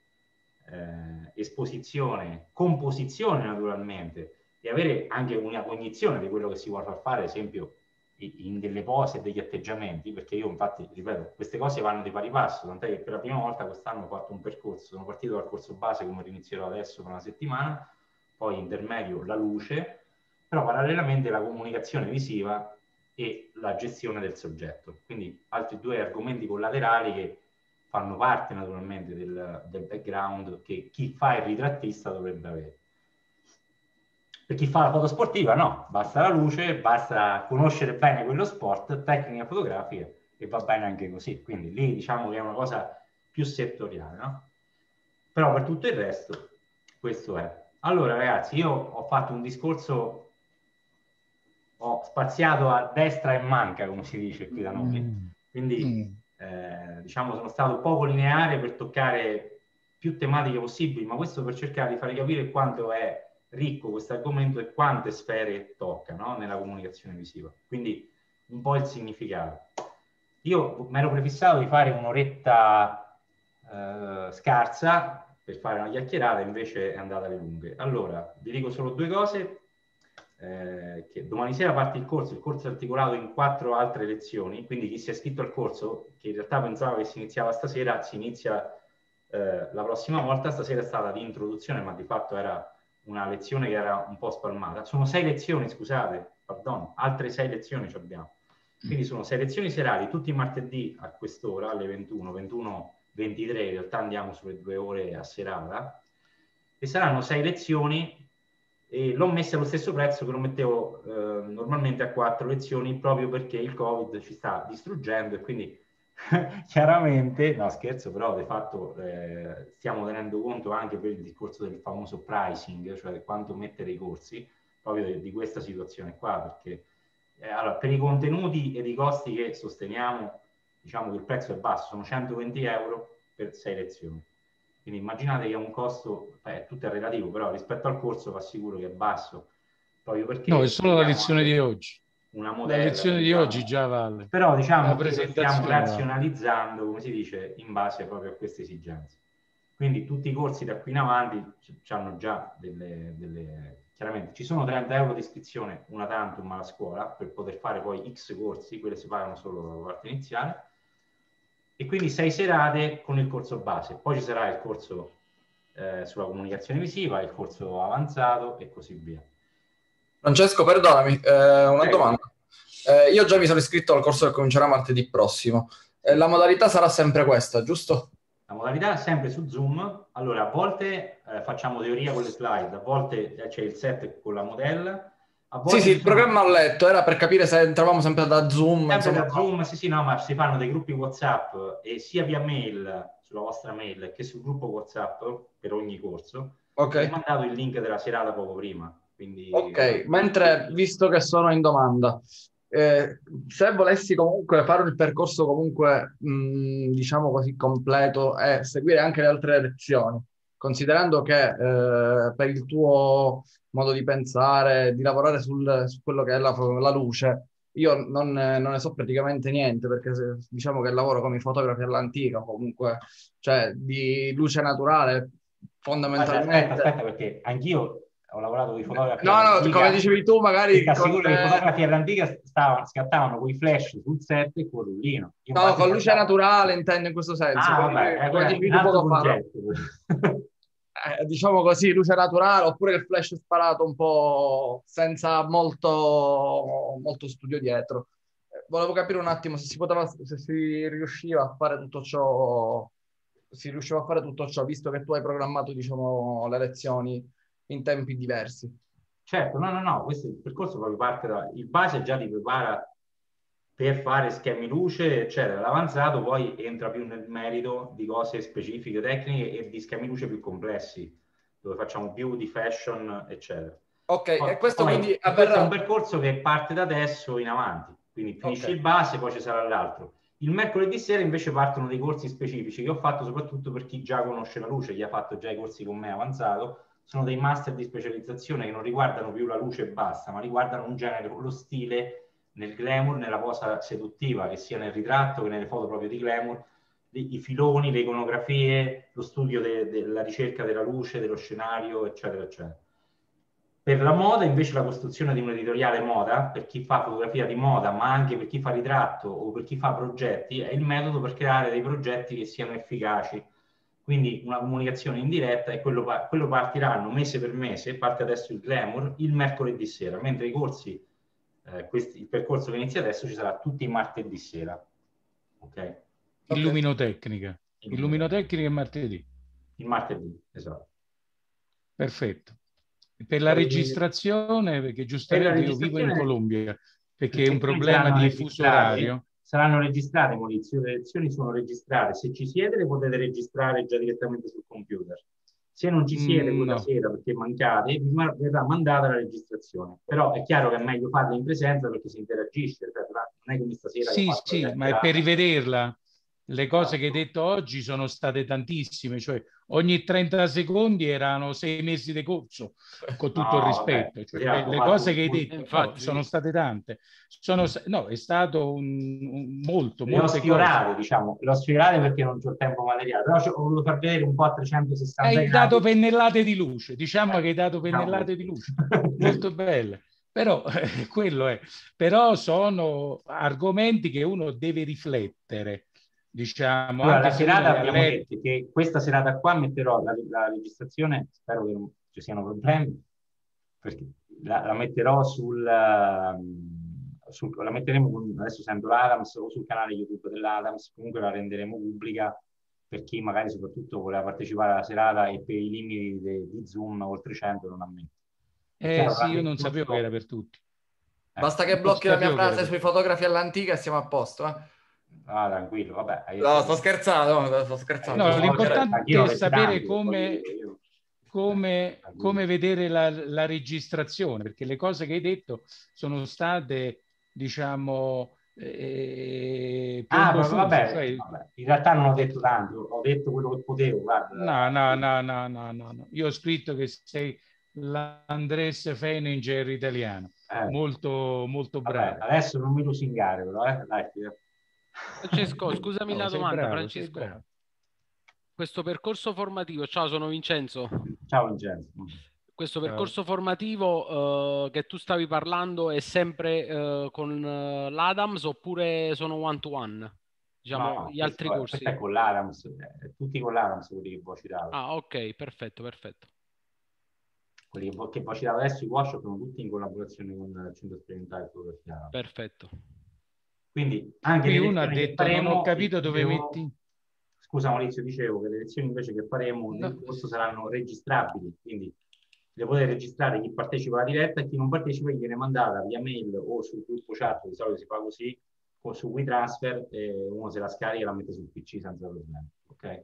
esposizione, composizione naturalmente, e avere anche una cognizione di quello che si vuole far fare, ad esempio, in delle pose e degli atteggiamenti, perché io infatti, ripeto, queste cose vanno di pari passo, tant'è che per la prima volta quest'anno ho fatto un percorso, sono partito dal corso base come rinizierò adesso per una settimana, poi intermedio la luce, però parallelamente la comunicazione visiva e la gestione del soggetto, quindi altri due argomenti collaterali che fanno parte naturalmente del background che chi fa il ritrattista dovrebbe avere. Per chi fa la foto sportiva no, basta la luce, basta conoscere bene quello sport, tecniche fotografiche e va bene anche così, quindi lì diciamo che è una cosa più settoriale, no? Però per tutto il resto questo è. Allora ragazzi, io ho fatto un discorso, ho spaziato a destra e manca come si dice qui da noi, quindi diciamo sono stato poco lineare per toccare più tematiche possibili, ma questo per cercare di fare capire quanto è ricco questo argomento e quante sfere tocca, no? Nella comunicazione visiva, quindi un po' il significato. Io mi ero prefissato di fare un'oretta scarsa per fare una chiacchierata, invece è andata alle lunghe. Allora vi dico solo due cose, che domani sera parte il corso è articolato in 4 altre lezioni, quindi chi si è iscritto al corso, che in realtà pensavo che si iniziava stasera, si inizia la prossima volta. Stasera è stata di introduzione, ma di fatto era una lezione che era un po' spalmata. Sono 6 lezioni, scusate, pardon, altre 6 lezioni ci abbiamo. Quindi sono 6 lezioni serali, tutti i martedì a quest'ora, alle 21, 21:23, in realtà andiamo sulle 2 ore a serata, e saranno 6 lezioni, e l'ho messa allo stesso prezzo che lo mettevo normalmente a 4 lezioni, proprio perché il Covid ci sta distruggendo, e quindi chiaramente, no scherzo, però di fatto stiamo tenendo conto anche per il discorso del famoso pricing, cioè quanto mettere i corsi, proprio di questa situazione qua, perché allora, per i contenuti e i costi che sosteniamo, diciamo che il prezzo è basso, sono 120 euro per 6 lezioni, quindi immaginate che è un costo, tutto è relativo, però rispetto al corso va sicuro che è basso, proprio perché... No, è solo la lezione di oggi. Una modella, la lezione di oggi già vale, però diciamo che stiamo razionalizzando, come si dice, in base proprio a queste esigenze. Quindi tutti i corsi da qui in avanti hanno già delle Chiaramente ci sono 30 euro di iscrizione una tantum alla scuola per poter fare poi X corsi, quelle si pagano solo la parte iniziale, e quindi 6 serate con il corso base. Poi ci sarà il corso sulla comunicazione visiva, il corso avanzato e così via. Francesco, perdonami, una domanda. Io già mi sono iscritto al corso che comincerà martedì prossimo. La modalità sarà sempre questa, giusto? La modalità è sempre su Zoom. Allora, a volte facciamo teoria con le slide, a volte c'è il set con la modella. A volte sì, il programma ho letto, era per capire se entravamo sempre da Zoom. Sempre da Zoom, sì, no, ma si fanno dei gruppi WhatsApp, e sia via mail, sulla vostra mail, che sul gruppo WhatsApp per ogni corso. Ok. Ho mandato il link della serata poco prima. Quindi... Ok, mentre, visto che sono in domanda... se volessi comunque fare il percorso comunque diciamo così completo e seguire anche le altre lezioni, considerando che per il tuo modo di pensare, di lavorare su quello che è la luce, io non ne so praticamente niente, perché diciamo che lavoro come fotografi all'antica comunque, cioè di luce naturale fondamentalmente. Aspetta, perché anch'io ho lavorato con i fotografi all'antica. Come dicevi tu, magari ti assicuro che i fotografi all'antica scattavano con i flash sul set e con il rullino. No, con luce naturale intendo in questo senso. Diciamo così, luce naturale, oppure il flash sparato un po' senza molto studio dietro. Volevo capire un attimo se si riusciva a fare tutto ciò, visto che tu hai programmato, diciamo, le lezioni in tempi diversi. Certo, no, questo è il percorso, proprio parte il base già ti prepara per fare schemi luce, eccetera. L'avanzato poi entra più nel merito di cose specifiche, tecniche, e di schemi luce più complessi, dove facciamo più di fashion, eccetera. Ok, poi, e questo quindi questo è un percorso che parte da adesso in avanti, quindi finisce il base, poi ci sarà l'altro. Il mercoledì sera invece partono dei corsi specifici che ho fatto soprattutto per chi già conosce la luce, chi ha fatto già i corsi con me avanzato. Sono dei master di specializzazione che non riguardano più la luce e basta, ma riguardano un genere, lo stile nel glamour, nella posa seduttiva, che sia nel ritratto che nelle foto proprio di glamour, i filoni, le iconografie, lo studio della ricerca della luce, dello scenario, eccetera, eccetera. Per la moda invece la costruzione di un editoriale moda, per chi fa fotografia di moda, ma anche per chi fa ritratto o per chi fa progetti, è il metodo per creare dei progetti che siano efficaci. Quindi una comunicazione in diretta, e quello partiranno mese per mese, parte adesso il glamour, il mercoledì sera, mentre i corsi, il percorso che inizia adesso ci sarà tutti i martedì sera. Okay? Illuminotecnica. Illuminotecnica e martedì. Il martedì, esatto. Perfetto. Per la registrazione, perché giustamente io vivo in Colombia, perché è un problema di fuso orario. Saranno registrate, Maurizio, le lezioni sono registrate. Se ci siete le potete registrare già direttamente sul computer. Se non ci siete quella sera perché mancate, vi verrà mandata la registrazione. Però è chiaro che è meglio farla in presenza perché si interagisce. Non è come stasera. Sì, ma è per rivederla. Le cose che hai detto oggi sono state tantissime. Cioè ogni 30 secondi erano 6 mesi di corso, con tutto il rispetto. Cioè, le cose che hai detto infatti, sono state tante. No, è stato molto. L'ho sfiorato, diciamo. L'ho sfiorato perché non c'ho tempo materiale. Però ho voluto far vedere un po' a 360 gradi. Hai dato pennellate di luce. Diciamo che hai dato pennellate di luce. Molto belle. Però quello è. Però sono argomenti che uno deve riflettere. Diciamo, allora, la serata abbiamo detto che questa serata qua metterò la registrazione, spero che non ci siano problemi, perché la metterò la metteremo adesso, essendo l'Adams, o sul canale YouTube dell'Adams, comunque la renderemo pubblica per chi magari soprattutto voleva partecipare alla serata e per i limiti di Zoom oltre 100 non ammette. Sì, io non sapevo che era per tutti. Basta che blocchi la mia frase sui fotografi all'antica e siamo a posto, eh? Ah, tranquillo, vabbè. No, sto scherzando, No, l'importante è sapere come vedere la registrazione, perché le cose che hai detto sono state, diciamo... vabbè, in realtà non ho detto tanto, ho detto quello che potevo, guarda. No. Io ho scritto che sei l'Andrés Feininger italiano, molto, molto bravo. Adesso non mi lusingare, però, dai, Francesco, scusami la domanda, bravo, Francesco. Questo percorso formativo, ciao, sono Vincenzo. Ciao Vincenzo. Questo percorso formativo che tu stavi parlando è sempre con l'Adams oppure sono one to one? Diciamo, no, gli altri corsi? Con l'Adams, tutti con l'Adams quelli che voi citavo. Ah, ok, perfetto, perfetto. Quelli che voi citavo adesso, i workshop sono tutti in collaborazione con il Centro Sperimentale di Fotografia. Perfetto. Quindi anche qui uno ha detto, non ho capito dove metti... Scusa Maurizio, dicevo che le lezioni invece che faremo nel corso saranno registrabili, quindi le potete registrare chi partecipa alla diretta e chi non partecipa viene mandata via mail o sul gruppo chat, di solito si fa così, o su WeTransfer, e uno se la scarica e la mette sul PC senza problemi, ok?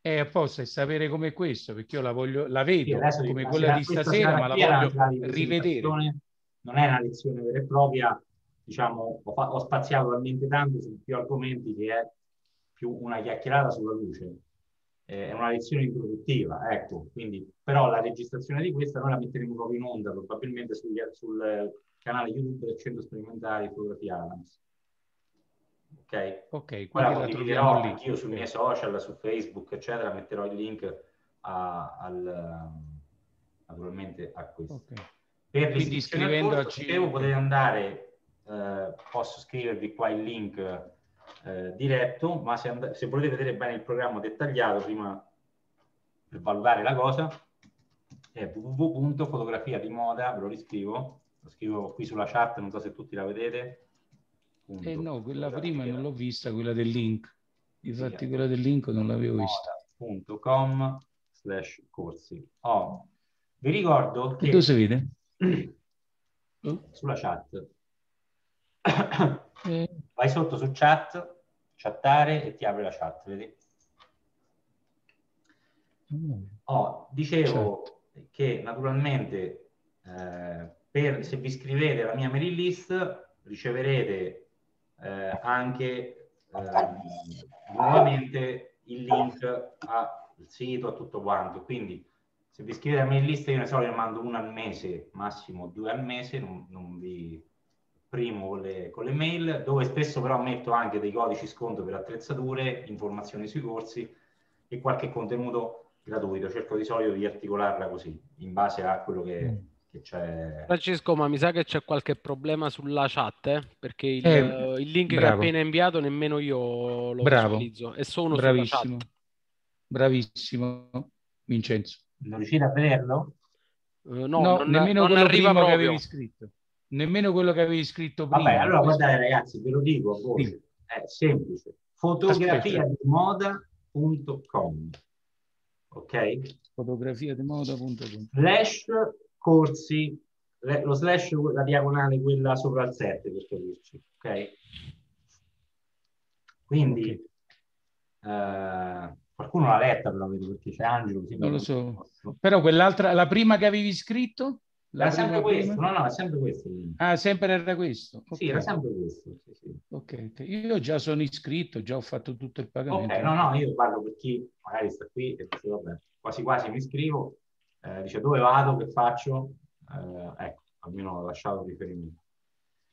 È apposta, e sapere come questo, perché io la voglio, la vedo sì, come quella di stasera, ma la voglio rivedere. Non è una lezione vera e propria, diciamo, ho spaziato talmente tanto su più argomenti che è più una chiacchierata sulla luce. È una lezione introduttiva, ecco, quindi, però la registrazione di questa noi la metteremo proprio in onda, probabilmente sul canale YouTube del Centro Sperimentale di Fotografia Adams. Ok? Ok, poi la condividerò anche io sui miei social, su Facebook, eccetera, metterò il link naturalmente a questo. Okay. Per l'iscrizione al corso, potete andare, posso scrivervi qua il link diretto, ma se volete vedere bene il programma dettagliato prima per valutare la cosa è www.fotografia di moda, ve lo riscrivo, lo scrivo qui sulla chat, non so se tutti la vedete. No, quella prima non l'ho vista, quella del link, infatti sì, quella del link non l'avevo vista. .com/corsi. Oh, vi ricordo che dove si vede? Sulla chat. Vai sotto su chat, chattare, e ti apre la chat, vedi? Dicevo che naturalmente se vi iscrivete alla mia mailing list riceverete anche nuovamente il link al sito, a tutto quanto, quindi se vi iscrivete alla mailing list io ne solito mando una al mese, massimo 2 al mese, non vi... primo con le mail, dove spesso però metto anche dei codici sconto per attrezzature, informazioni sui corsi e qualche contenuto gratuito. Cerco di solito di articolarla così, in base a quello che c'è. Francesco, ma mi sa che c'è qualche problema sulla chat, perché il link che ho appena inviato nemmeno io lo utilizzo. È solo sulla chat. Bravissimo, Vincenzo. Non riuscite a vederlo? No, nemmeno non arriva quello che avevi scritto. Nemmeno quello che avevi scritto prima. Vabbè, allora guardate ragazzi, ve lo dico a voi, è semplice, fotografiadimoda.com, ok? fotografiadimoda.com /corsi, lo slash, la diagonale quella sopra il 7 per capirci, ok? Quindi qualcuno l'ha letta, però vedo, perché c'è Angelo. Non lo so, però quell'altra, la prima che avevi scritto? Era sempre questo, no, è sempre questo. Ah, sempre era questo? Okay. Sì, era sempre questo. Sì, sì. Okay. Io già sono iscritto, già ho fatto tutto il pagamento. Ok, no, io parlo per chi magari sta qui e dice, vabbè, quasi quasi mi iscrivo, dice dove vado, che faccio, ecco, almeno ho lasciato riferimento.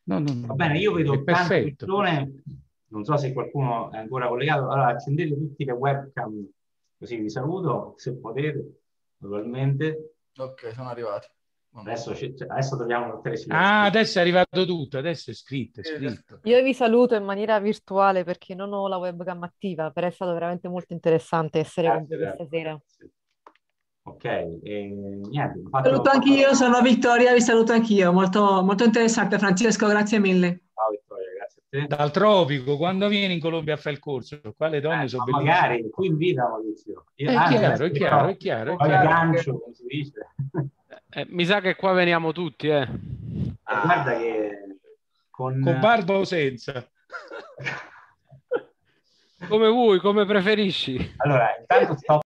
No, va bene, io vedo tante persone, non so se qualcuno è ancora collegato, allora accendete tutti le webcam, così vi saluto, se potete, naturalmente. Ok, sono arrivati. Adesso dobbiamo mettere silenzio. Ah, adesso è arrivato tutto, adesso è scritto. Io vi saluto in maniera virtuale perché non ho la webcam attiva, però è stato veramente molto interessante essere con voi stasera. Ok, niente. Saluto anch'io, sono Vittoria, vi saluto anch'io, molto, molto interessante. Francesco, grazie mille. Ciao Vittoria, grazie a te. Dal tropico, quando vieni in Colombia a fare il corso, qua le donne sono bellissime. Magari, qui in vita, Maurizio. È chiaro. Poi gancio, come si dice. Mi sa che qua veniamo tutti, guarda che con barba o senza. Come vuoi, come preferisci. Allora, intanto sto